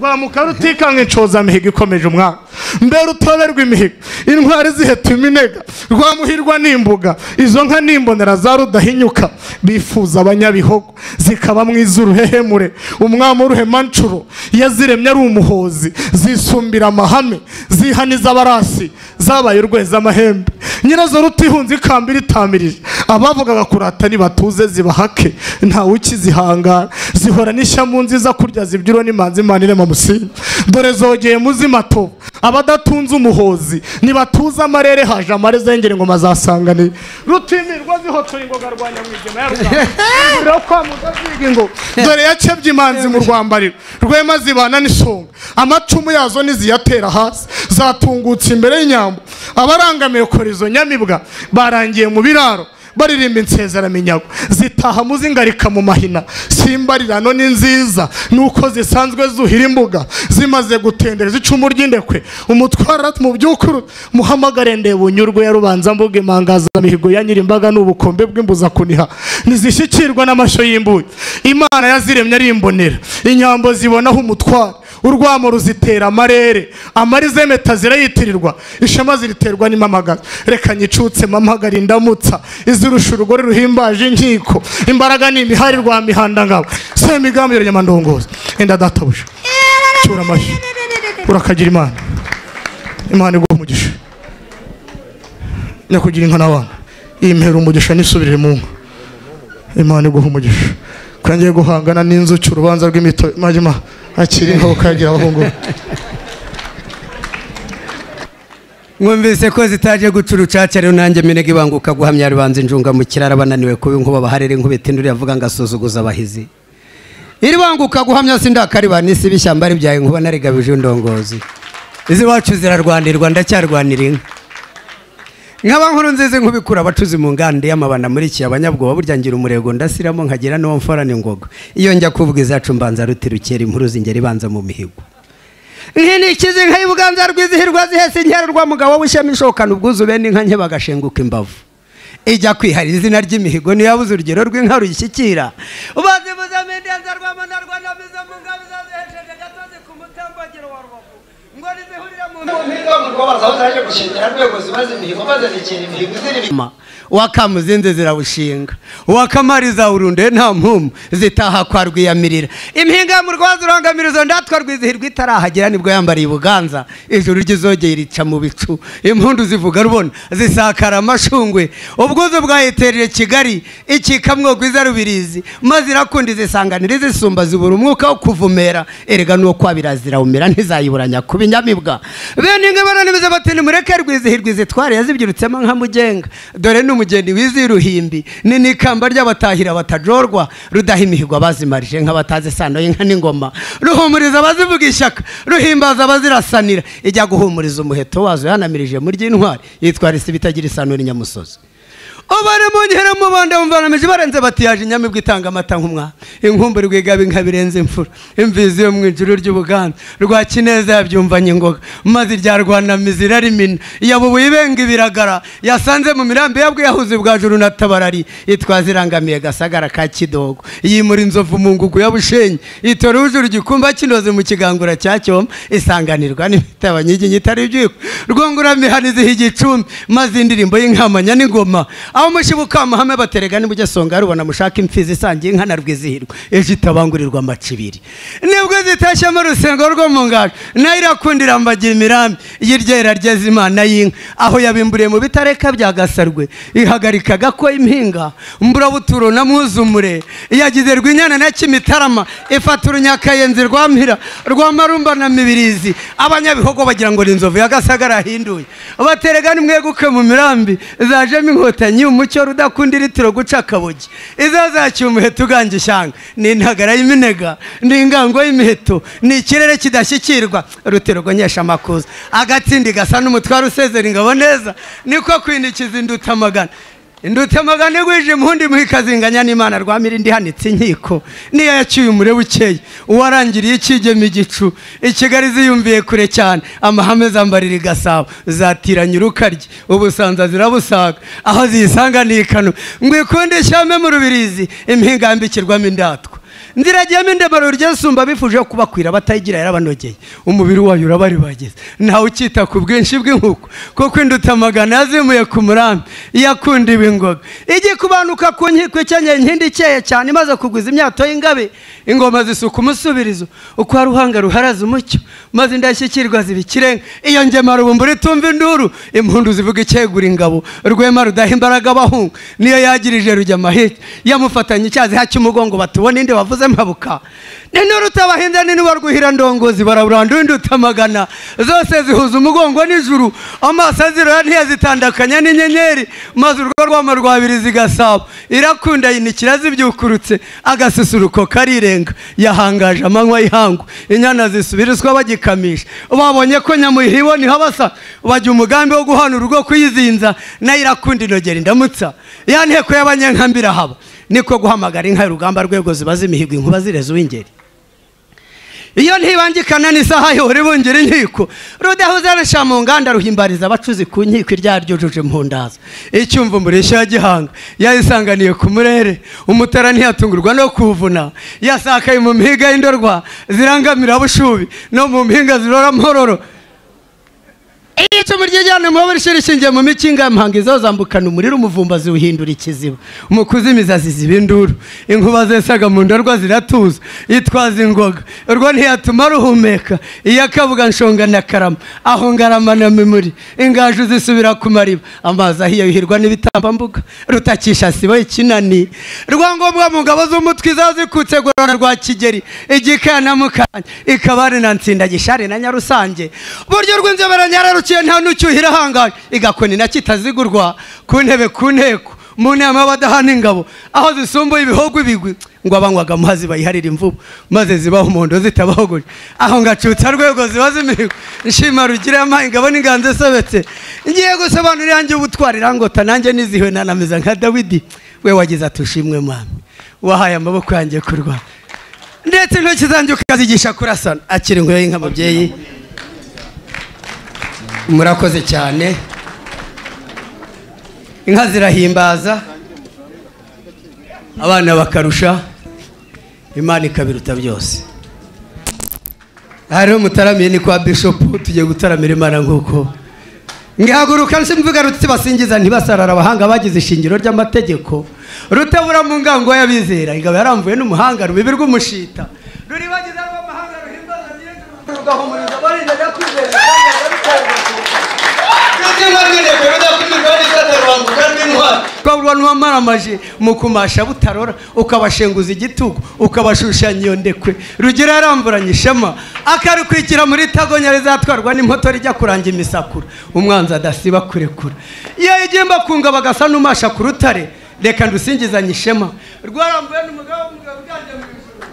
rwamuka rutikanka incoza mihigo ikomeje umwaka mbere utoberwa imihigo intwari ziheta iminega rwamuhirwa n'imbuga izo nka n'imbonera za rudahinyuka bifuza abanyabihogo zikaba mwizuru hehemure umwami uruhema ncuro yaziremye ari umuhozi zisumbira amahame zihaniza abarasi zabaye urweza amahembe nyirazo rutihunze ikambira itamirije abavugaga kurata nibatuze zibahake ntawe ukizihangara zihora n'ishyamu nziza kurya zibyiro n'imanzi manire mamusinda dore zogeye muzimato abadatunze umuhozi nibatuze amarere haje amare zengere ngo mazasanganiye rutimirwa zihotora ingoga rwanya mwigema ya Ruga kwa mudaziga ingo dore yakebye imanzi mu rwambariro rwema zibana n'isonga amacumu yazo niziyatera hasi zatungutse imbere y'inyambo abarangamiye kora izo nyamibwa barangiye mu biraro baririmba insezerano inyago zitaha muzingarika mu mahina simbarirano ni nziza nuko zisanzwe zuhira imbuga zimaze gutendera zicumu ry'indekwe umutwara mu byukuru muhamagare ndebunyurwe ya rubanza mbuga imangaza mihigo yanyirimbaga n'ubukombe bw'imbuza kuniha nizishyikirwa n'amasho y'imbuye imana yaziremye ari imbonera inyambo zibonaho umutwara urwamo ruzitera amarere amarize meta zirayitirirwa ishema ziriterwa n'imamagaza reka nyicutse mamagara indamutsa izirusha urugore ruhimbaje inkiko imbaraga n'imihari rwa mihanda ngabo semigambo y'abanyamandongozi enda databuje cyura amashi urakagira imana imana igwa umugisha nyakugira inka n'abana impera umugisha nisubirire mu nka imana igwa umugisha kwangiye guhangana n'inzu cy'urubanza rw'imito majima akiri nko kagira abahungu mwumvise ko zitaje gucurucaca rero nanjye minege banguka guhamya ribanze njunga mu kirara bananiwe kubi nko babaharere nko betinduri yavuga ngasuzuguza abahizi iri banguka guhamya sindakaribana isi bishyamba ribyaye nko banarigabije ndongozi izi wacu zirarwandirwa ndacyarwanira inka nk'abankuru nzize nkubikura abacuzi mu ngande y'amabana muri iki abanyabwoba burya ngira umurego ndasiramo nkagera no mforane ngogo iyo njya kuvuga izacu mbanza rutirukera inkuru zingera ibanza mu mihigo nkinikize nkayibuganza rwizihirwa zihese inkererwa mugabo w'ishamishokana ubwuzu bene inka nke bagashenguka imbavu ijya kwihari izina ry'imihigo ni yabuze urugero rw'inka rushyikira ubazivuza mendenza rwamana rwanabiza mu ngabiza zehesheje gatozi ku mutambagiro wa rubavu wakamuzinze zirawushinga wakamariza urunde nta mpumu zitaha kwa rwiyamirira impinga mu rwazi urangamirizo ndatwa rwizihirwa itarahagera nibwo yambariye ubuganza ijuru ryizogeye rica mu bicu impundu zivuga rubona zisakara amashungwe ubwuzu bwayiterere Kigali ikikamwo gwiza rubirizi maze irakundi zisanganira zisumba zibura umwuka wo kuvumera erega nuwo kwabirazira umera ntizayiburanya kubinyamibwa bene ngabana nimeze batene mureke rwizihirwa zitware yazibyirutsemo nka mugenga dore n'umugeni wiziruhimbi ni nikamba ry'abatahira batajorwa rudahimihirwa bazimarije nk'abataze sano y'inka n'ingoma ruhumuriza abazivuga ishaka ruhimbaza abazirasanira ijya guhumuriza umuheto wazo yanamirije muri ry'intwari yitwara isi bitagira isano n'inyamusozi obare mongera mu banda umvanamije barenze batiyaje inyamibwe itanga amata nk'umwa inkumbu rwigaba inka birenze imfura imvizi yo mwinjuru ry'ubuganda rwa kineza yabyumvanye ngoga maze rya Rwanda mizira rimina yabubuye ibenga ibiragara yasanze mu mirambi yabwe yahuze bwa juru na tabarari itwazirangamiye gasagara ka kidogo yimura inzovu mu ngugu yabushenye itora ujuru gikumba kinoze mu kigangura cyacyo isanganirwa n'imitabanyigi nyitari byiko rwongura mihanizi higicumbi maze indirimbo y'inkamanya n'ingoma aho mushibuka mahame baterega ni bujye songa rubona mushaka imfizi isangiye nkana rwizihirwa eje itabangurirwa amacibiri nibwo zitashe mu rusengo rwo mu ngaje nayirakundira mbagira imirambi yiryera ryeze imana y'inka aho yabimburiye mu bitareka byagasarwe ihagarika gako impinga mbura buturo na mwuzumure yagize rw'inyana na Kimitarama ifatura nyakayenzi rwampira rwamarumba na mibirizi abanyabihogo bagira ngo inzovu yagasagara hinduye baterega ni mweguke mu mirambi zajemo inkotanye umucyo rudakunda iritiro guca akabogi izazacyuye umuheto uganje ishanga ni intagara y'iminega ni ingango y'imiheto ni ikirere kidashyikirwa ruterwa nyesha makuza agatsindi gasa n'umutwaro usezera ingabo neza niko kwindikiza indutamagana indutamagana igwije impundi muhikazinganya n'Imana rwamira indi hanitse inkiko niyo yacyuye umure bukeye uwarangiriye ikigeme igicu ikigali ziyumviye kure cyane amahame zambarira igasabo zatiranye urukarye ubusanza zirabusaga aho zisanganikano ngwikunde ishyame mu rubirizi impinga yambikirwamo indatwa ndiragiyemo indemaro ryesumba bifuje kubakwira batayigira yarabanogeye umubiri wayo urabari bageze nta ukita ku bwinshi bw'inkuko kuko indutamagana yazimuye ku murambi yakunda ibingoga igikubanuka ku nkiko cyanyenye nkindi cyeye cyane imaze kugwiza imyato y'ingabe ingoma zisuka umusubirizo uko haruhanga ruharaza umucyo maze indashyikirwa zibikirenga iyo ngemaro bumbura itumva induru impundu zivuga icyegura ingabo rwema rudahimbaraga bahunga niyo yagirije rujya mahike yamufatanye icyazi hacy'umugongo batubona inde wavuze mpabuka Nenuruta wahenda nini warukuhira ndongozi baraburandu indutamagana zose zihuza umugongo n'ijuru amasaziro ntiyazitandakanya n'inyenyeri maze urwo rwama rwabiri zigasaba irakunda inikira zibyukurutse agasusuruko karirenga yahangaje amanywa yihangu inyana zisubirizwa bagikamisha babonye ko nyamuhiriwe ni habasa bajya umugambi wo guhana urwo kwizinza nayo irakunda inogera ndamutsa yanteko y'abanyankambira haba niko guhamagara inka y'urugamba rwego zibazimihirwa inkuba zireze uw'ingeri iyo ntibangikana n'isaha yore bongera inkiko rudahuza resha mu nganda ruhimbariza abacuzi ku nkiko iryaryo juje mpundaza icyumva muresha gihanga yayisanganiye ku murere umutara ntiyatungurwa no kuvuna yasakaye mu mpiga y'indorwa zirangamira bushubi no mu mpinga zirora mpororo Icho murjejana mwabari shirishinje mu mikinga mpangizo zambukana umuriro umuvumba ziwuhindura ikiziba umukuzimiza zizibinduru inkuba zesaga mu ndorwa ziratuza itwaza ingoga urwo ntiyatuma ruhumeka iyakavuga nshonga na karama aho ngarama na memuri ingaju zisubira ku mariba amazi ahiye yuhirwa n'ibitamba mbuga rutakisha sibo ikinani rwangobwa mu ngabo z'umutwiza zikutse gorora rwa kigeri igikana mukanya ikabare na ntsinda gishare na nyarusange buryo rw'inzobera nyara nta n'ucyuhira hangaye igakoni na kitazigurwa ku ntebe ku nteko mu nama y'abadahana ingabo aho zisumbuye ibihugu ibigwi ngo abangwaga muhazi bayiharira imvubu maze zibaho umuhondo zitabahogoje aho ngacutsa rwego zibaze imihigo nshima rugire amayi ingabo n'inganze sobetse ngiye gusobanurira ngiye ubutwarira ngota nanjye nizihwe nanameza nka Dawidi we wagize atushimwe mwami wahaye amaboko yanjye kurwa ndetse intoki zanjye ukazigisha kurasana akiri inkuyo y'inka mubyeyi murakoze cyane inka zirahimbaza abana bakarusha Imana ikabiruta byose hariho mutaramiye ni kwa bishop tugiye gutaramira Imana nk'uko ngihaguruka nsimvuga ruti basingiza ntibasarara abahanga bagize ishingiro ry'amategeko rutabura mu ngango y'abizera ingabo yaramvuye n'umuhanga rubibi rw'umushita ruri bagize abamahanga ruhimbaza by'ejo Rwamamaje mukumasha butarora ukabashenguza igitugu ukabashushanya iyo ndekwe rugira yaramburanye ishema akarukwikira muri tagonyare zatwarwa n'impoto rijya kuranga imisakura umwanzi adasiba kurekura yegimba kunga bagasa n'umasha ku rutare reka ndusingizanye ishema rwarambuye n'umugabo w'umugabo byaje mu ijuru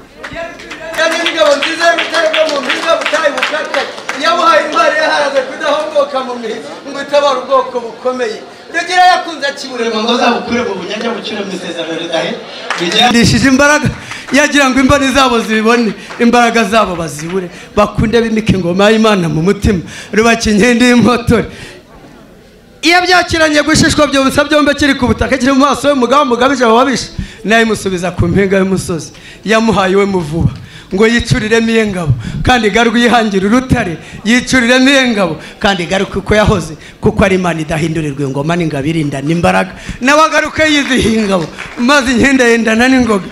yari n'ingabo nziza y'umutarwa mu mpinga butayi bukaka yamuhaye intwari yaharaze kudahongoka mu mihigo ngo itabara ubwoko bukomeye Rugira yakunze akibure ngo zabukure mu bunyanja bukire mu isezerano ridahe bigishije imbaraga yagira ngo imboni zabo zibone imbaraga zabo bazibure bakunde bimike ngoma y'Imana mu mutima rubakinkende y'impotori iyo byakiranye gushishwa byo busabyombe kiri ku butaka kiri mu maso y'umugabo mugabije bababisha naye musubiza ku mpinga y'umusozi yamuhaye we muvuba ngo yicuriremo yengabo kandi garuka yihangira urutare yicuriremo yengabo kandi garuka uko yahoze kuko ari Imana idahindurirwe ngoma n'ingabirinda n'imbaraga nabagaruka yizihingabo maze inkenda yendana n'ingoga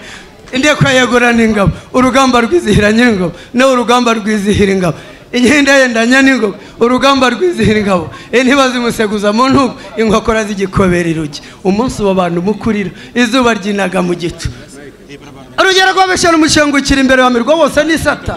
indeko yagora n'ingabo urugamba rwizihiranye n'ingabo no urugamba rwizihira ingabo inkenda yendanya n'ingoga urugamba rwizihira ingabo ntibazimuseguza mu ntugu inkokora z'igikobera irugi umunsi w'abantu mukurira izuba ryinaga mu gicu Urugero rw'abeshya n'umushengo ukiri imbere wa mirwa wose n'isata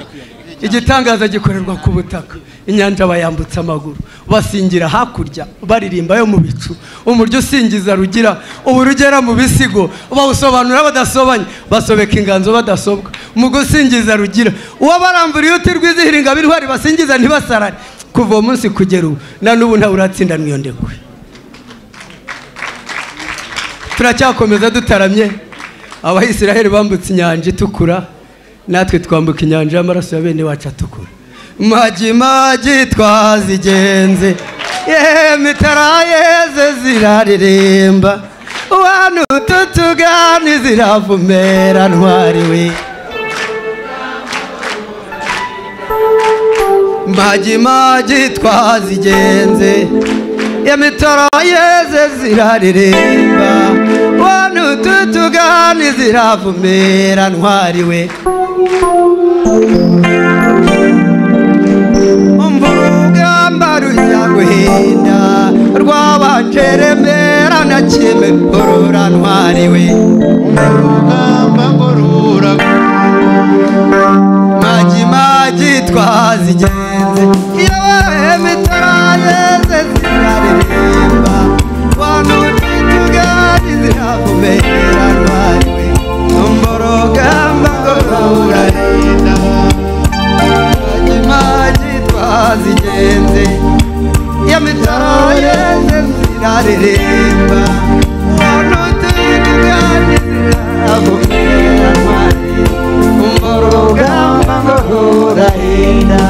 igitangaza gikorerwa ku butaka inyanja bayambutsa amaguru basingira hakurya baririmba yo mu bicu umuryo usingiza rugira uburugera mu bisigo bawusobanura badasobanye basobeka inganzo badasobwa mu gusingiza rugira uwa barambura iyo tirwizihira ingabiri hari basingiza ntibasarare kuva umunsi kugera ubu na n'ubu nta uratsinda n'iyo ndekwe turacyakomeza dutaramye Abahisilaeli bambutse inyanja itukura natwe twambuka inyanja y'amaraso ya bene wacu atukura maji twazigenze mitara yeze ziraririmba wantu tutugani ziravumera ntwariwe maji twazigenze mitara yeze ziraririmba tutugani ziravumera ntwariwe umvugamba ruyaguhinda rwabakeremera na kime borora ntwariwe umvugamba ngorura zigenze iyobaye mitarageze ziraririmba wantu tugari ziravumera rwari numboroga mbagorora inda maji twazigenze ya mitarageze ziraririmba wantu tugari ziravumera rwari numboroga mbagorora inda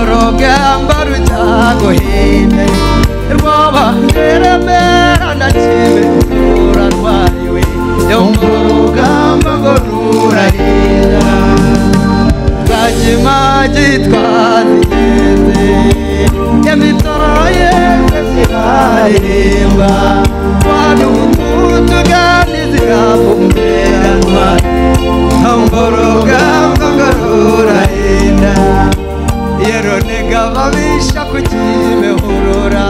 Orogamba rutago hine Rwaba neremera na chime Kura nwaiwe Orogamba gorura hina Kajimaji tkwazi jete Yamitara yeze sila ilimba Wadu kutu gani zikapu mbea nwaiwe Orogamba gorura hina Yeronegabamisha kuchime hurura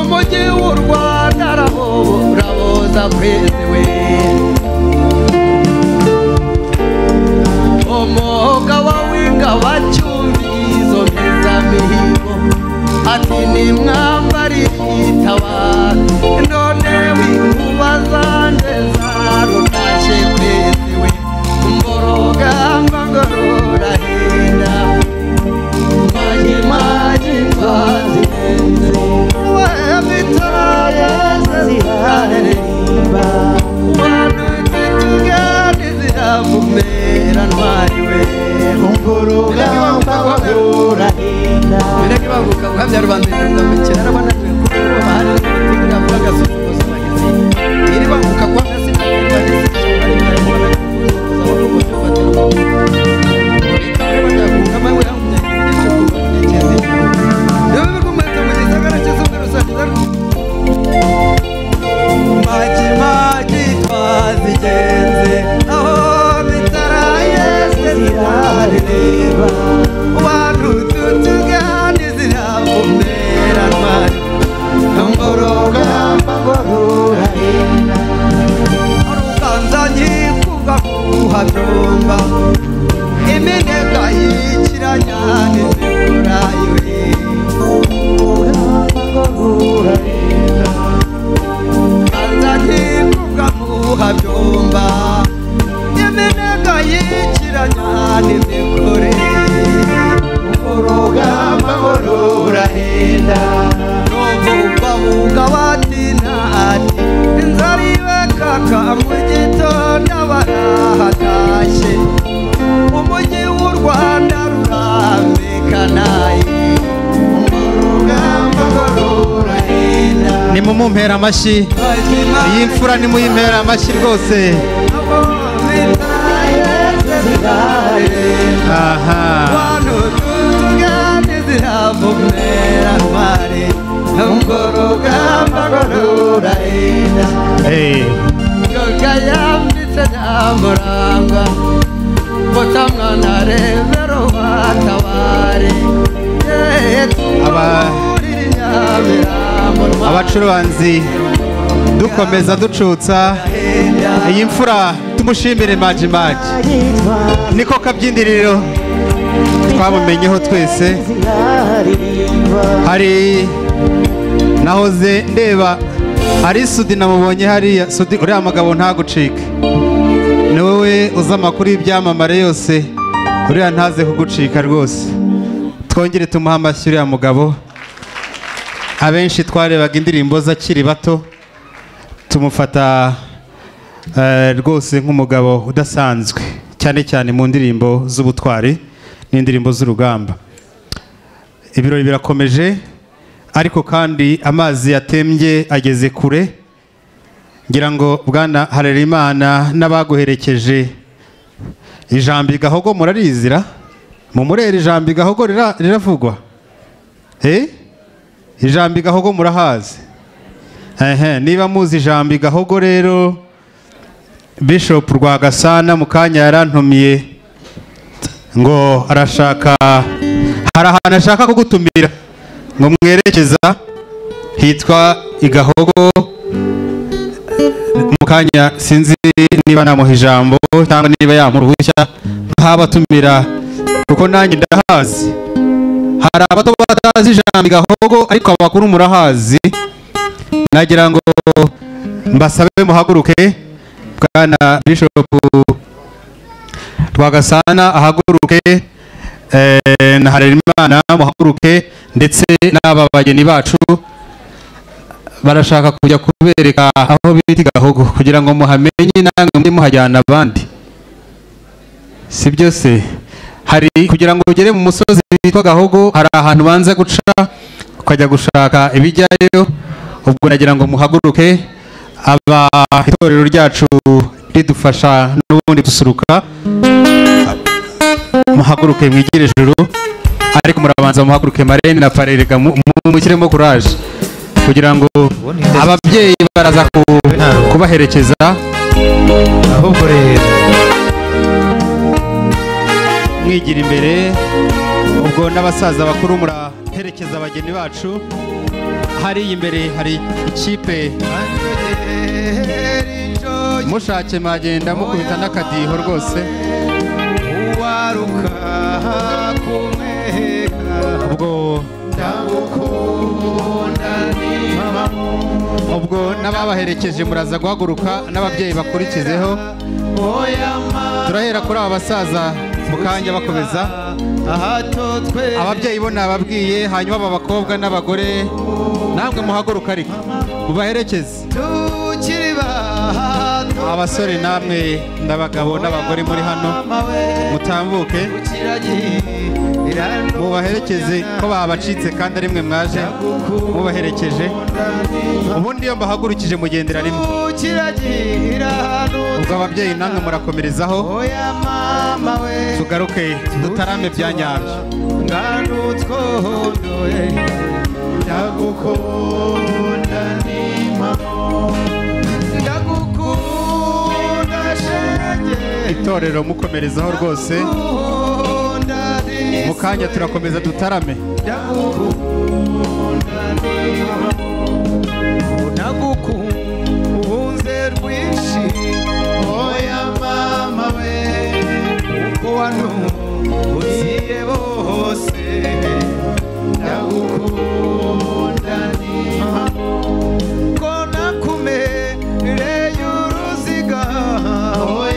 Umoji urwanda raho rahoza preziwe Omoka wawinga wachumizo meza mihigo Atini mnambari itawadu Ndonewi uwazande zaru nashe preziwe Mboroga mbangorora hina Amashi yimfura ni muyimpera amashi rwose aha wano tugane zirabumera mare ngoroga mbagorora ina eh gogayambitamuranga botamwana revero wataware aba abacuranzi dukomeza ducutsa iyi mfura tumushimire majimaji niko kabyindiriro twabumenyeho twese hari nahoze ndeba hari sudi namubonye hariya sudi uriya mugabo ntagucike ni wowe uzi amakuru y'ibyamamare yose uriya ntaze kugucika rwose twongere tumuha amashyi uriya mugabo abenshi twarebaga indirimbo zakiri bato tumufata rwose nk'umugabo udasanzwe cyane cyane mu ndirimbo z'ubutwari n'indirimbo z'urugamba ibirori birakomeje ariko kandi amazi yatembye ageze kure ngira ngo Bwana Harerimana n'abaguherekeje ijambo igahogo murarizira mu murera ijambo igahogo riravugwa ijambo igahogo murahazi niba muzi ijambo igahogo rero Bishop Rwagasana mu kanya yarantumiye ngo arashaka hari ahantu ashaka kugutumira ngo mwerekeza hitwa igahogo mu kanya sinzi niba namuha ijambo cyangwa niba yamuruhushya nk'abatumira kuko nanjye ndahazi. Hari abato batazi ijambo gahogo ariko abakuru murahazi. Nagira ngo mbasabe muhaguruke Bwana Bishop Rwagasana ahaguruke na Harerimana muhaguruke ndetse n'aba bageni bacu barashaka kujya kubereka aho biti gahogo kugira ngo muhamenye nange muri muhajyana abandi si byose hari kugira ngo ugere mu musozi witwa gahogo hari ahantu banze guca ukajya gushaka ibijyayo ubwo nagira ngo muhaguruke aba itorero ryacu ridufasha n'ubundi gusuruka muhaguruke mwigire juru ariko murabanza muhaguruke Marene na Parerega mushyiremo courage kugira ngo ababyeyi baraza kubaherekeza ahubwo rero mwigira imbere ubwo n'abasaza bakuru muraherekeza abageni bacu hari imbere hari ikipe mushake magenda mukubita n'akadiho rwose uwaruka kumeka ubwo ubwo n'ababaherekeje muraza guhaguruka n'ababyeyi bakurikizeho turahera kuri aba basaza mukanya bakomeza ababyeyi bo nababwiye hanyuma aba bakobwa n'abagore namwe muhaguruka ariko mubaherekeze abasore namwe n'abagabo n'abagore muri hano mutambuke mubaherekeze ko babacitse kandi ari mwe mwaje mubaherekeje ubundi iyo mbahagurukije mugendera rimwe ubwo ababyeyi namwe murakomerezaho tugaruke dutarame bya nyabyo ndagukunda ni mama itorero mukomerezaho rwose mukanya turakomeza dutarame ubukunze rwinshi oya mama we uko wano ugiye bose ndagukunda ni ko nakumereye uruziga oya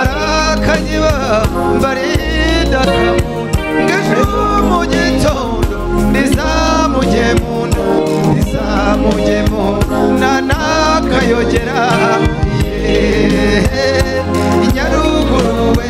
arakanyiba mbaridakamu ngeje mu gitondo ndizamuje mu nanakayogera nyaruguru we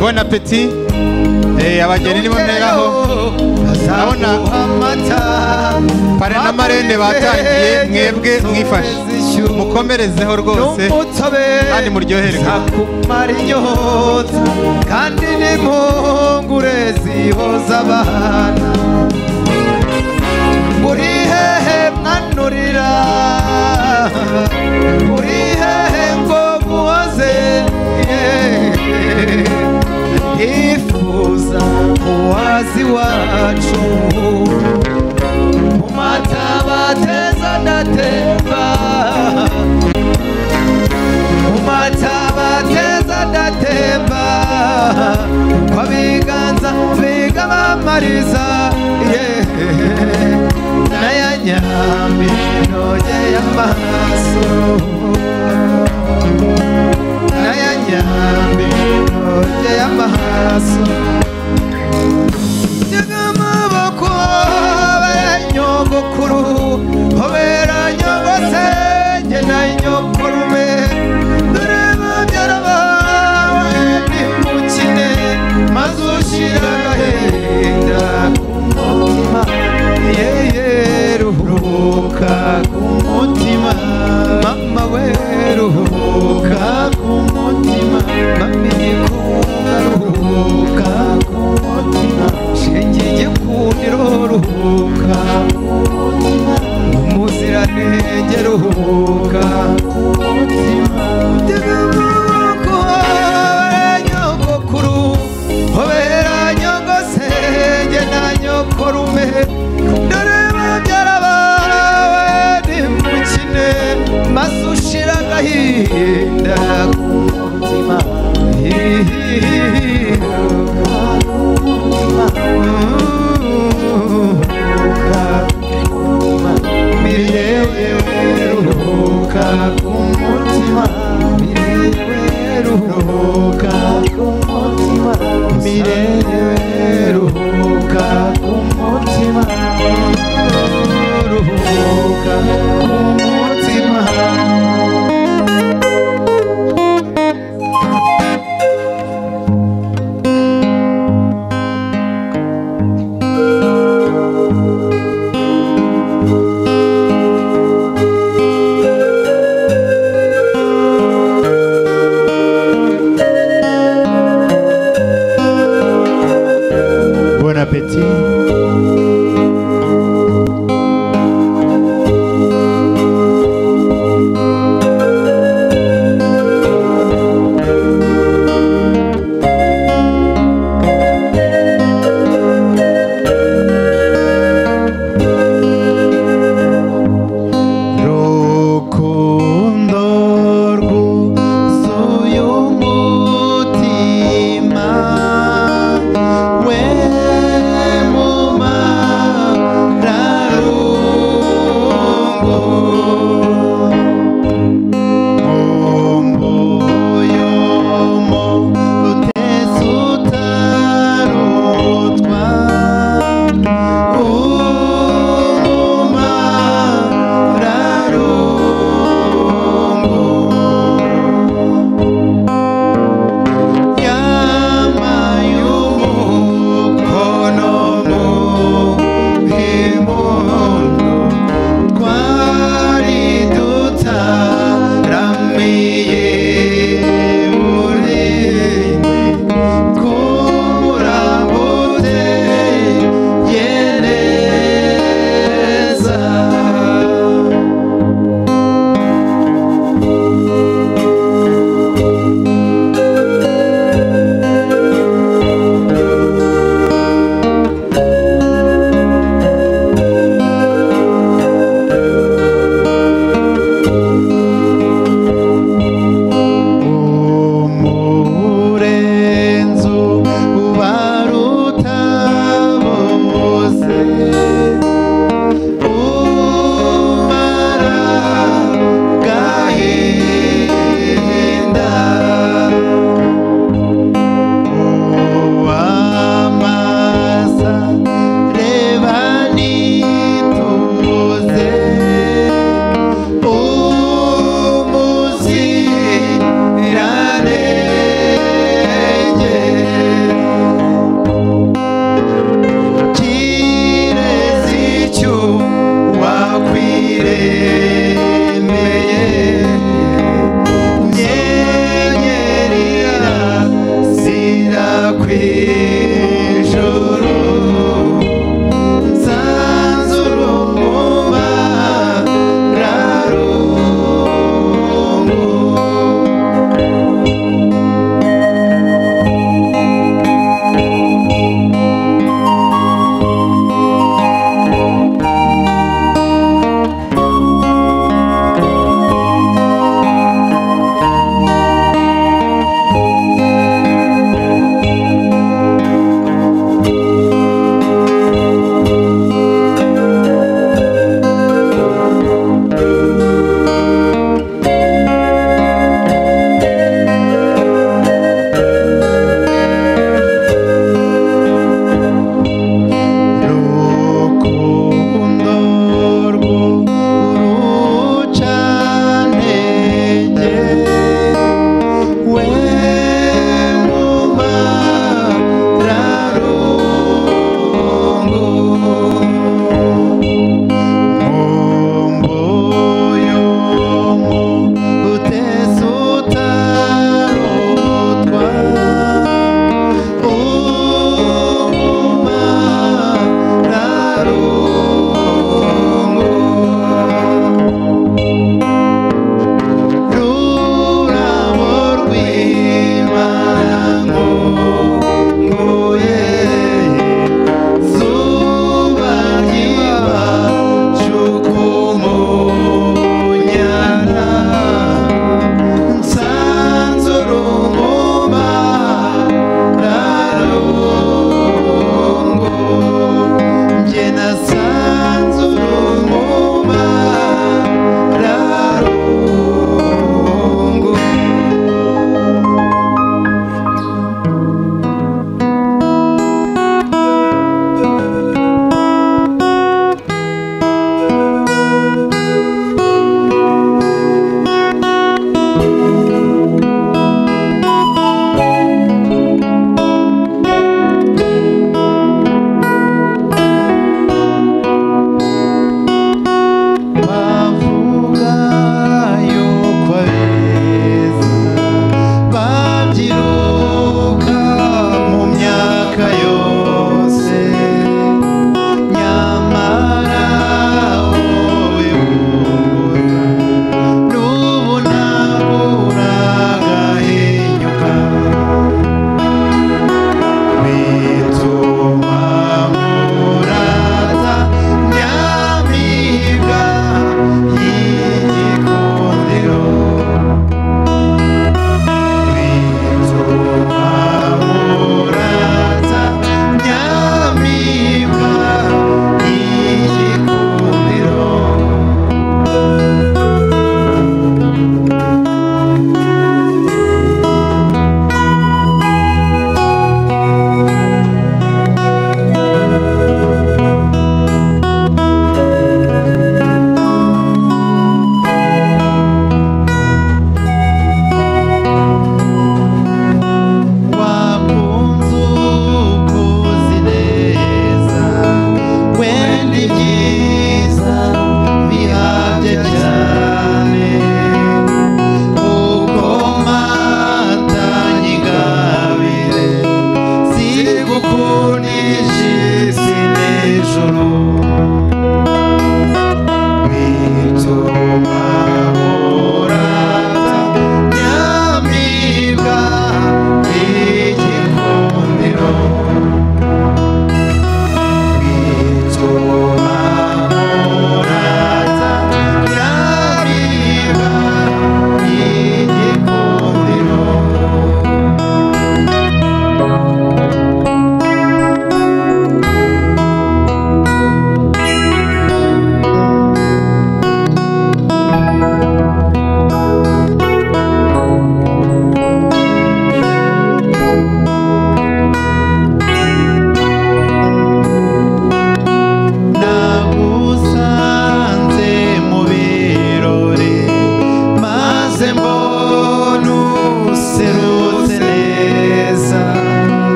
Bon appétit. Et abageni nibo ndegaho. Abona amata. Parena marende batangiye mwebwe mwifashe. Mukomerezeho rwose. Kandi muryoherwe. Kandi nimpungure zihoza abana. Murihehe mwanurira. Murihehe ngo muhoze. Ifuza muwazi wacu umatabateza ndatemba kwa biganza biga bamariza nayanyambino y'amaso nayanyambino y'amaso nyagamaboko banyogokuru hobera nyogose nayi nyokurume dore babyaraba ni mukine mazushira gahinda kumutima yeruhuka kumutima mama weruhuka kumutima mami ruhuka kumutima shengiye kundiro ruhuka kumutima umuziranenge ruhuka kumutima ndegumuko nyogokuru hobera nyogose nge na nyokorume dore babyarabara we nimukine masushira gahinda kumutima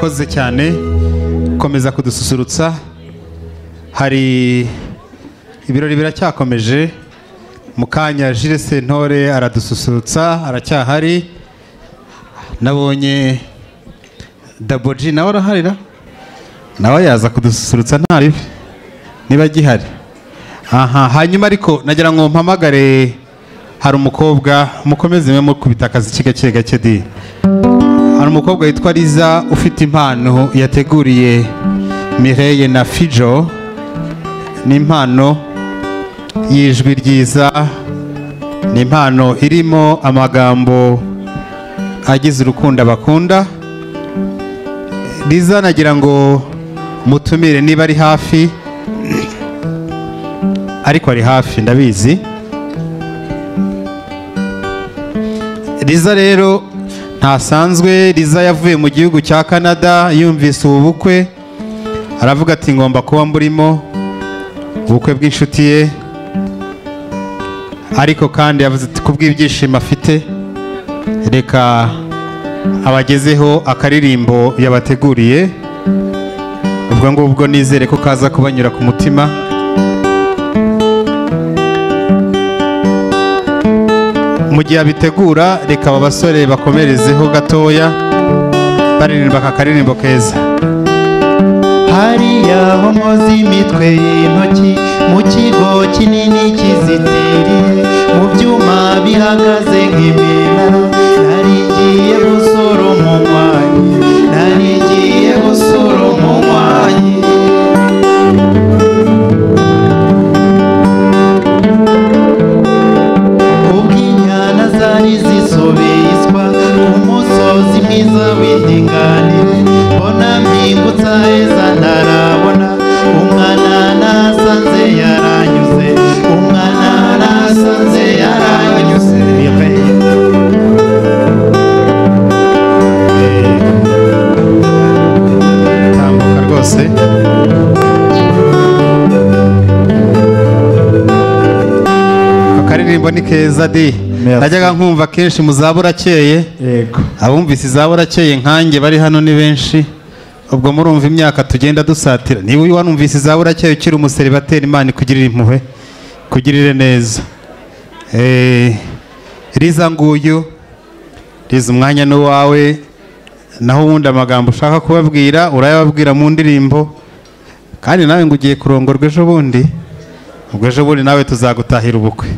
mwakoze cyane komeza kudususurutsa hari ibirori biracyakomeje mukanya Jules Sentore aradususurutsa aracyahari nabonye Daboji nawe araharira nawe yaza kudususurutsa ntari niba gihari aha hanyuma ariko nagira ngo mpamagare hari umukobwa mukomeze mwe mukubita akazi kigake gake di hari umukobwa yitwa Liza ufite impano yateguriye Mireille na Fijo ni impano yijwi ryiza ni impano irimo amagambo agize urukundo bakunda Liza nagira ngo mutumire niba ari hafi ariko ari hafi ndabizi Liza rero ntasanzwe Liza yavuye mu gihugu cya Canada yumvise ubukwe aravuga ati ngomba kuba mburimo ubukwe bw'inshuti ye ariko kandi yavuze ati kubw'ibyishimo afite reka abagezeho akaririmbo yabateguriye ubwo ngubwo nizere ko kaza kubanyura ku mutima mugiye abitegura reka abasore bakomerezeho gatoya baririmba akaririmbo keza hari yaho mozi mitwe y'intoki mu kigo kinini kiziteriye mu byuma bihagaze nk'imena narigiye gusura umwanya narigiye gusura umwanya Zisubizwa umusozi mwiza w'indinganire bona mbingutsa eza ntarabona umwana nasanze yaranyuze umwana nasanze yaranyuze tambuka rwose akaririmbo ni keza di najyaga nkumva kenshi muzabura cyeye yego abumvise izabura cyeye nkange bari hano ni benshi ubwo murumva imyaka tugenda dusatira niba wanumvise izabura cyeye ukiri umuseribateri imana kugirira impuhwe kugirire neza Liza nguyu Liza umwanya no wawe naho wundi amagambo ushaka kubabwira urayababwira mu ndirimbo kandi nawe ngugiye kurongorwa ejo bundi nawe tuzagutahira ubukwe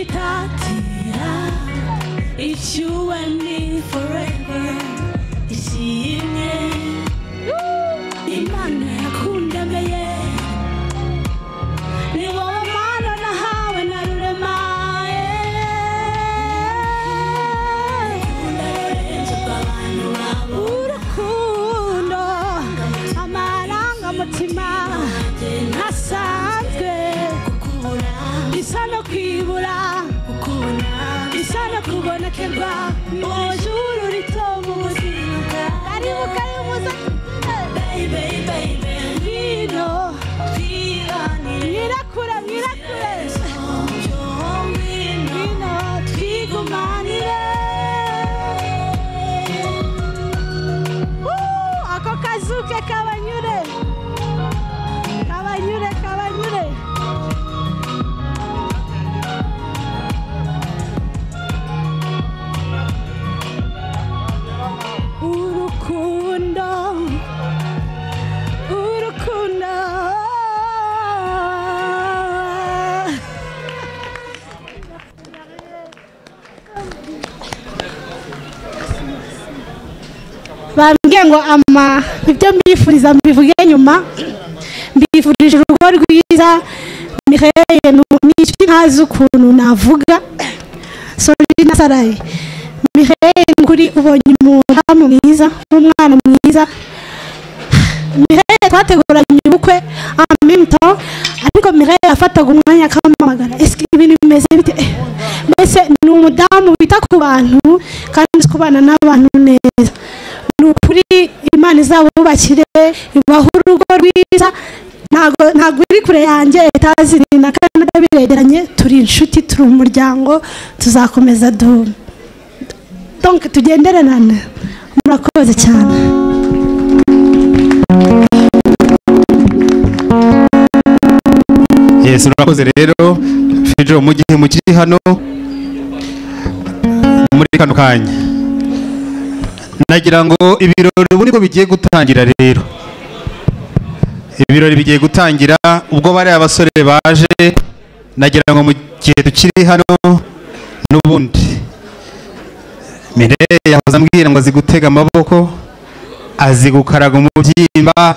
Itatira, it's you and me forever. It's in you. Imana kunda beye. Ni wamana na hawe na rudemae. Urakunda, amaranga mutima. Isano kibula, isano kubona keba. Ojuru ritomu muzinga. Karibu karibu muziki. Baby, baby, vino, virani. Nirakura, nirakura. Vino, vigumanire. Ako kazuke kabanyure. Kabanyure, kabanyure. Bambwiye ngo ama ibyo mbifuriza mbivuge nyuma mbifurije urugo rwiza Mireille n'iki ntazi ukuntu navuga sorry nasaraye Mireille nguri ubonye umuntu mwiza n'umwana mwiza Mireille twateguranye ubukwe en même temps ariko Mireille afataga umwanya akamamagara eski ibintu bimeze bite mbese ni umudamu bita ku bantu kandi kubana n'abantu neza nukuri imana izabubakire ibahurugo rwiza ntago iri kure yanjye etazini na Canada biregeranye turi inshuti turi umuryango tuzakomeza dume donc tugenderanana murakoze cyane Yesu urakoze rero Fidele mu gihe mukiri hano muri kano kanya nagira ngo ibirori ubu niko bigiye gutangira rero ibirori bigiye gutangira ubwo bari abasore baje nagira ngo mu gihe tukiri hano n'ubundi Mireille yahoze ambwira ngo azi gutega amaboko azi gukaraga umubyimba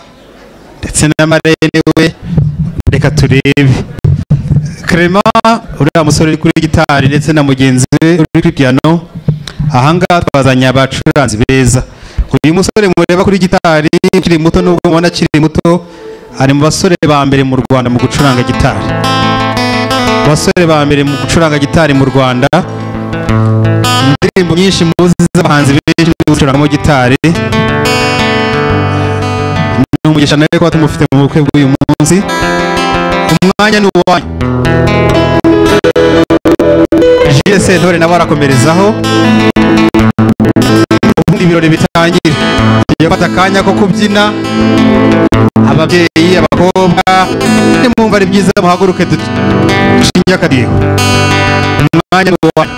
ndetse n'amarene we reka turebe Clement uriya musore uri kuri gitari ndetse na mugenzi we uri kuri piano ahanga twazanye abacuranzi beza uyu musore mureba kuri gitari kiri muto nubwo mubona kiri muto ari mu basore ba mbere mu Rwanda mu gucuranga gitari basore ba mbere mu gucuranga gitari mu Rwanda indirimbo nyinshi muzi z'abahanzi benshi gucurangamo gitari n'umugisha nawe ko atumufite mu bukwe bw'uyu munsi umwanya ni uwanyu Jesse Ntore nabarakomerezaho ibirori bitangira tugiye gufata akanya ko kubyina ababyeyi abakobwa nimwumva ari byiza muhaguruke dushinge akadiho umwanya ni uwanyu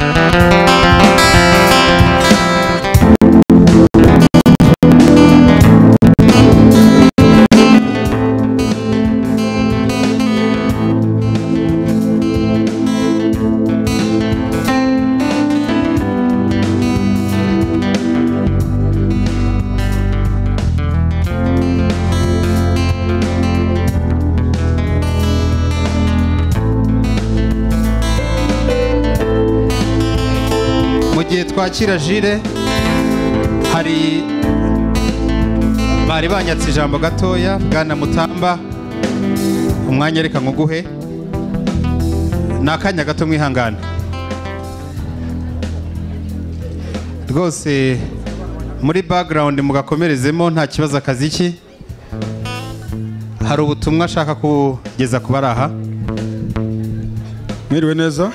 Twakira jire hari bari banyatse ijambo gatoya Bwana Mutamba umwanya reka nguguhe nakanya gato mwihangana rwose muri background mugakomerezemo nta kibazo akazi iki hari ubutumwa ashaka kugeza kubaraha mwiriwe neza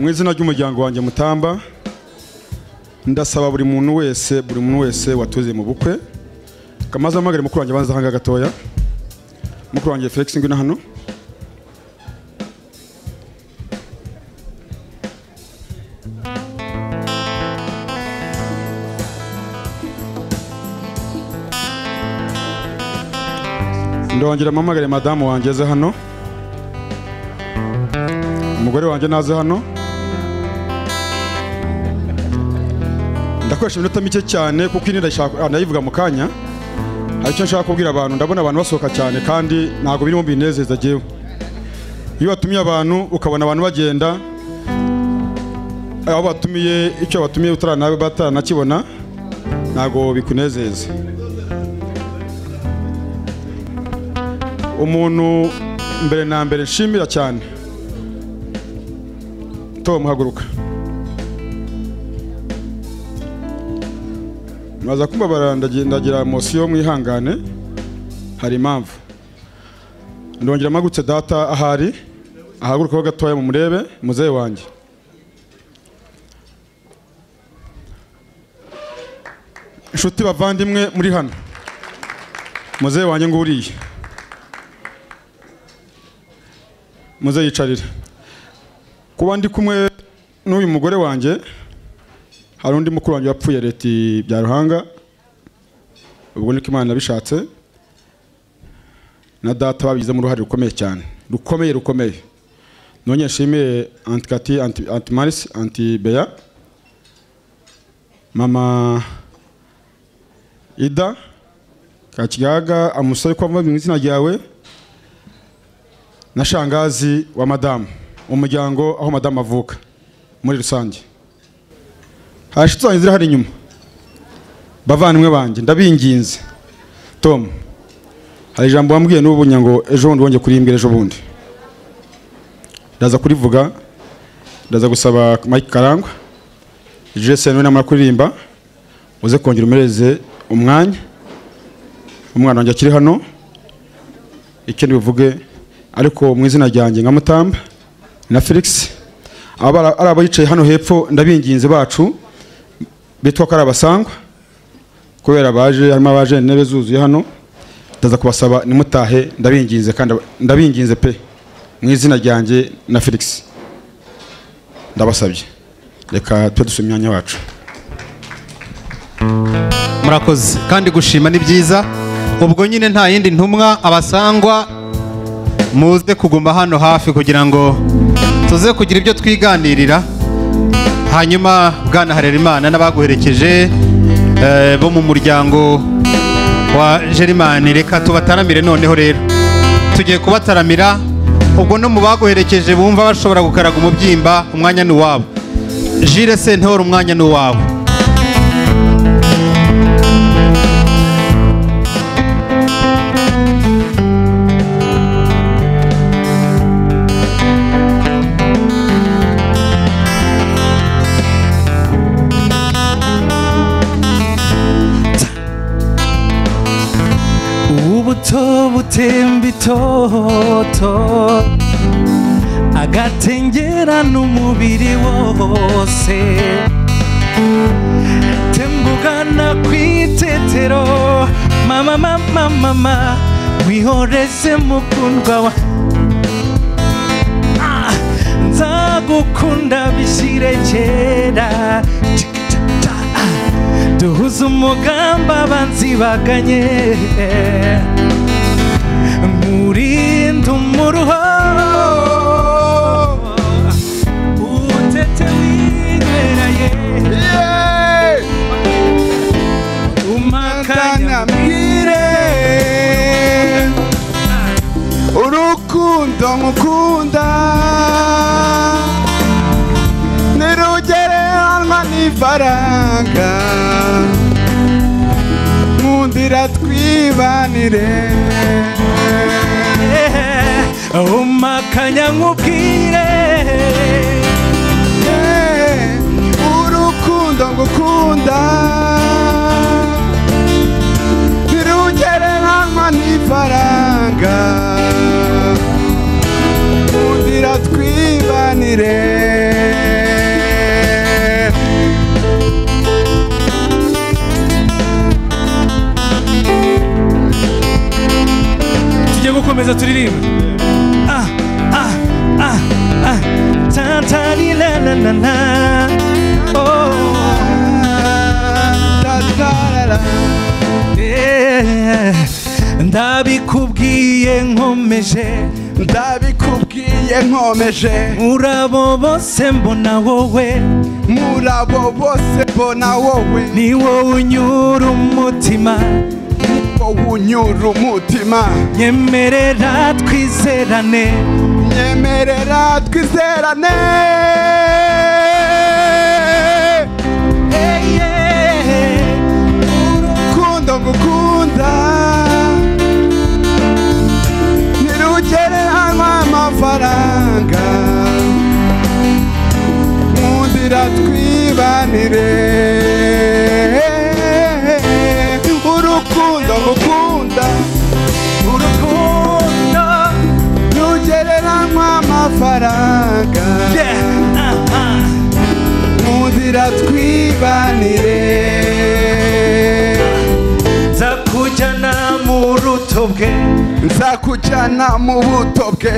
Mwizina ry'umuryango wanje Mutamba ndasaba buri muntu wese watuze mu bukwe kamaza amagare mukuru wanje banza hanga gatoya mukuru wanje Felix ngina hano ndongira mama gare madamu wangeze hano umugore wanje naze hano ndakoresha iminota mike cyane kuko inira ndayivuga mu kanya aricyo nshaka kubwira abantu ndabona abantu basohoka cyane kandi nago birimo binezeza jewe iyo watumye abantu ukabona abantu bagenda aho batumiye icyo batumiye utara nawe batana kibona nago bikunezeza umuntu mbere na mbere nshimira cyane Tom haguruka maza kumbabara ndagira emosiyo mwihangane hari impamvu ndongera magutse data ahari ahaguruka gatoya mu murebe muzehe wanjye inshuti bavandimwe muri hano muzehe wanjye nguriye muzehe yicarira kuba ndi kumwe n'uyu mugore wanjye hari undi mukuru wanjye wapfuye leti bya Ruhanga ubwo niko Imana bishatse na data babigize mu ruhare rukomeye cyane rukomeye none nshimiye antikati antimaris antibeya mama Ida Kakigaga amusore kwa mu izina ryawe na shangazi wa madamu umujyango aho madamu avuka muri rusange hashitsa inzira hari nyuma bavanimwe banje ndabinginze Tom hari jambo wambwiye n'ubunyango ejo ndonje kurimbira ejo bundi ndaza kurivuga ndaza gusaba Mike Karangwa Jesse n'we namara kuririmba uze kongera umereze umwanya umwana wanjye akiri hano ikindi bivuge ariko mu izina ryanjye ngamutamba na Felix abara arabayicaye hano hepfo ndabinginze bacu bitwa karabasangwa kubera baje harimo abaje nebe zuzuye hano ndaza kubasaba nimutahe ndabinginze kandi ndabinginze pe mu izina ryanjye na Felix ndabasabye reka twedusumyanya wacu murakoze kandi gushima ni byiza ubwo nyine nta yindi ntumwa abasangwa muze kuguma hano hafi kugira ngo tuze kugira ibyo twiganirira hanyuma Bwana Harerimana n'abaguherekeje bo mu muryango wa Jerimani reka tubataramire noneho rero tugiye kubataramira ubwo no mu baguherekeje bumva bashobora gukaraga umubyimba umwanya n'uwabo Jire Sentor umwanya n'uwabo Timbitoto agatengera n'umubiri wose tembugana kwitetero mama mama mama wihoreze mukundwa wa nzagukunda bishire kera duhuze umugamba abanzi baganye Murindu muruho utete wiraye umakanya mire urukundo mukunda nerugere almani faranga mundira twibanire umakanya nkubwire urukundo ngukunda birugere nkanywa n'ifaranga mundira twibanire Komeza turirimba ah ah ah ah tantani la la la la oh da da la la ndabikubwiye nkome nkomeje ndabikubwiye nkomeje murabo bose mbona wowe murabo bose mbona wowe ni wowe unyura umutima unyura umutima nyemerera twizerane nyemerera twizerane urukundo ngukunda amafaranga mundira twibanire urukundo ngukunda urukundo rugereranywa amafaranga mundira twibanire zakujana mu rutobwe zakujana mu butobwe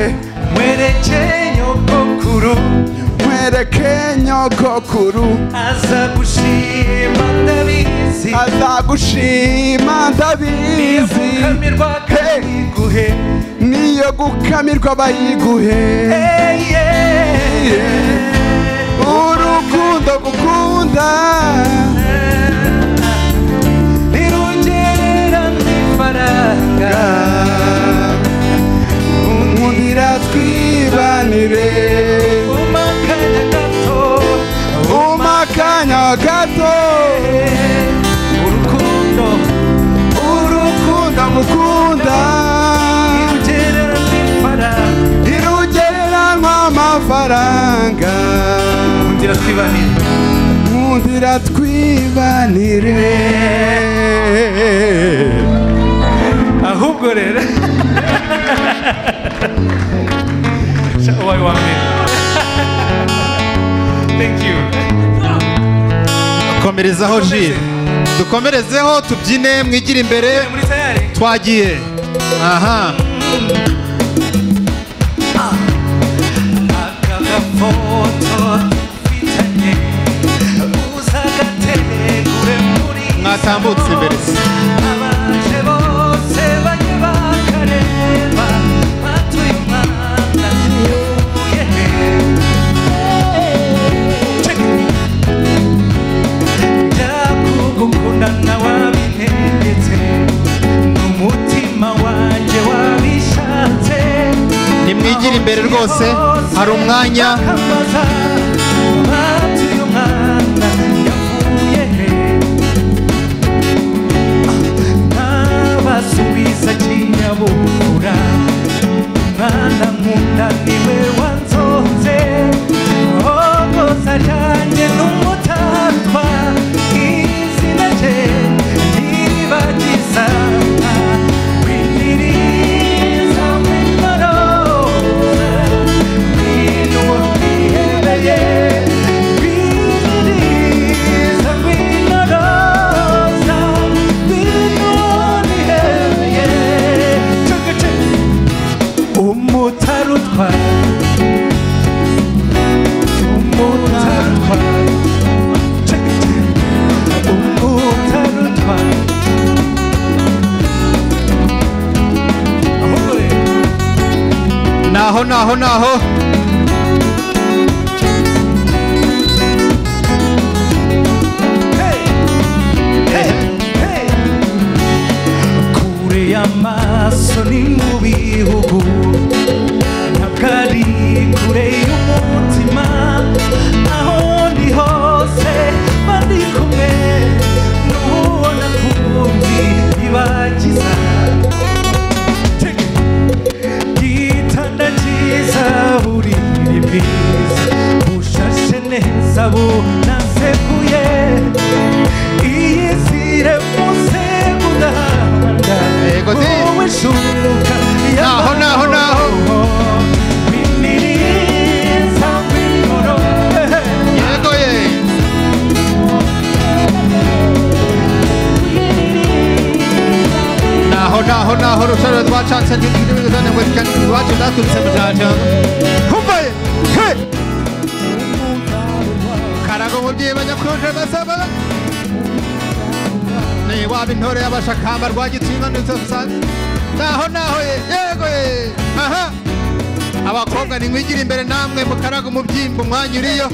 mwereke nyogokuru azagushima ndabizi niyo gukamirwa bayiguhe urukundo gukunda nirugera n'ifaranga Twibanire umakanya gato urukundo urukundo mukunda irugereranywa amafaranga mundira twibanire ahubwo rero Thank you. Komerezaho ji. Dukomerezeho tubyine mwigira imbere. Twagiye. Aha. Mwatambutse imbere. Nimwigira imbere rwose hari umwanya Naho kure y'amaso ni mu bihugu ntabwari kure y'umutima aho ndi hose bari kumwe n'ubona kumbi bibagiza Saburi bibis bushashene sabu nasekuye isire muse mudahanda ego de weshuka naho biniri sabiro ego ye naho rusara twachanse tindimizana weshuka wacho datu sembaja kumbaye he karago mudiye banyakoje basaba ne wabintore abashakamba rwagitsinanutse sanze naho naho yego aha abakobwa nimwigira imbere namwe mukaraga mu byimbo mwanyuriyo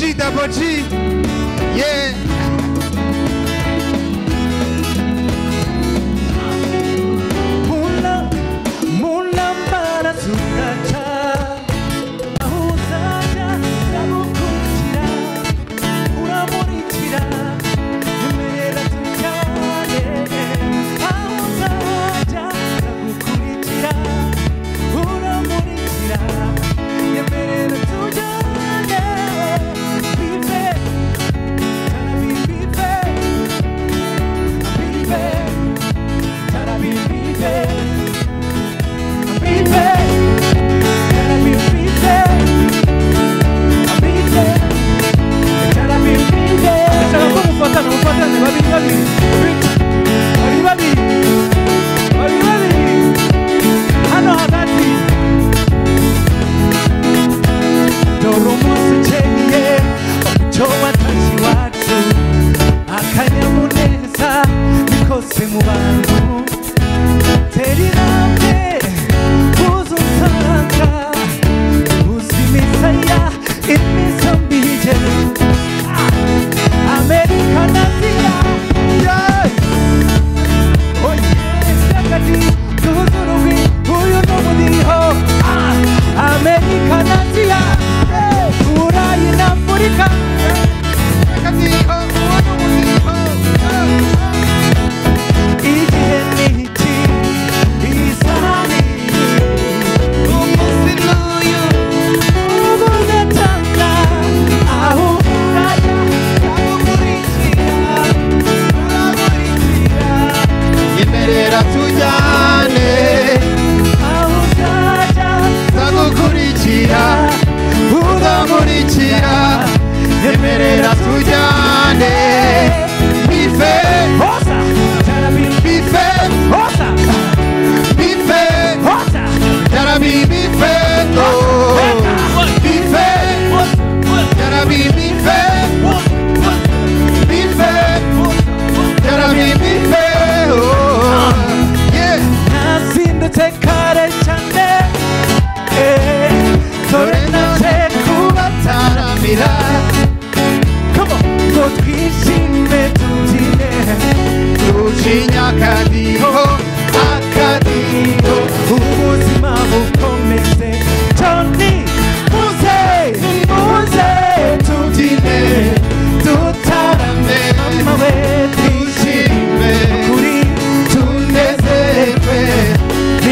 Daboji, yeah. Muna para sunacha, usaja namukuchira, unamurichira, mera tunjane, usaja namukuchira, unamurichira, mera tunjane.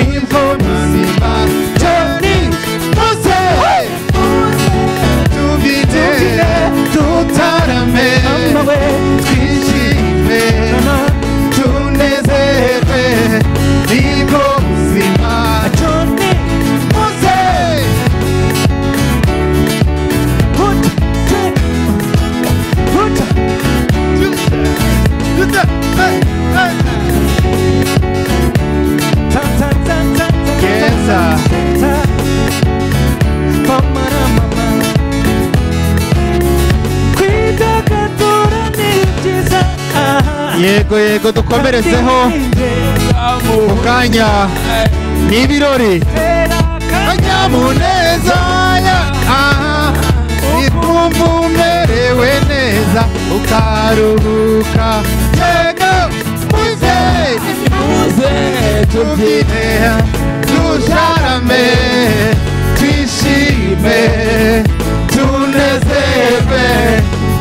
Info yego yego dukomerezeho mukanya n'ibirori anyamuneza aha itumbumerewe neza ukaruhuka yego muze muze tubyine dusharame twishime tunezerwe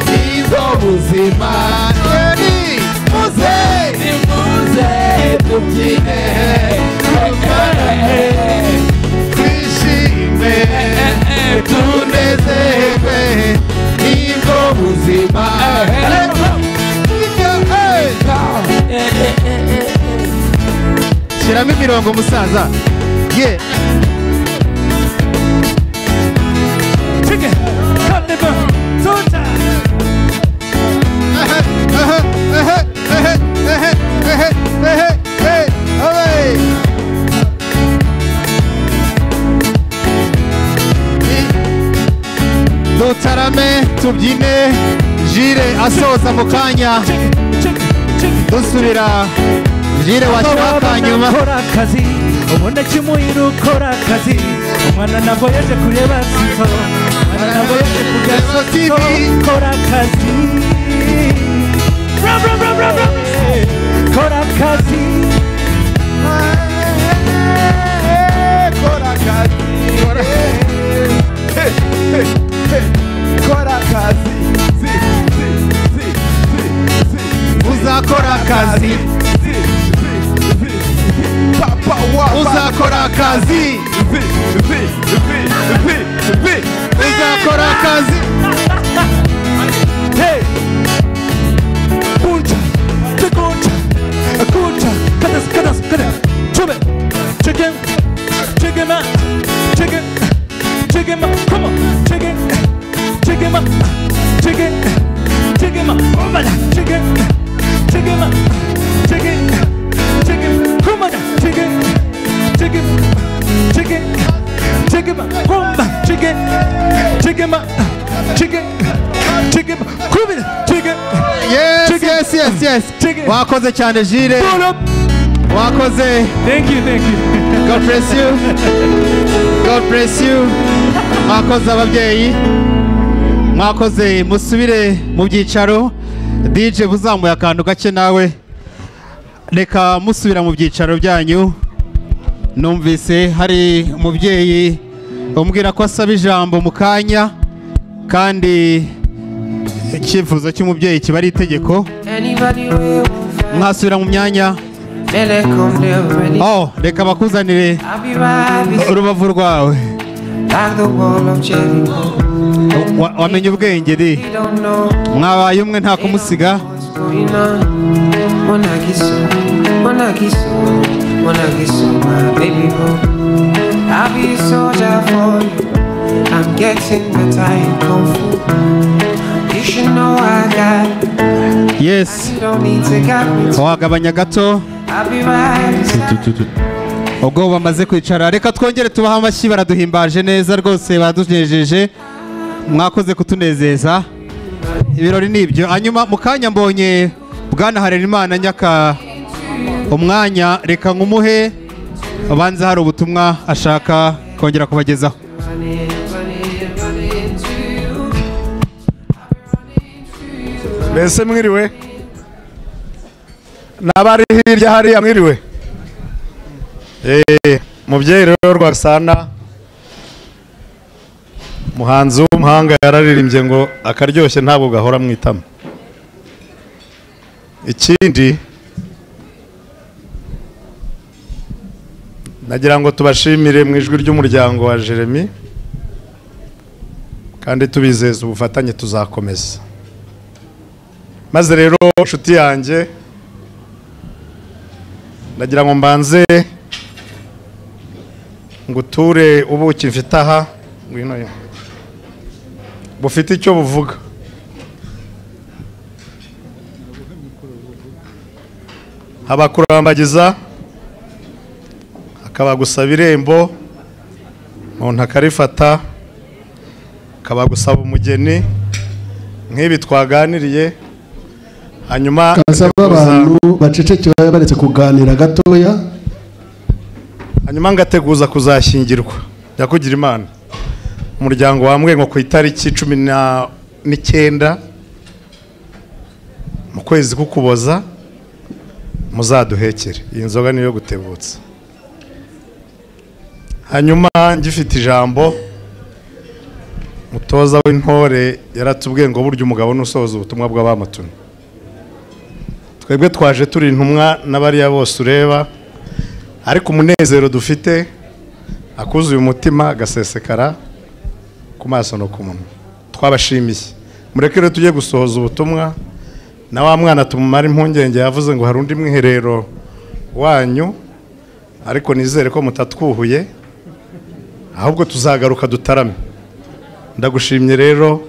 izo buzima Shirami mirongo musaza yeah chicken cut the bone so tight Dutarame tubyine jire asoza mukanya dusubira jire washaka nyuma kazi ubona kimuhiro kora kazi umwana naboyeje kureba sifa umwana naboyeje kugaso TV kora kazi rub rub rub rub kora kazi kora kazi Kora kazi, uza kora kazi, papa wa uza kora kazi, uza kora kazi, hey, kuncha, kuncha, kuncha, kadas kadas kadas, chube, chicken, chicken man, chicken, chicken man, come on, chicken. Chicken ma, chicken, chicken ma, kumada, chicken, chicken ma, chicken, chicken, kumada, chicken, chicken, chicken, chicken ma, kumba, chicken, chicken ma, chicken, chicken, kumada, chicken. Yes, yes, yes, yes. Chicken. Wakoze cyane jire. Pull up. Wakoze. Thank you, thank you. God bless you. God bless you. Wakoze ababyeyi. Mwakoze musubire mu byicaro DJ buzamuye akantu gake nawe reka musubira mu byicaro byanyu numvise hari umubyeyi umbwira ko asaba ijambo mu kanya kandi icyifuzo cy'umubyeyi kiba ari itegeko mwasubira mu myanya oh reka bakuzanire urubavu rwawe wamenye ubwenge di mwabaye umwe nta kumusiga yes wagabanya gato ubwo bamaze kwicara reka twongere tubaha amashyi baraduhimbaje neza rwose badujejeje mwakoze kutunezeza ibirori nibyo anyuma mukanya mbonye bwana Harerimana nyaka umwanya reka nkumuhe abanza hari ubutumwa ashaka kongera kubagezaho Mbese mwiriwe nabari hirya hari amwiriwe mubyeyi rero Rwagasana muhanzi w'umuhanga yararirimbye ngo akaryoshye ntabwo gahora mwitama ikindi nagira ngo tubashimire mu ijwi ry'umuryango wa Jeremy kandi tubizeza ubufatanye tuzakomeza maze rero inshuti yanjye nagira ngo mbanze nguture ubuki mfite aha ngwino yo bufite icyo buvuga abakurambagiza akabagusaba irembo umuntu akarifata akabagusaba umugeni nk'ibi twaganiriye hanyuma ngateguza kuzashyingirwa ya kugira Imana umuryango wamwe ngo ku itariki 19 mu kwezi kukuboza muzaduhekere iyi nzoga niyo gutebutsa. Hanyuma ngifite ijambo mutoza w'intore yaratubwiye ngo buryo umugabo nusoza ubutumwa bw'abamatuna twebwe twaje turi intumwa n'abariya bose ureba ariko umunezero dufite akuzuye umutima gasesekara ku maso no ku munwa twabashimiye murekere tujye gusohoza ubutumwa na wa mwana tumumara impungenge yavuze ngo harundi mwiherero wanyu ariko nizere ko mutatwuhuye ahubwo tuzagaruka dutarame. Ndagushimye rero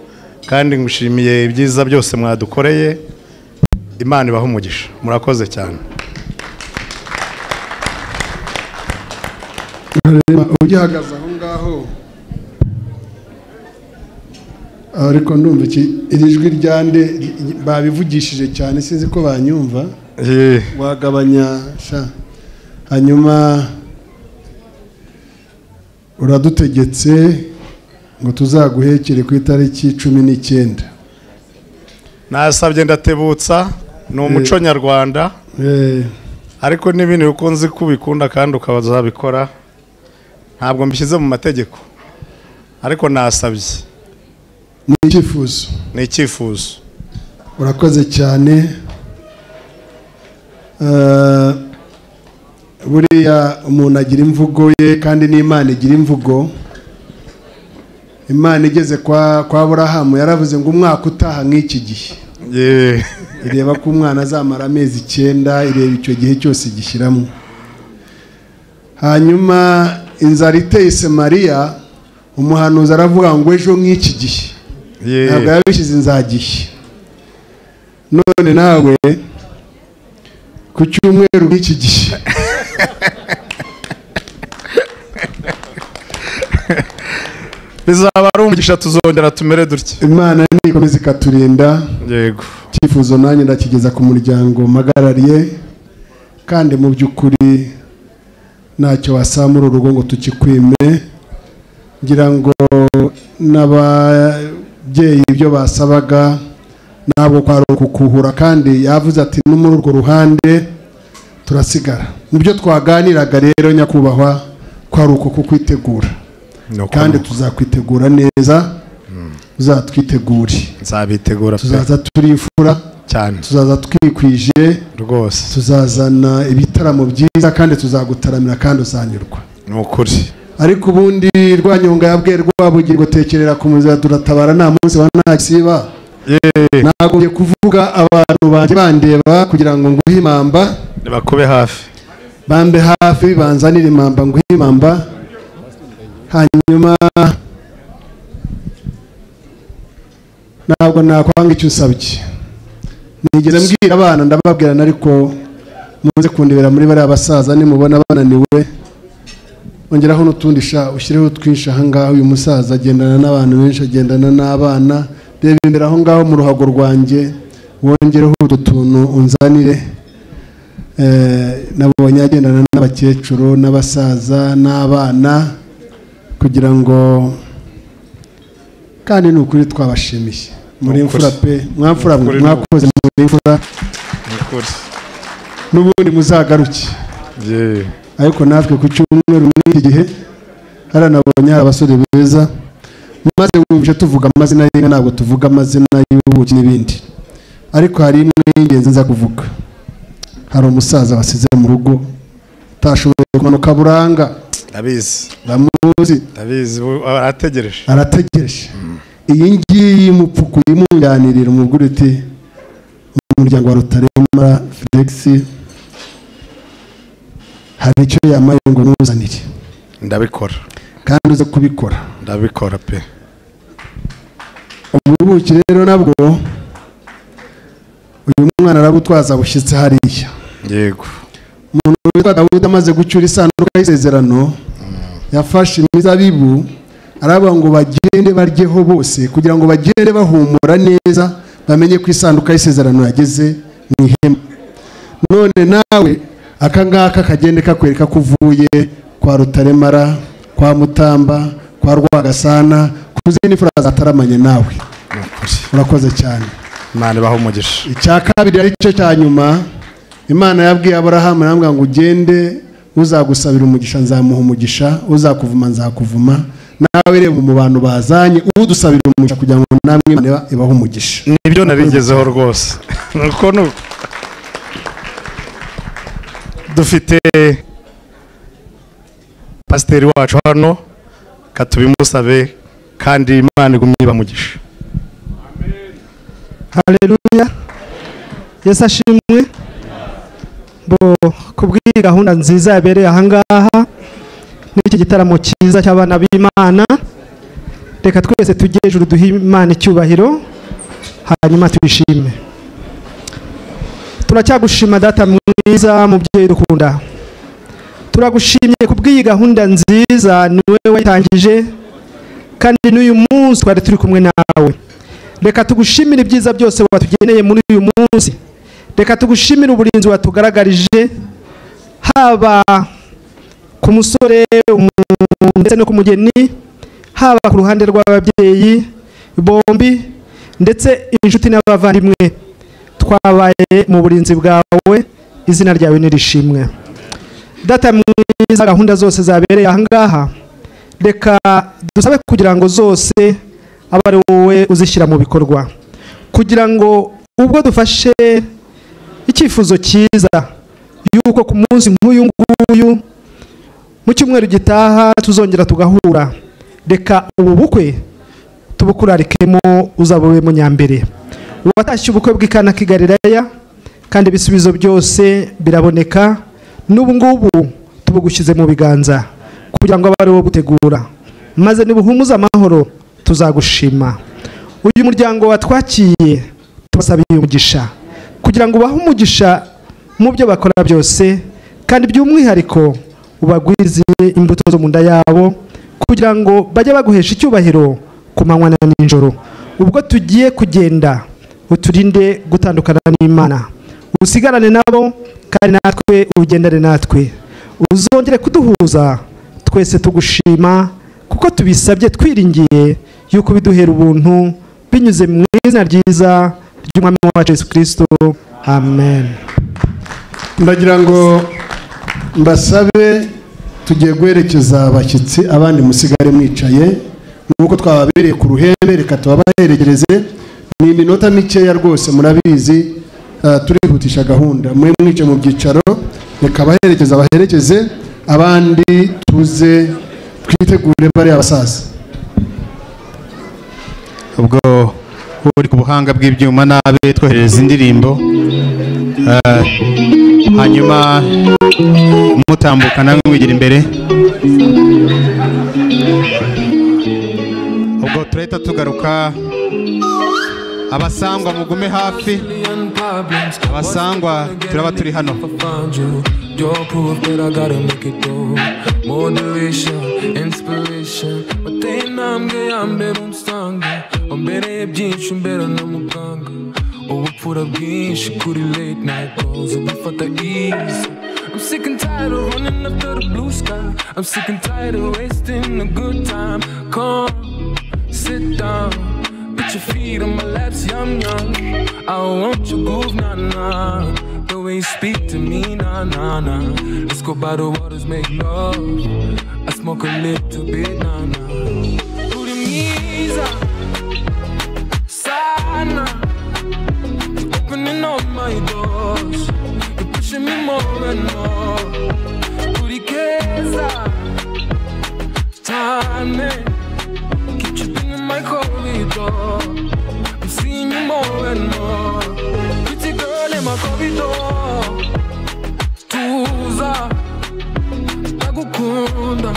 kandi ngushimiye ibyiza byose mwadukoreye Imana ibaha umugisha murakoze cyane. Ugihagaze aho ngaho ariko ndumva iri jwi ryande babivugishije cyane sinzi ko banyumva wagabanya sha hanyuma uradutegetse ngo tuzaguhekere ku itariki 19. Nasabye ndatebutsa ni umuco nyarwanda ariko n'ibindi ukunze kubikunda kandi ukabazabikora ntabwo mbishyize mu mategeko ariko nasabye ni icyifuzo urakoze cyane. Buriya umuntu agira imvugo ye kandi n'Imana igira imvugo. Imana igeze kwa Aburahamu yaravuze ngo umwaka utaha nk'iki gihe ireba ko umwana azamara amezi 9 ireba icyo gihe cyose gishyiramo. Hanyuma inzara iteye Samariya umuhanuzi aravuga ngo ejo nk'iki gihe ntabwo yabishyize inzagihe none nawe ku cyumweru nk'iki gihe bizaba ari umugisha tuzongera tumere dutya. Imana nikomeza ikaturinda yego cyifuzo nanjye ndakigeza ku muryango magarariye kandi mu by'ukuri ntacyo wasamura urugo ngo tukikwime ngira ngo n'ababyeyi ibyo basabaga ntabwo kwari ukukuhura kandi yavuze ati no muri urwo ruhande turasigara mu byo twaganiraga rero nyakubahwa kwari ukukwitegura kandi tuzakwitegura neza uzatwitegure nzabitegura tuzaza turifura cyane tuzaza twikwije rwose tuzazana ibitaramo byiza kandi tuzagutaramira kandi uzanyurwa n'ukuri ariko ubundi rwanyonga yabwe rwabugirwa tekerera kumuzaduratabara nta munsi wa ntakiba nagombye kuvuga abantu banje bandeba kugira ngo nguhimamba bakube hafi bambe hafi bibanzanira imamba nguhimamba. Hanyuma ntabwo nakwanga icyo usabye nigeze mbwira abana ndababwirana ariko muze kundibera muri bari abasaza nimubona bananiwe ongeraho n'utundi sha ushyireho twinsha aha ngaho uyu musaza agendana n'abantu benshi agendana n'abana reba imbere aho ngaho mu ruhago rwanjye wongereho utuntu unzanire. Nabonye agendana n'abakecuru n'abasaza n'abana kugira ngo kandi n'ukuri twabashimiye muri imfura pe mwamfura mwakoze muri imfura n'ubundi muzagaruke ariko natwe ku cyumweru n'iki gihe haranabonye abasore beza maze wumvise tuvuga amazina y'inka ntabwo tuvuga amazina y'ubuki n'ibindi ariko hari imwe y'ingenzi nza kuvuga hari umusaza wasize mu rugo utashoboye kumanuka buranga ndabizi ndamuzi ndabizi arategereje iyi ngiyi mupfuku imunganirira umugore ati umuryango wa Rutarema Felix hari icyo yamaye ngo nuzanire ndabikora kandi uze kubikora ndabikora pe ubuki rero nabwo uyu mwana aragutwaza bushyitse hariya yego umuntu witwa Dawidi amaze gucyura isanduku y'isezerano yafashe imizabibu aravuga ngo bagende baryeho bose kugira ngo bagende bahumura neza bamenye ko isanduku y'isezerano yageze ni hema. None nawe akangaka kagende kakwereka kuvuye kwa Rutaremara, kwa Mutamba, kwa Rwagasana kuzini furaza ataramanye nawe. Urakoze cyane. Imana baho umugisha. Icyakabiri ari cyo cyanyuma Imana yabwiye Abrahamu namwe ngo ugende uzagusabira umugisha nzamuha umugisha, uzakuvuma nzakuvuma. Nawe reba mu bantu bazanye udusabira umugisha kugira ngo namwe Imana ibaho umugisha. Nibyo nabigezeho rwose. Nuko dufite Pasiteri wacu hano katubimusabe kandi Imana igumyiba umugisha. Amen. Haleluya. Yesu ashimwe. Bo kubwira gahunda nziza yabereye ahangaha n'iki gitaramo cyiza cy'abana b'Imana. Reka twese tujye hejuru duhimane icyubahiro hanyuma twishime. Turacyagushima data mwiza mubyeyi dukunda. Turagushimye kubwiyi gahunda nziza niwe wayitangije kandi n'uyu munsi twari turi kumwe nawe. Reka tugushimire ibyiza byose watugeneye muri uyu munsi. Reka tugushimire uburinzi watugaragarije haba ku musore ndetse no ku mugeni, haba ku ruhande rw'ababyeyi bombi ndetse inshuti n'abavandimwe. Twabaye mu burinzi bwawe, izina ryawe nirishimwe. Data mwiza, gahunda zose zabereye ahangaha reka dusabe kugira ngo zose abari wowe uzishyira mu bikorwa kugira ngo ubwo dufashe icyifuzo cyiza yuko ku munsi nk'uyu nguyu mu cyumweru gitaha tuzongera tugahura. Reka ubu bukwe tubukurarikemo uzabawe mu nyambere watashye ubukwe bw'ikana k'Igalilaya kandi ibisubizo byose biraboneka. Nubu ngubu tubugushyize mu biganza kugira ngo abari wo gutegura maze nibuhumuza amahoro tuzagushima. Uyu muryango watwakiye tubasabiye umugisha kugira ngo baho umugisha mu byo bakora byose kandi by'umwihariko ubagwize imbuto zo mu nda yabo kugira ngo bajye baguhesha icyubahiro ku manywa na nijoro. Ubwo tugiye kugenda uturinde gutandukana n'Imana, usigarane nabo kandi natwe ugendere natwe, uzongere kuduhuza. Twese tugushima kuko tubisabye twiringiye yuko biduhera ubuntu binyuze mu izina ryiza ry'Umwami wacu Yesu Kristo. Amen. Ndagira ngo mbasabe tugiye guherekeza abashyitsi abandi musigare mwicaye nuko twababereye ku ruhembe. Reka tubabaheregereze, ni minota mikeya rwose murabizi turihutisha gahunda. Mwe mwice mu byicaro reka baherekeza baherekeze abandi tuze twitegure bari abasaza. Ubwo uri ku buhanga bw'ibyuma nabe twohereza indirimbo hanyuma mutambuka namwe wigira imbere. Ubwo turahita tugaruka. Abasangwa mugume hafi, abasangwa turaba turi hano. I'm sick and tired of running after the blue sky. I'm sick and tired of wasting a good time. Come, sit down. Put your feet on my laps, yum yum. I want your groove, nah nah. The way you speak to me, nah nah nah. Let's go by the waters, make love. I smoke a little bit, nah nah. Put your knees up, sana. You're opening all my doors. You're pushing me more and more. Put your kids up, time. My corridor, I'm seeing you more and more. Pretty girl in my corridor, Tuza, Nagukunda,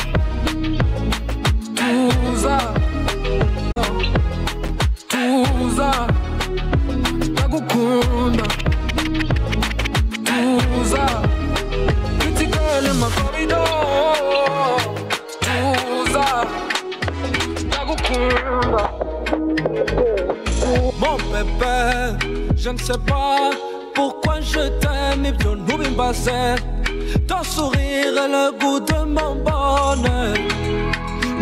Tuza, Tuza, Nagukunda, Tuza. Pretty girl in my corridor, Tuza. Mon bébé, je ne sais pas pourquoi demoiselle. Ton sourire est le goût de mon bonheur.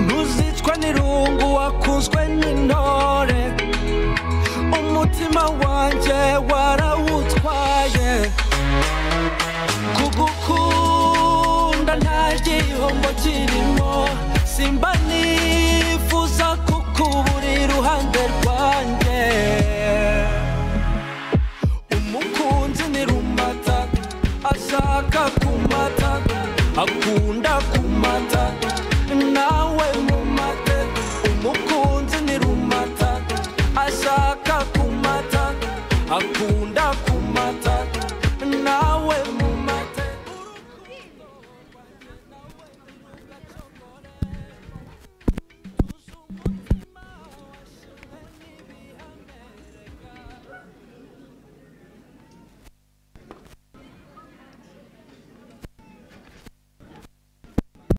Nuzitwa n'irungu wakunzwe n'intore. Umutima wanje warawutwaye. Kugukunda nta gihombo kirimo. Simba nifuza kukubura iruhande rwanjye. Umukunzi nirumata, ashaka kumata, akunda kumata.